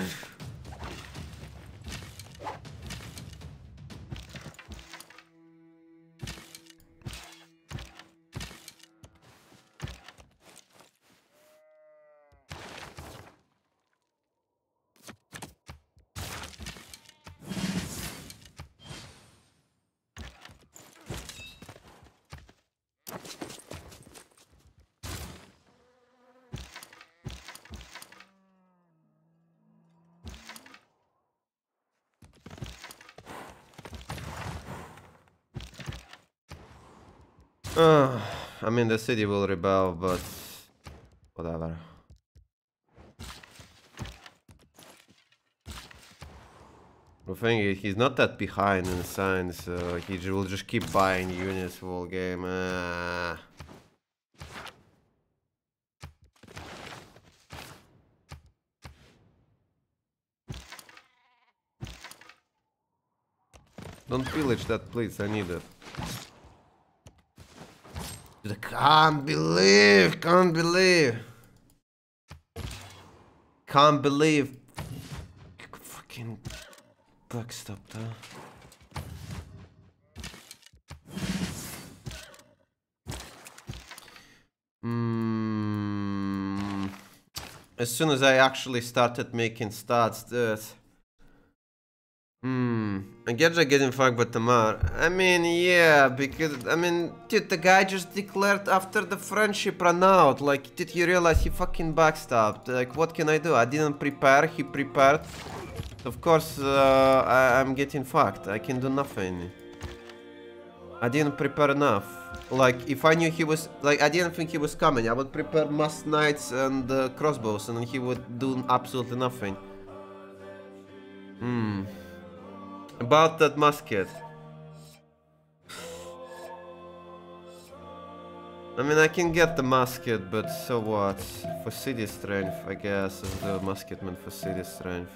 Uh, I mean, the city will rebel, but whatever. The thing is, he's not that behind in science, so he will just keep buying units all game. Uh. Don't pillage that, please, I need it. I can't believe, can't believe, can't believe, fucking backstop there. Mm. As soon as I actually started making stats, this. Hmm, I guess I getting fucked by Tamar. I mean, yeah, because, I mean, dude, the guy just declared after the friendship ran out. Like, did he realize he fucking backstabbed? Like, what can I do? I didn't prepare, he prepared. Of course, uh, I, I'm getting fucked. I can do nothing. I didn't prepare enough. Like, if I knew he was... Like, I didn't think he was coming. I would prepare mass knights and uh, crossbows, and he would do absolutely nothing. Hmm. About that musket. I mean, I can get the musket, but so what? For city strength, I guess, is the musket meant for city strength.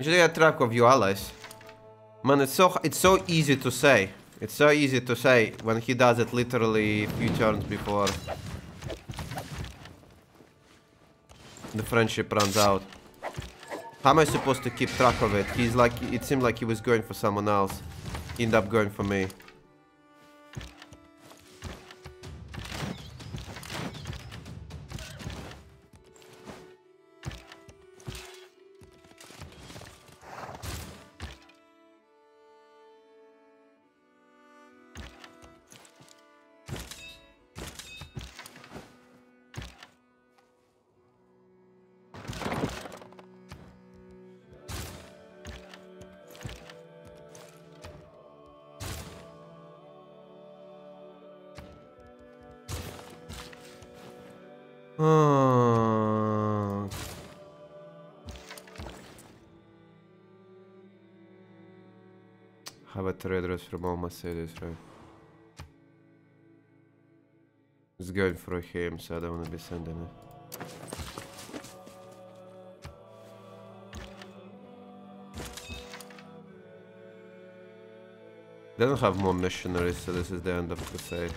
Usually I track of your allies. Man, it's so it's so easy to say. It's so easy to say when he does it literally a few turns before the friendship runs out. How am I supposed to keep track of it? He's like, it seemed like he was going for someone else. He ended up going for me. Have a traders from all my cities, right? It's going through him, so I don't want to be sending it. They don't have more missionaries, so this is the end of the crusade.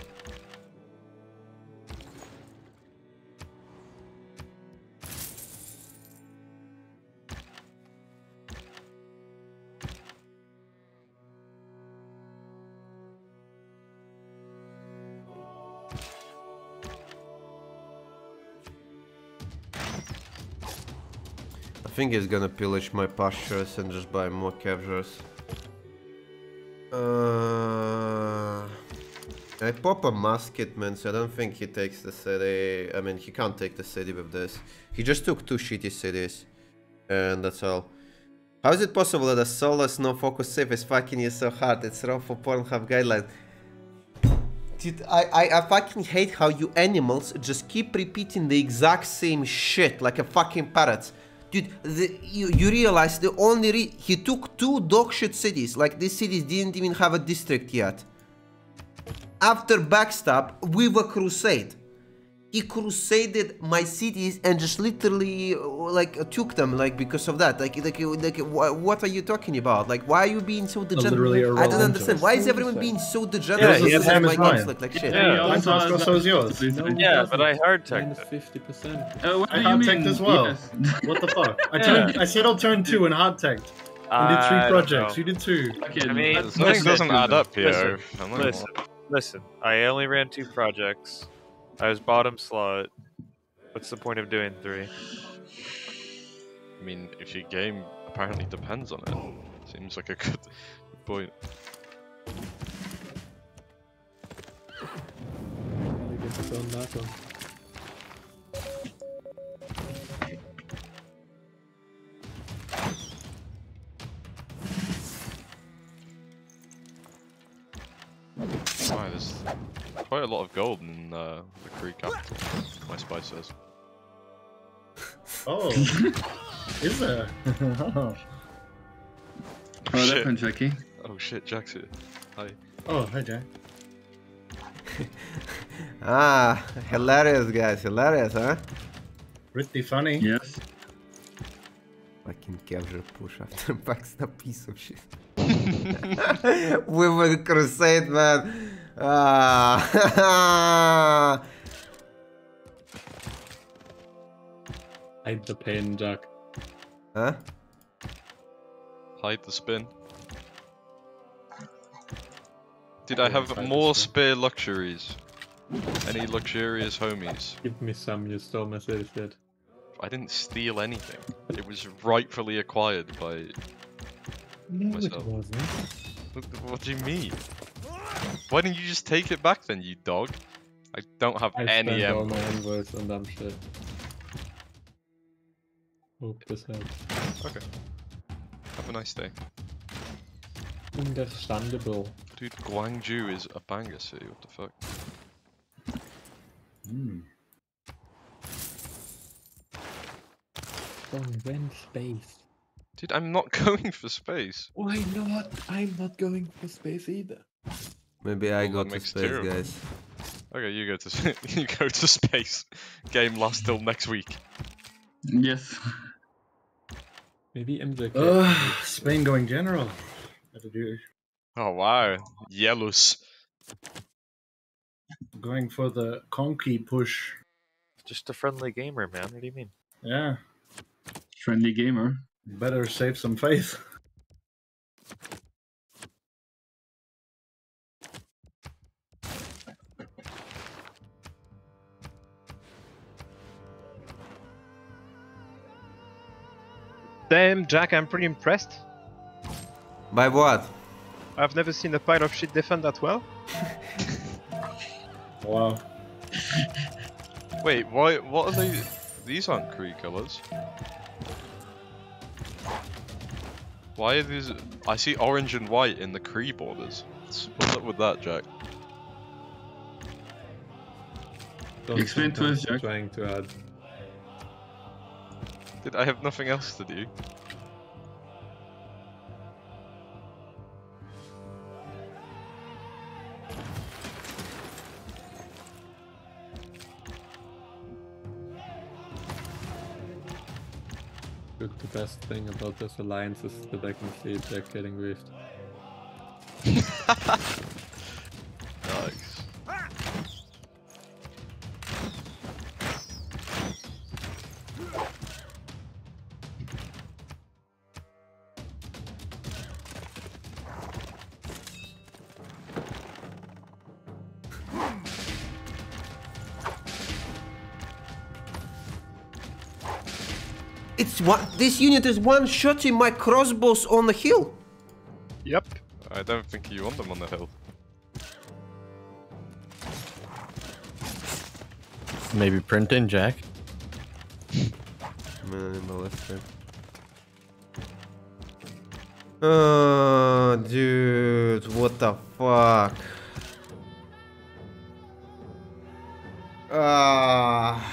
I think he's gonna pillage my pastures and just buy more captures. Uh, I pop a musket, man, so I don't think he takes the city. I mean, he can't take the city with this. He just took two shitty cities. And that's all. How is it possible that a soulless, no-focus save is fucking you so hard? It's wrong for Pornhub guidelines. Dude, I, I, I fucking hate how you animals just keep repeating the exact same shit like a fucking parrot. Dude, the, you, you realize the only re he took two dog shit cities, like these cities didn't even have a district yet. After backstab, we were crusade. He crusaded my cities and just literally like took them, like because of that. Like, like, like wh what are you talking about? Like, why are you being so degenerate? I don't understand. Why is everyone being so degenerate? Yeah, yeah, my games look like shit. Yeah, yeah, also, also, also is yours. No, yeah, but I hard tech fifty percent. Uh, what I hard tech as well. Yes. What the fuck? I turned, yeah. I said I'll turn two and hard tech. You did three projects. You did two. Okay, I mean, something doesn't add up here. Listen, listen, listen. I only ran two projects. I was bottom slot. What's the point of doing three? I mean, if your game apparently depends on it. Seems like a good point. Why this? Quite a lot of gold in uh, the Cree capital, my spy says. Oh, is there? Oh, oh shit. That's Jackie. Oh shit, Jack's here. Hi. Oh, hi Jack. Ah, hilarious guys, hilarious, huh? Pretty funny. Yes. Fucking capture push after backstab piece of shit. We were crusade, man. Ah. Hide the pain, Jack. Huh? Hide the spin. Did I have more spare luxuries? Any luxurious homies? Give me some, you stole my city's dead. I didn't steal anything. It was rightfully acquired by no, myself. It wasn't. What, what do you mean? Why didn't you just take it back then, you dog? I don't have I any all my envoys on dumb shit. Hope this helps. Okay. Have a nice day. Understandable. Dude, Guangzhou is a banger city, what the fuck? Hmm. Don't win space. Dude, I'm not going for space. Why not? I'm not going for space either. Maybe I well, go to space, terrible. guys. Okay, you go to you go to space. Game lasts till next week. Yes. Maybe M J K. Uh, Spain going general. Oh wow, yellows. Going for the conky push. Just a friendly gamer, man. What do you mean? Yeah. Friendly gamer. Better save some faith. Damn, Jack, I'm pretty impressed. By what? I've never seen a pile of shit defend that well. Wow. Wait, why? What are they? These aren't Cree colors. Why are these? I see orange and white in the Cree borders. What's up with that, Jack? Don't Explain to us, Jack. Trying to add. Did I have nothing else to do? Look, the best thing about this alliance is that I can see Jack getting griefed. Nice. It's one. This unit is one shotting my crossbows on the hill. Yep. I don't think you want them on the hill. Maybe print in, Jack. Man in the left there. Oh, dude, what the fuck? Ah. Uh...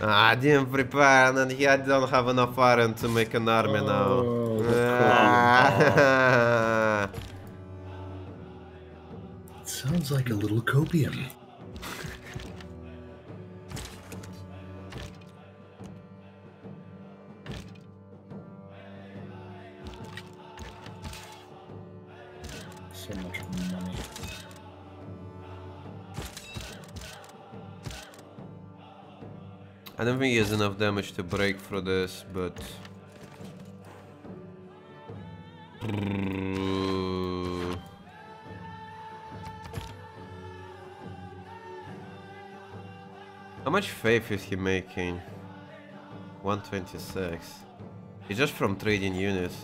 I didn't prepare, and I don't have enough iron to make an army oh, now. It sounds like a little copium. So much money. I don't think he has enough damage to break through this, but... How much faith is he making? one twenty-six. It's just from trading units.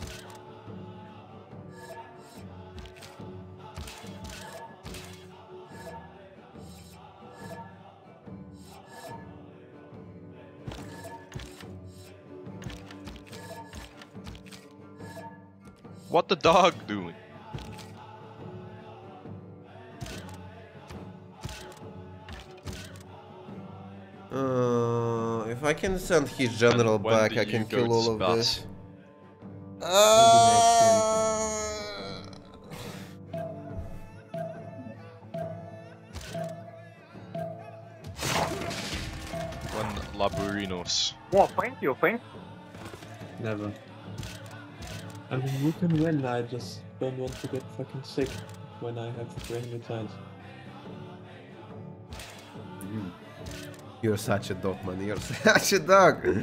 What the dog doing? Uh, if I can send his general back, I can kill all of this. Uh... One Laburinos. Well, thank you, thank you. Never. I mean, you can win, I just don't want to get fucking sick when I have brain times. Mm. You're such a dog, man, you're such a dog!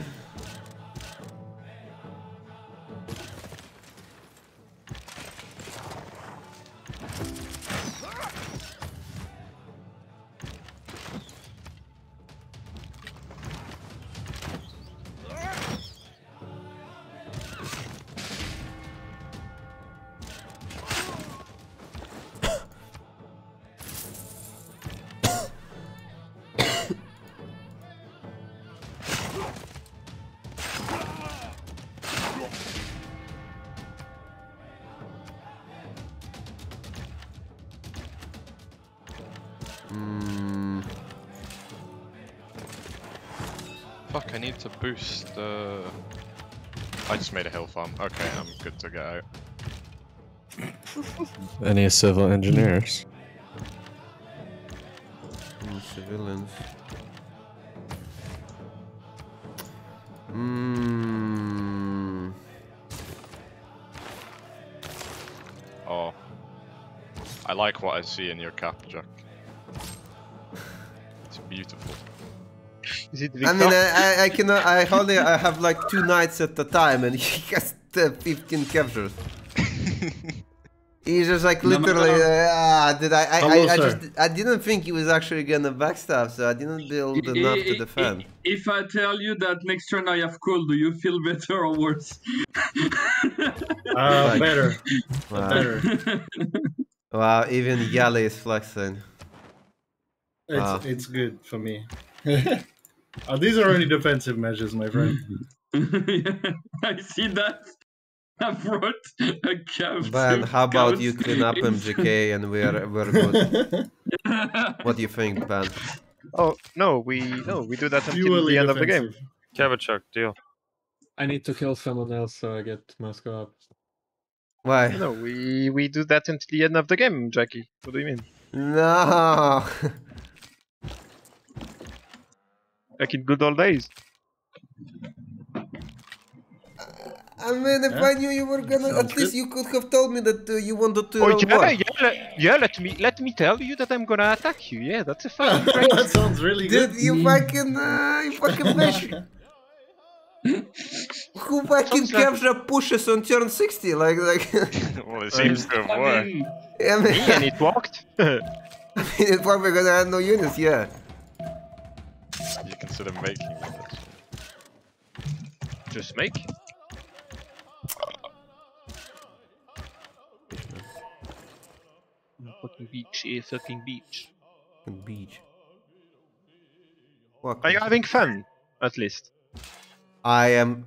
Mm. Fuck, I need to boost the... Uh... I just made a hill farm. Okay, I'm good to go out. Any civil engineers? Mm, civilians. Mm. Oh. I like what I see in your cap, Jack. It's beautiful. Is it I mean, I, I, I cannot. I only I have like two knights at a time, and he has uh, fifteen captures. He's just like literally. No, no, no. Uh, did I? I, Hello, I, I just. I didn't think he was actually gonna backstab, so I didn't build I, enough I, to defend. If I tell you that next turn I have cool, do you feel better or worse? uh, better. Wow. Better. Wow, even Yali is flexing. It's, wow. It's good for me. Oh, these are only defensive measures, my friend. Yeah, I see that. I brought a captive. Ben, how about you clean up M G K and we're we're good. What do you think, Ben? Oh no, we no we do that until Purely the end defensive. Of the game. Kavachuk, deal. I need to kill someone else so I get Moscow up. Why? No, we we do that until the end of the game, Jackie. What do you mean? No. Like in good old days. I mean, if yeah. I knew you were gonna, Sounds at good. Least you could have told me that uh, you wanted to. Oh yeah, war. yeah, yeah, yeah. Let me, let me tell you that I'm gonna attack you. Yeah, that's a fact. That sounds really good. Dude, you fucking, uh, you fucking flash. Who fucking capture like... pushes on turn sixty? Like, like. Well, it seems to have worked. I mean, yeah, and it worked. I mean, it worked because I had no units. Yeah. You consider making it. Just make. Fucking beach, yeah, fucking beach. Fucking beach. Are you having fun? At least. I am.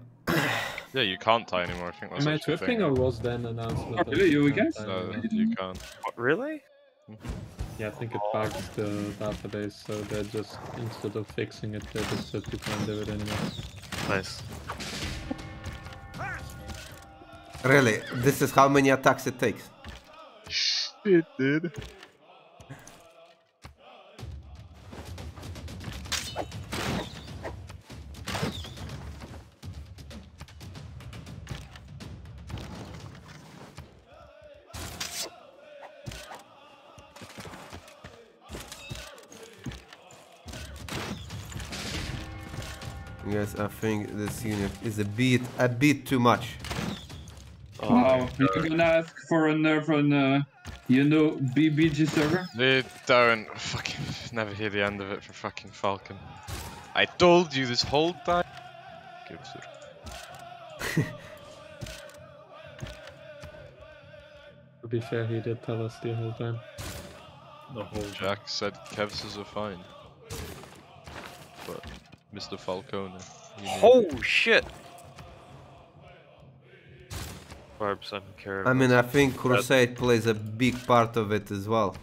Yeah, you can't tie anymore. I think that's. Am I thrifting or was then announced? That oh, really? You again? No, you can't. What, really? Yeah, I think it bugs the database, so they're just instead of fixing it, they just said you can't do it anymore. Nice. Really? This is how many attacks it takes? Shit, dude. Yes, I think this unit is a bit, a bit too much. Oh, wow, you're gonna ask for a nerf on, uh, you know, B B G server? They don't fucking never hear the end of it for fucking Falcon. I told you this whole time. To be fair, he did tell us the whole time. The whole Jack time. said Kevses are fine, but. Mister Falcone. Oh shit! I mean, I think Crusade plays a big part of it as well.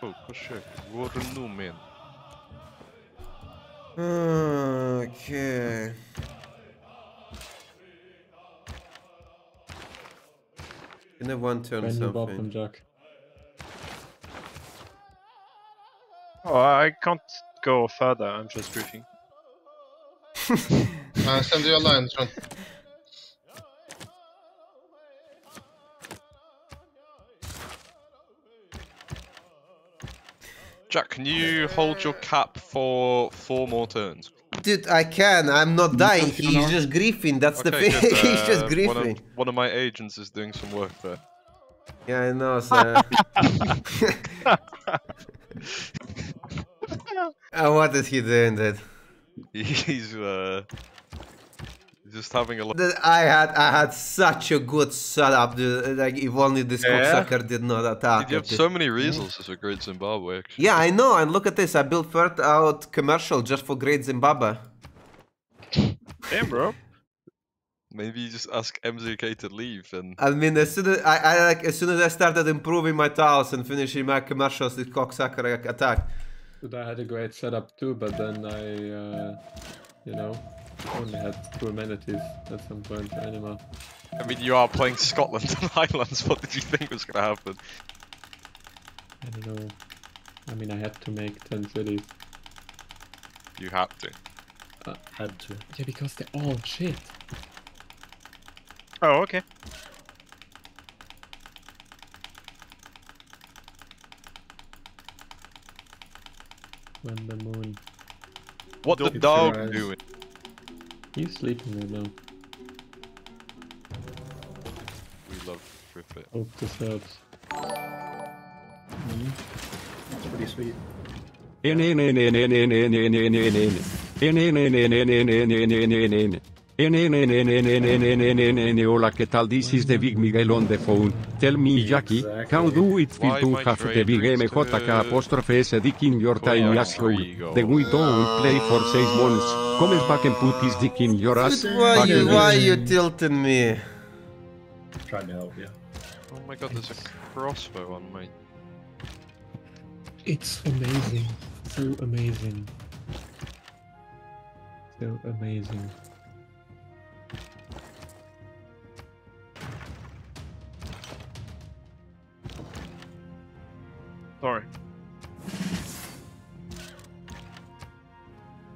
Oh, for sure. What a new man. Okay. In a one turn something. Jack. Oh, I can't. Go further, I'm just briefing. uh, send your lines, John. Jack, can you hold your cap for four more turns? Dude, I can, I'm not dying, he's just griefing, that's okay, the thing, good, uh, he's just griefing. One of, one of my agents is doing some work there. Yeah, I know, sir. Uh, what is he doing, dude? He's uh, just having a look. I had I had such a good setup, dude. Like if only this yeah. cocksucker did not attack. You have so many resources for Great Zimbabwe. Actually. Yeah, I know. And look at this. I built third out commercial just for Great Zimbabwe. Damn, bro. Maybe you just ask M Z K to leave and... I mean, as soon as I, I like, as soon as I started improving my tiles and finishing my commercials, this cocksucker attacked. But I had a great setup too, but then I, uh, you know, only had two amenities at some point for Anima. I mean, you are playing Scotland and Highlands. What did you think was going to happen? I don't know. I mean, I had to make ten cities. You had to. Uh, had to. Yeah, because they're all shit. Oh, okay. When the moon... What the dog doing? He's sleeping right now. We love Triplet. Hope this helps. Mm-hmm. That's pretty sweet. In in in in in in in in in in in in in En en en en en en en en en en en hola, ¿qué tal? This is the big Miguel on the phone. Tell me, Jackie, how do it feel to have the big M J K apostrophe S dick in your tiny asshole? The we don't play for six months. Comes back and put his dick in your ass. Why you why you tilting me? I'm trying to help you. Oh my god, there's a crossbow on me. It's amazing. So amazing. So amazing. Sorry.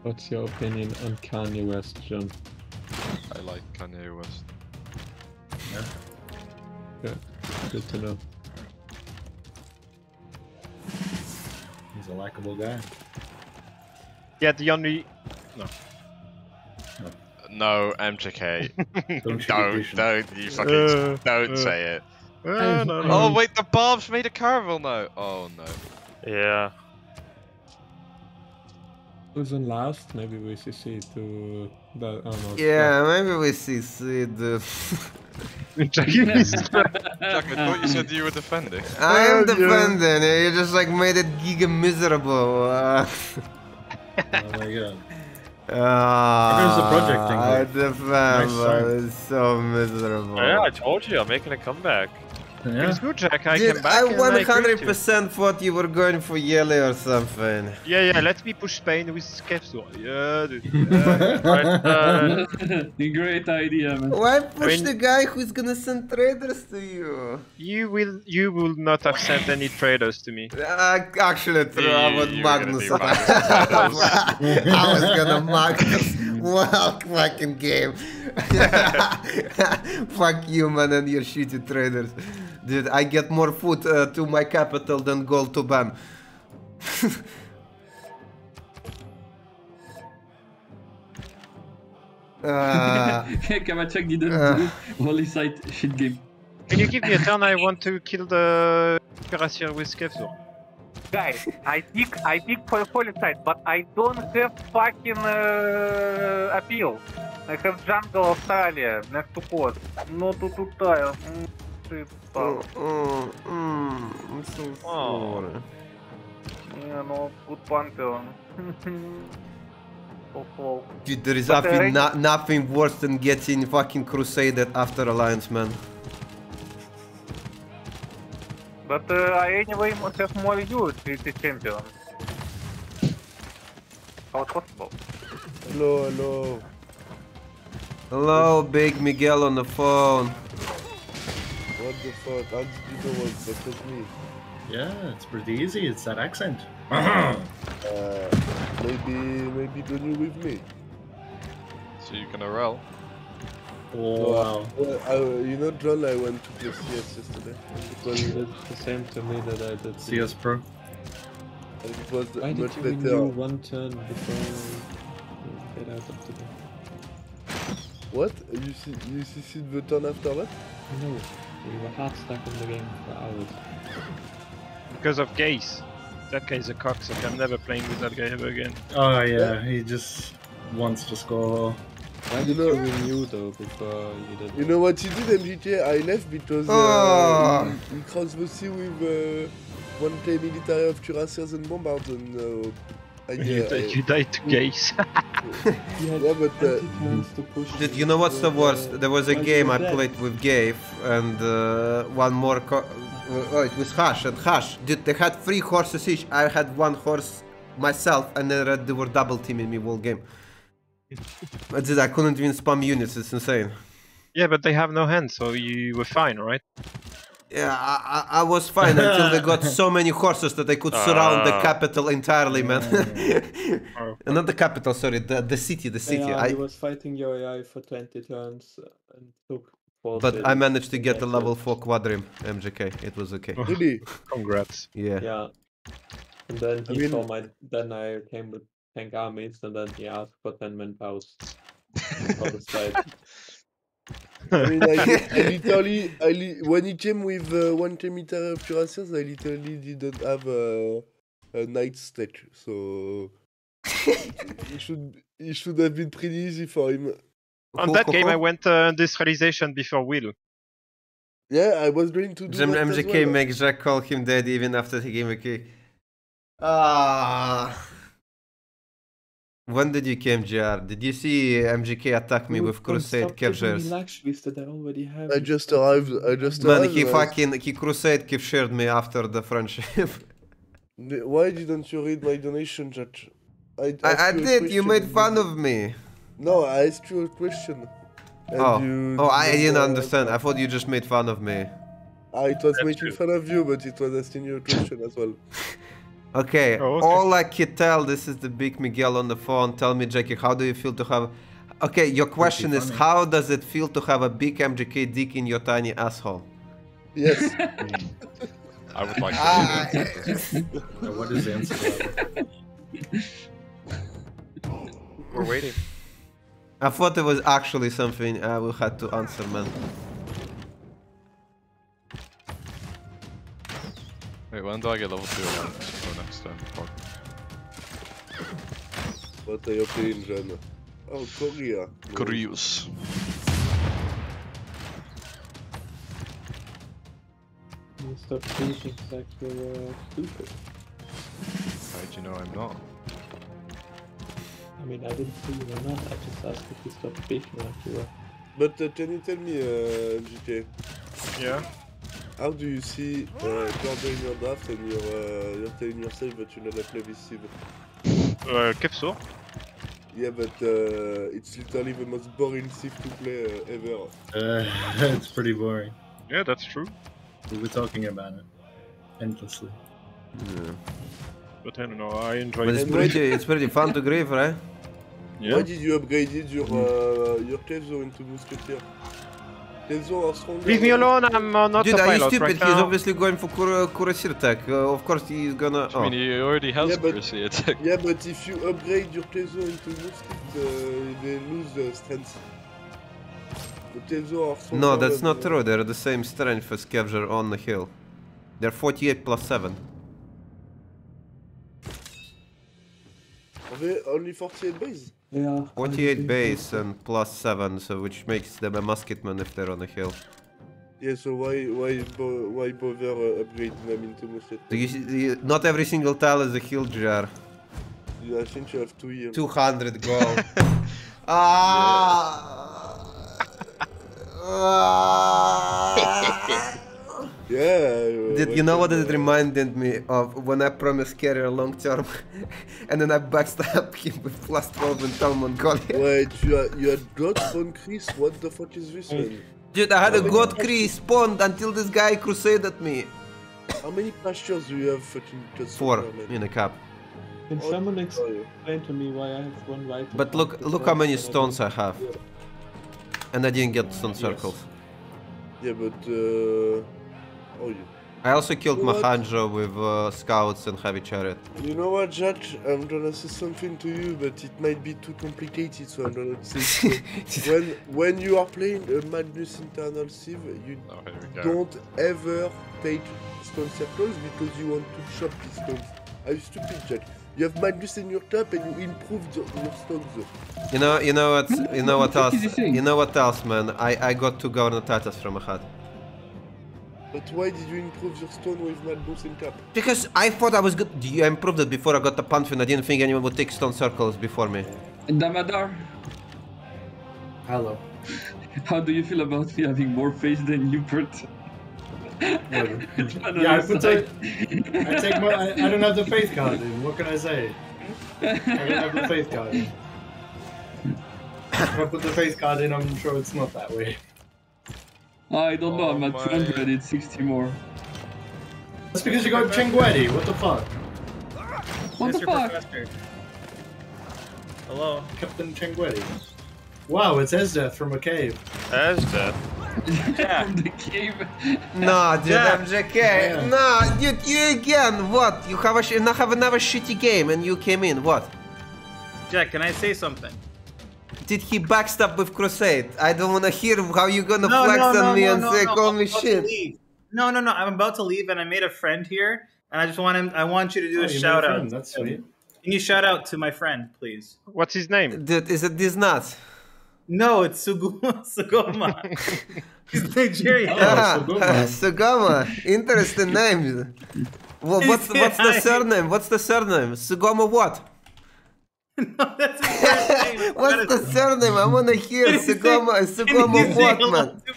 What's your opinion on Kanye West, John? I like Kanye West. Yeah? Yeah, good to know. He's a likable guy. Yeah, the only... No. No, no M J K. don't, don't, don't, you fucking... Uh, don't uh. say it. Uh, no, no. Oh wait, the bombs made a caravel now. Oh no. Yeah. Who's in last? Maybe we C C to the. Oh, no, yeah, no. Maybe we C C the. Jackie, I thought you said you were defending. I am defending. You just like made it giga miserable. Uh... oh my god. Ah, uh, the project thing. I defend, nice but it's so miserable. Yeah, I told you, I'm making a comeback. Yeah. It's good, Jack. I Dude, came back. I one hundred percent thought you were going for Yele or something. Yeah, yeah, let me push Spain with Skepso. Yeah, dude. Yeah, right, uh... Great idea, man. Why push I mean, the guy who's gonna send traders to you? You will you will not have sent any traders to me. Uh, actually, true. I was Magnus. I was gonna Magnus. Well, fucking game. Fuck you, man, and your shitty traders. Dude, I get more food uh, to my capital than gold to ban. uh, Kamachek didn't uh, do holy site shit game. Can you give me a turn? I want to kill the Cuirassier with Skepsor. Guys, I dig, I dig for holy site, but I don't have fucking uh, appeal. I have jungle Australia next to coast. No to to tire. Mm, oh, oh, mm, I'm so sorry. Yeah, no good pantheon. so cool. Dude, there is but nothing, no, nothing worse than getting fucking crusaded after alliance, man. But uh, I anyway must have more you to the champion. How it's possible? Hello, hello. Hello, big Miguel on the phone. What the fuck? How did you do it? That's just me. Yeah, it's pretty easy. It's that accent. uh, maybe, maybe do you with me? So you can R L. Oh, wow. Well, I, you know, John, I went to play C S yesterday. It was the same to me that I did. C S Pro. And it was Why much did you better. One turn before you get out of the game? What? You see, you see the turn after that? No, we were half stuck in the game for hours. Because of Gaze. That guy's a cocksucker. I'm never playing with that guy ever again. Oh yeah, he just wants to score. I didn't know we knew though before you did. You know what he did, M G K? I left because uh, oh. he, he crossed the sea with uh, one play military of Cuirassiers and bombards and uh, I, yeah, you, I, you died to Gaze. Yeah, but the... Dude, you know what's the worst? There was a game I played with Gabe and uh, one more... Co oh, it was Hash and Hash. Dude, they had three horses each. I had one horse myself and then they were double teaming me all game. Dude, I couldn't even spam units, it's insane. Yeah, but they have no hands, so you were fine, right? Yeah, I, I was fine until they got so many horses that they could uh, surround the capital entirely, man. Oh. Not the capital, sorry, the, the city, the city. Yeah, I, I was fighting your A I for twenty turns and took four. But days. I managed to get a level four Quadrim M G K, it was okay. Really? Congrats. Yeah. Yeah. And then he I mean... saw my... Then I came with tank armies and then he asked for ten-man pause on the side. I mean, I, I literally, I li when he came with uh, one K-meter of cuirassiers, I literally didn't have uh, a knight stack, so it should it should have been pretty easy for him. On that game, I went uh, this realization before Will. Yeah, I was going to do Jim that M G K well. Makes Jack call him dead even after he gave a kick. Ah. When did you came, G R? Did you see M G K attack me you with Crusade Captures? I just arrived, I just Man, arrived. Man, he fucking, he Crusade Captured me after the friendship. Why didn't you read my donation, Judge? I, I, I you did, you made fun of me. No, I asked you a question. And oh, you oh I didn't know. understand, I thought you just made fun of me. I it was That's making true. fun of you, but it was asking you a question as well. Okay. Oh, okay, all I can tell, this is the big Miguel on the phone, tell me Jackie, how do you feel to have... Okay, your question is, how does it feel to have a big M G K dick in your tiny asshole? Yes. I would like to ah, do that. Yeah. What is the answer to that? We're waiting. I thought it was actually something I will have to answer, man. Wait, when do I get level two or next time? Fuck. What are you playing, Jana? Oh, Korea. Korea's. You stop teaching like you're uh, stupid. How do you know I'm not? I mean, I didn't see you were not, I just asked if you stopped teaching like you were. But uh, can you tell me, uh, G K? Yeah? How do you see uh, Corda in your draft and you're, uh, you're telling yourself that you never play this Civ? Uh, Kepso? Yeah, but uh, it's literally the most boring Civ to play uh, ever. Uh, it's pretty boring. Yeah, that's true. We were talking about it endlessly. Yeah. But I don't know, I enjoy it. It's pretty, it's pretty fun to grieve, right? Yeah. Why did you upgrade your, uh, your Kepso into Musketeer? Leave me alone, I'm uh, not Dude, a pilot right now. Dude, are you stupid? He's obviously going for Cuirassier attack. Uh, of course he's gonna... Oh. I mean, he already has yeah, Cuirassier attack. Yeah, but if you upgrade your Tezo into Musket, uh, they lose the strength. The Tezo are stronger. No, that's than, not uh, true. They're the same strength as Capture on the hill. They're forty-eight plus seven. Are they only forty-eight base? Yeah, forty-eight base and plus seven, so which makes them a musketman if they're on a hill. Yeah, so why why bo why bother uh, upgrading them into musketman? Not every single tile is a hill, Jar. Yeah, I think you have two years. Two hundred gold. Ah. Yeah. Yeah. Did you know what it reminded me of? When I promised Carrier long term, and then I backstabbed him with plus twelve and Tal Mongolia. Wait, you are, you had God spawn Cree? What the fuck is this one? Dude, I had How a God Cree spawned until this guy crusaded me. How many pastures do you have fucking just Four in a cup. Can oh, someone explain oh, yeah. to me why I have one white? But look, look how many stones I have, yeah. and I didn't get stone yes. circles. Yeah, but. Uh... Oh, yeah. I also killed you know Mahanjo what? with uh, scouts and heavy chariot. You know what, Judge? I'm gonna say something to you, but it might be too complicated, so I'm gonna say so. when when you are playing a Magnus Internal Civ, you oh, don't ever take stone circles because you want to chop these stones. Are you stupid, Judge? You have Magnus in your top and you improved your, your stones. You know, you know what, you know what else? You know what else, man? I I got two Governor Tatas from Ahad. But why did you improve your stone with Magnus in cap? Because I thought I was good. I improved it before I got the Pantheon. I didn't think anyone would take stone circles before me. Damadar! Hello. How do you feel about me having more face than you, Bert? Yeah, I put take, I take my, I, I don't have the faith card, dude. What can I say? I don't have the faith card. If I put the faith card in, I'm sure it's not that way. I don't know, oh, I'm at my... two hundred, it's sixty more. That's because you got Chinguetti, what the fuck? What Mister the fuck? Professor. Hello. Captain Chinguetti. Wow, it's Ezdeath from a cave. Ezdeath? Yeah. From the cave? Nah, dude, yeah. I'm J K. Yeah. Nah, dude, you again, what? You have, a now have another shitty game and you came in, what? Jack, can I say something? Did he backstab with Crusade? I don't wanna hear how you gonna no, flex no, no, on me no, and no, say, no, call me shit. No, no, no, I'm about to leave and I made a friend here and I just want him, I want you to do oh, a shout out. That's sweet. Can you shout out to my friend, please? What's his name? Dude, is it this nuts? No, it's Suguma. Sugoma. He's Nigerian. Yeah, oh, Sugoma. Sugoma. Interesting name. Well, what's, what's the surname? What's the surname? Sugoma what? No, that's his first name. What's the surname? I want to hear Sugoma. Say, Sugoma what, man? To,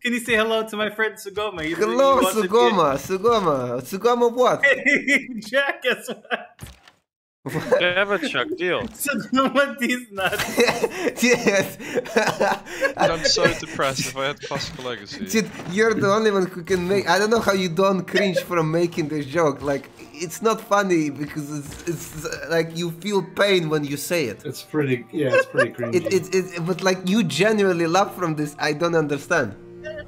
can you say hello to my friend Sugoma? You, hello, you Sugoma. Sugoma. Sugoma what? Jack, guess what? What? They have a Chuck deal. So no one these nuts. Yes. I'm so depressed if I had Classical Legacy. Dude, you're the only one who can make. I don't know how you don't cringe from making this joke. Like, it's not funny because it's, it's like you feel pain when you say it. It's pretty. Yeah, it's pretty cringy. It, it, it, but like you genuinely laugh from this. I don't understand.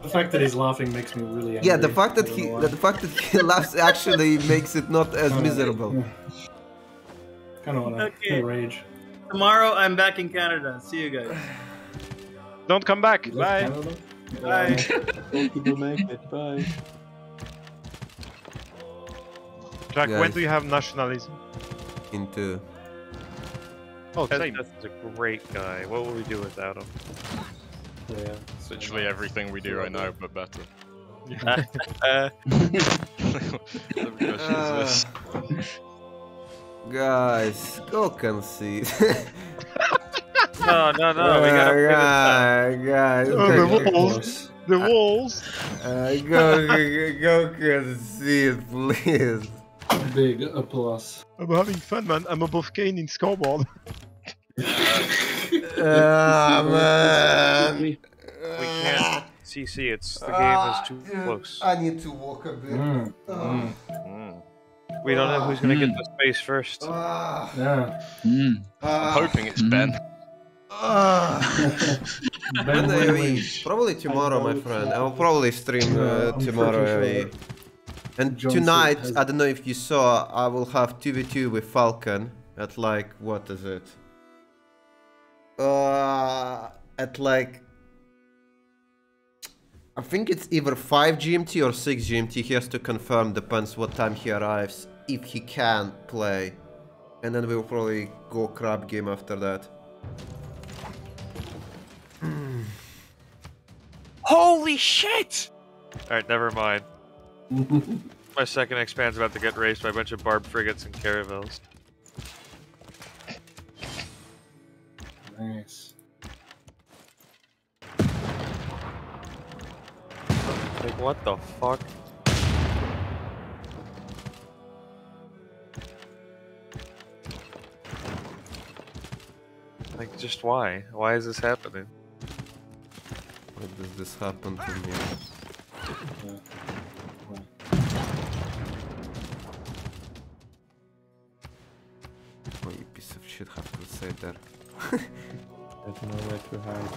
The fact that he's laughing makes me really angry. Yeah, the fact that he, the fact that he laughs actually makes it not as miserable. Kind of wanna okay. rage. Tomorrow I'm back in Canada. See you guys. Don't come back. You Bye. Bye. Bye. Jack, guys, when do you have nationalism? Into. Oh, that's a great guy. What would we do without him? Yeah. Essentially everything we do right now, but better. uh, uh, Guys, go concede. No, no, no, we gotta finish that. Guys, oh, the walls! The walls! Uh, go, go, go concede, please. Big applause. I'm having fun, man. I'm above Kane in scoreboard. Ah, man. We can't. C C, it's the game is too close. I need to walk a bit. Mm. Oh. Mm. We don't know who's going to mm. get the space first. Uh, yeah. mm. I'm hoping it's mm. Ben. Uh, Ben Wilish. Probably tomorrow, my friend. I will probably stream uh, tomorrow. Sure. And Johnson tonight, has... I don't know if you saw, I will have two v two with Falcon at like, what is it? Uh, at like... I think it's either five G M T or six G M T, he has to confirm, depends what time he arrives, if he can play. And then we'll probably go crap game after that. Mm. Holy shit! Alright, never mind. My second expand's about to get raced by a bunch of barb frigates and caravels. Nice. Like, what the fuck? Like, just why? Why is this happening? Why does this happen to me? Yeah. Oh, you piece of shit have to say that. There's nowhere to hide.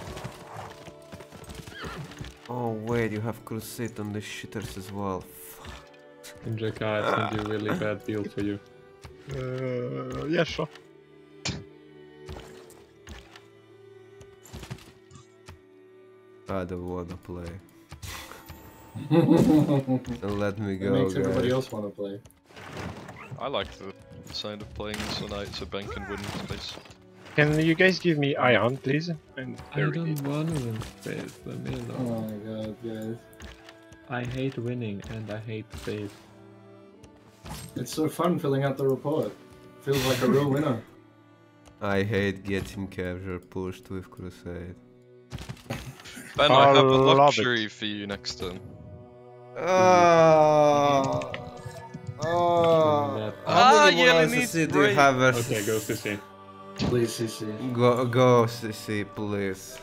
Oh wait, you have Crusade on the shitters as well. Fuck. And J K, I think a really bad deal for you. Uh, yeah, sure. I don't wanna play. Don't let me go. It makes guys. everybody else wanna play. I like the sound of playing this tonight, so Ben can win this place. Can you guys give me iron, please? And I don't want to win space, let me alone. Oh my god, guys. I hate winning and I hate space. It's so fun filling out the report. Feels like a real winner. I hate getting capture pushed with Crusade. Ben, I, I have a luxury it. for you next turn. Ah, ah, ah, yeah, we need C C do you have a... Okay, go C C. Please C C. Go, go C C, please.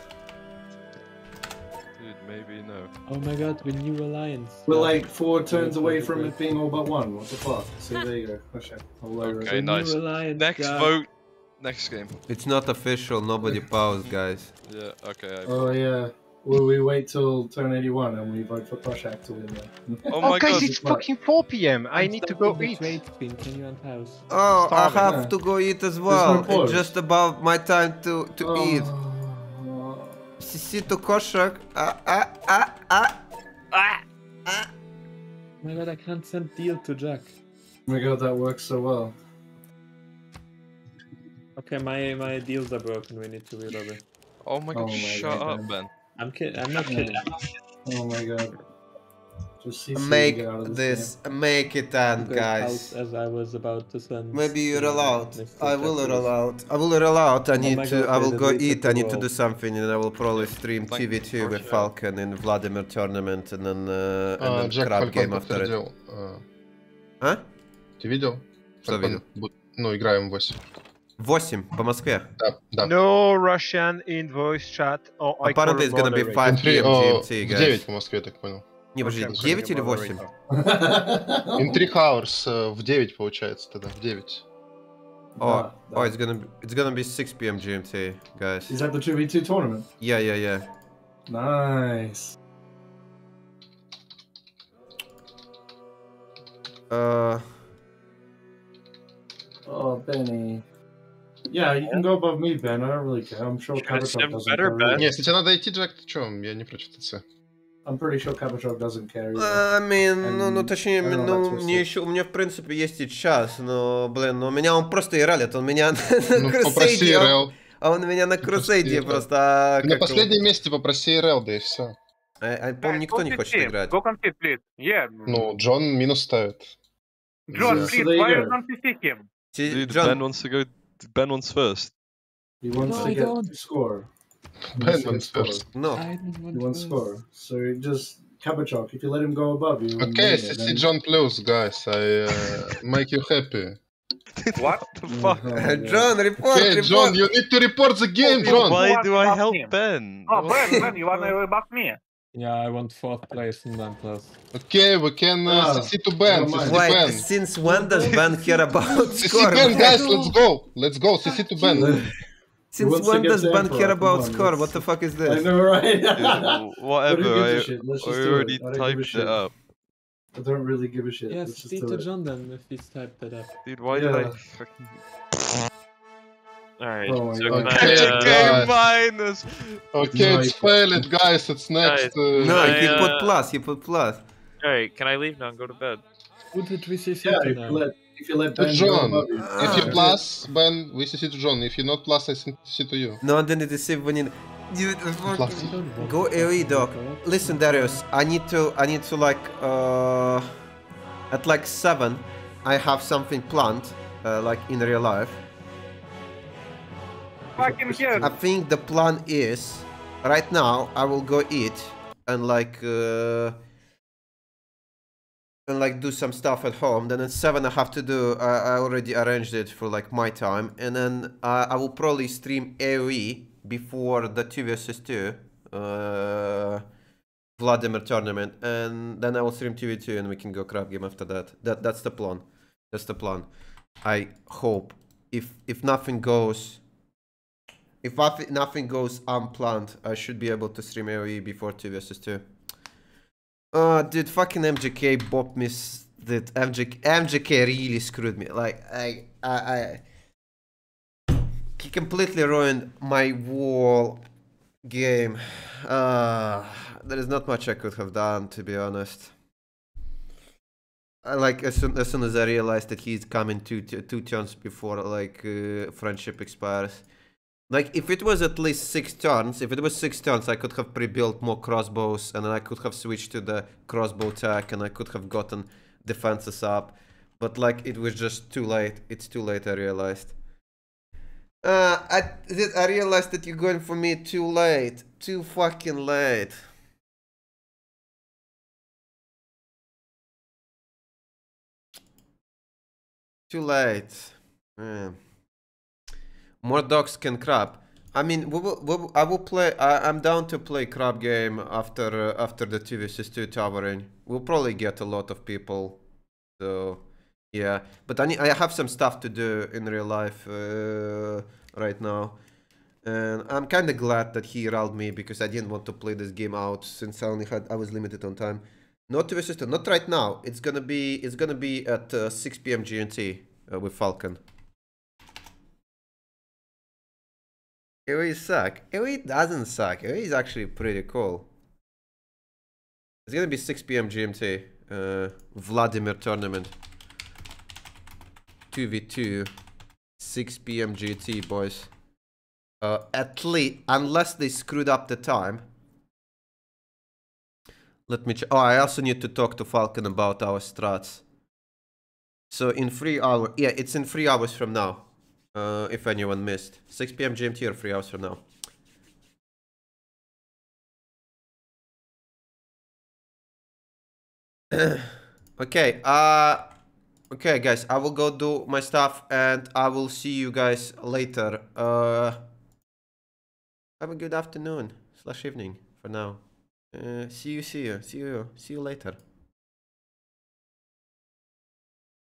Dude, maybe no. Oh my god, we new alliance. We're like four turns away from it being all but one. What the fuck? So there you go. Okay, okay, nice. Alliance, next guys. vote. Next game. It's not official, nobody paused, guys. Yeah, okay. I oh, yeah. Will we wait till turn eighty-one and we vote for Proshak to win then? Oh, my oh, guys, God. It's fucking four P M. I need to go eat. Can you unpause? Oh, I have to go eat as well. No, it's just about my time to, to oh. eat. C C to Koshak. Ah, ah, ah, ah, ah, ah. My God, I can't send deal to Jack. Oh, my God, that works so well. Okay, my my deals are broken. We need to reload it. Oh my God! Oh my shut God, up, man. Ben. I'm kidding. I'm not kidding. Oh my God! Just see make this, this make it end, guys. As I was about to send. Maybe you roll out. I will roll out. I will roll out. I need oh to. God, I will go eat. I need to do something, and I will probably stream like T V two with Falcon in Vladimir tournament, and then uh, and uh, then Jack, crab game after it. Видел, uh... А? Ты видел? Что видел? Ну играем восемь. Восемь по Москве. Да, да. No Russian invoice chat. Oh, apparently it's gonna be five P M G M T, guys. девять по Москве, я так понял. Не, подожди, девять или восемь? In three hours, в девять получается тогда, в девять. Oh, oh, it's gonna be it's gonna be six P M G M T, guys. Is that the two V two tournament? Yeah, yeah, yeah. Nice. Uh. Oh, Benny. Yeah, you can go above me, Ben. I don't really care. I'm sure Kabatov doesn't better, care. Нет, если тебе надо идти, Джек, ты чё? Я не против ТЦ. I'm pretty sure Kabatov doesn't care. I mean, ну, ну, точнее, ну, мне еще, у меня в принципе есть и час, но, блин, но меня он просто и ралит, он меня на Крусейде, а он меня на Крусейде просто. На последнем месте попроси РЛ, да и все. Я помню, никто не хочет играть. Go compete, please. Yeah. Ну, Джон минус ставит. Джон, please, why you don't see him? Ben wants to go. Ben wants first. He wants no, to I get don't. score. Ben wants first. No. I don't want he wants score. So just Kabachok, if you let him go above you. Okay, C C then... John plus, guys. I uh, make you happy. What the fuck? Oh, John, report, okay, report. John, you need to report the game, John. Why do I help him? Ben? Oh, Ben, Ben, you want to back me? Yeah, I want fourth place in Ben plus. Okay, we can uh, oh, see to Ben. Wait, Ben. Since when does Ben care about score? Ben, guys, let's go. Let's go. C C to Ben. Since when does Ben care about score? What the fuck is this? I know, right? Yeah, whatever. I, I already it. I typed it up. I don't really give a shit. Yeah, C C to John then if he's typed it up. Dude, why yeah. did I fucking... Alright, oh so okay, I, uh, okay, minus. Okay, it's failed, guys. It's next. Uh... No, I, uh... he put plus. He put plus. Alright, can I leave now and go to bed? Who did we C C yeah, to now? If you let Ben John, go, ah. if you plus Ben, we C C to John. If you not plus, I C C to you. No, then it is safe when you. Dude, go A O E, dog. Listen, Darius, I need to. I need to like. Uh, at like seven, I have something planned, uh, like in real life. I think the plan is, right now, I will go eat and like, uh, and like do some stuff at home. Then at seven I have to do, I, I already arranged it for like my time. And then uh, I will probably stream A O E before the two versus two uh, Vladimir tournament. And then I will stream two v two and we can go crab game after that. That That's the plan. That's the plan. I hope. If, if nothing goes... If nothing goes unplanned, I should be able to stream A O E before two versus two. Uh, dude, fucking M G K bopped me. That M G K really screwed me. Like, I, I, I... He completely ruined my wall game. Uh, there is not much I could have done, to be honest. I, like, as soon, as soon as I realized that he's coming two, two turns before, like, uh, friendship expires. Like, if it was at least six turns, if it was six turns, I could have pre-built more crossbows, and then I could have switched to the crossbow attack, and I could have gotten defenses up. But, like, it was just too late. It's too late, I realized. Uh, I, I realized that you're going for me too late. Too fucking late. Too late. Yeah. More dogs can crab. I mean, we will, we will, I will play. I, I'm down to play crab game after uh, after the two v two towering. We'll probably get a lot of people. So yeah, but I need, I have some stuff to do in real life uh, right now, and I'm kind of glad that he rallied me because I didn't want to play this game out since I only had I was limited on time. Not to resist, not right now. It's gonna be it's gonna be at uh, six p m G M T uh, with Falcon. AoE suck. AoE doesn't suck. AoE is actually pretty cool. It's gonna be six p m G M T. Uh, Vladimir tournament. two v two, six p m G M T, boys. Uh, at least, unless they screwed up the time. Let me check. Oh, I also need to talk to Falcon about our strats. So in three hours, yeah, it's in three hours from now. Uh, if anyone missed, six p m G M T or three hours from now. Okay, uh, okay guys, I will go do my stuff and I will see you guys later. Uh, have a good afternoon slash evening for now. Uh, see you, see you, see you, see you later.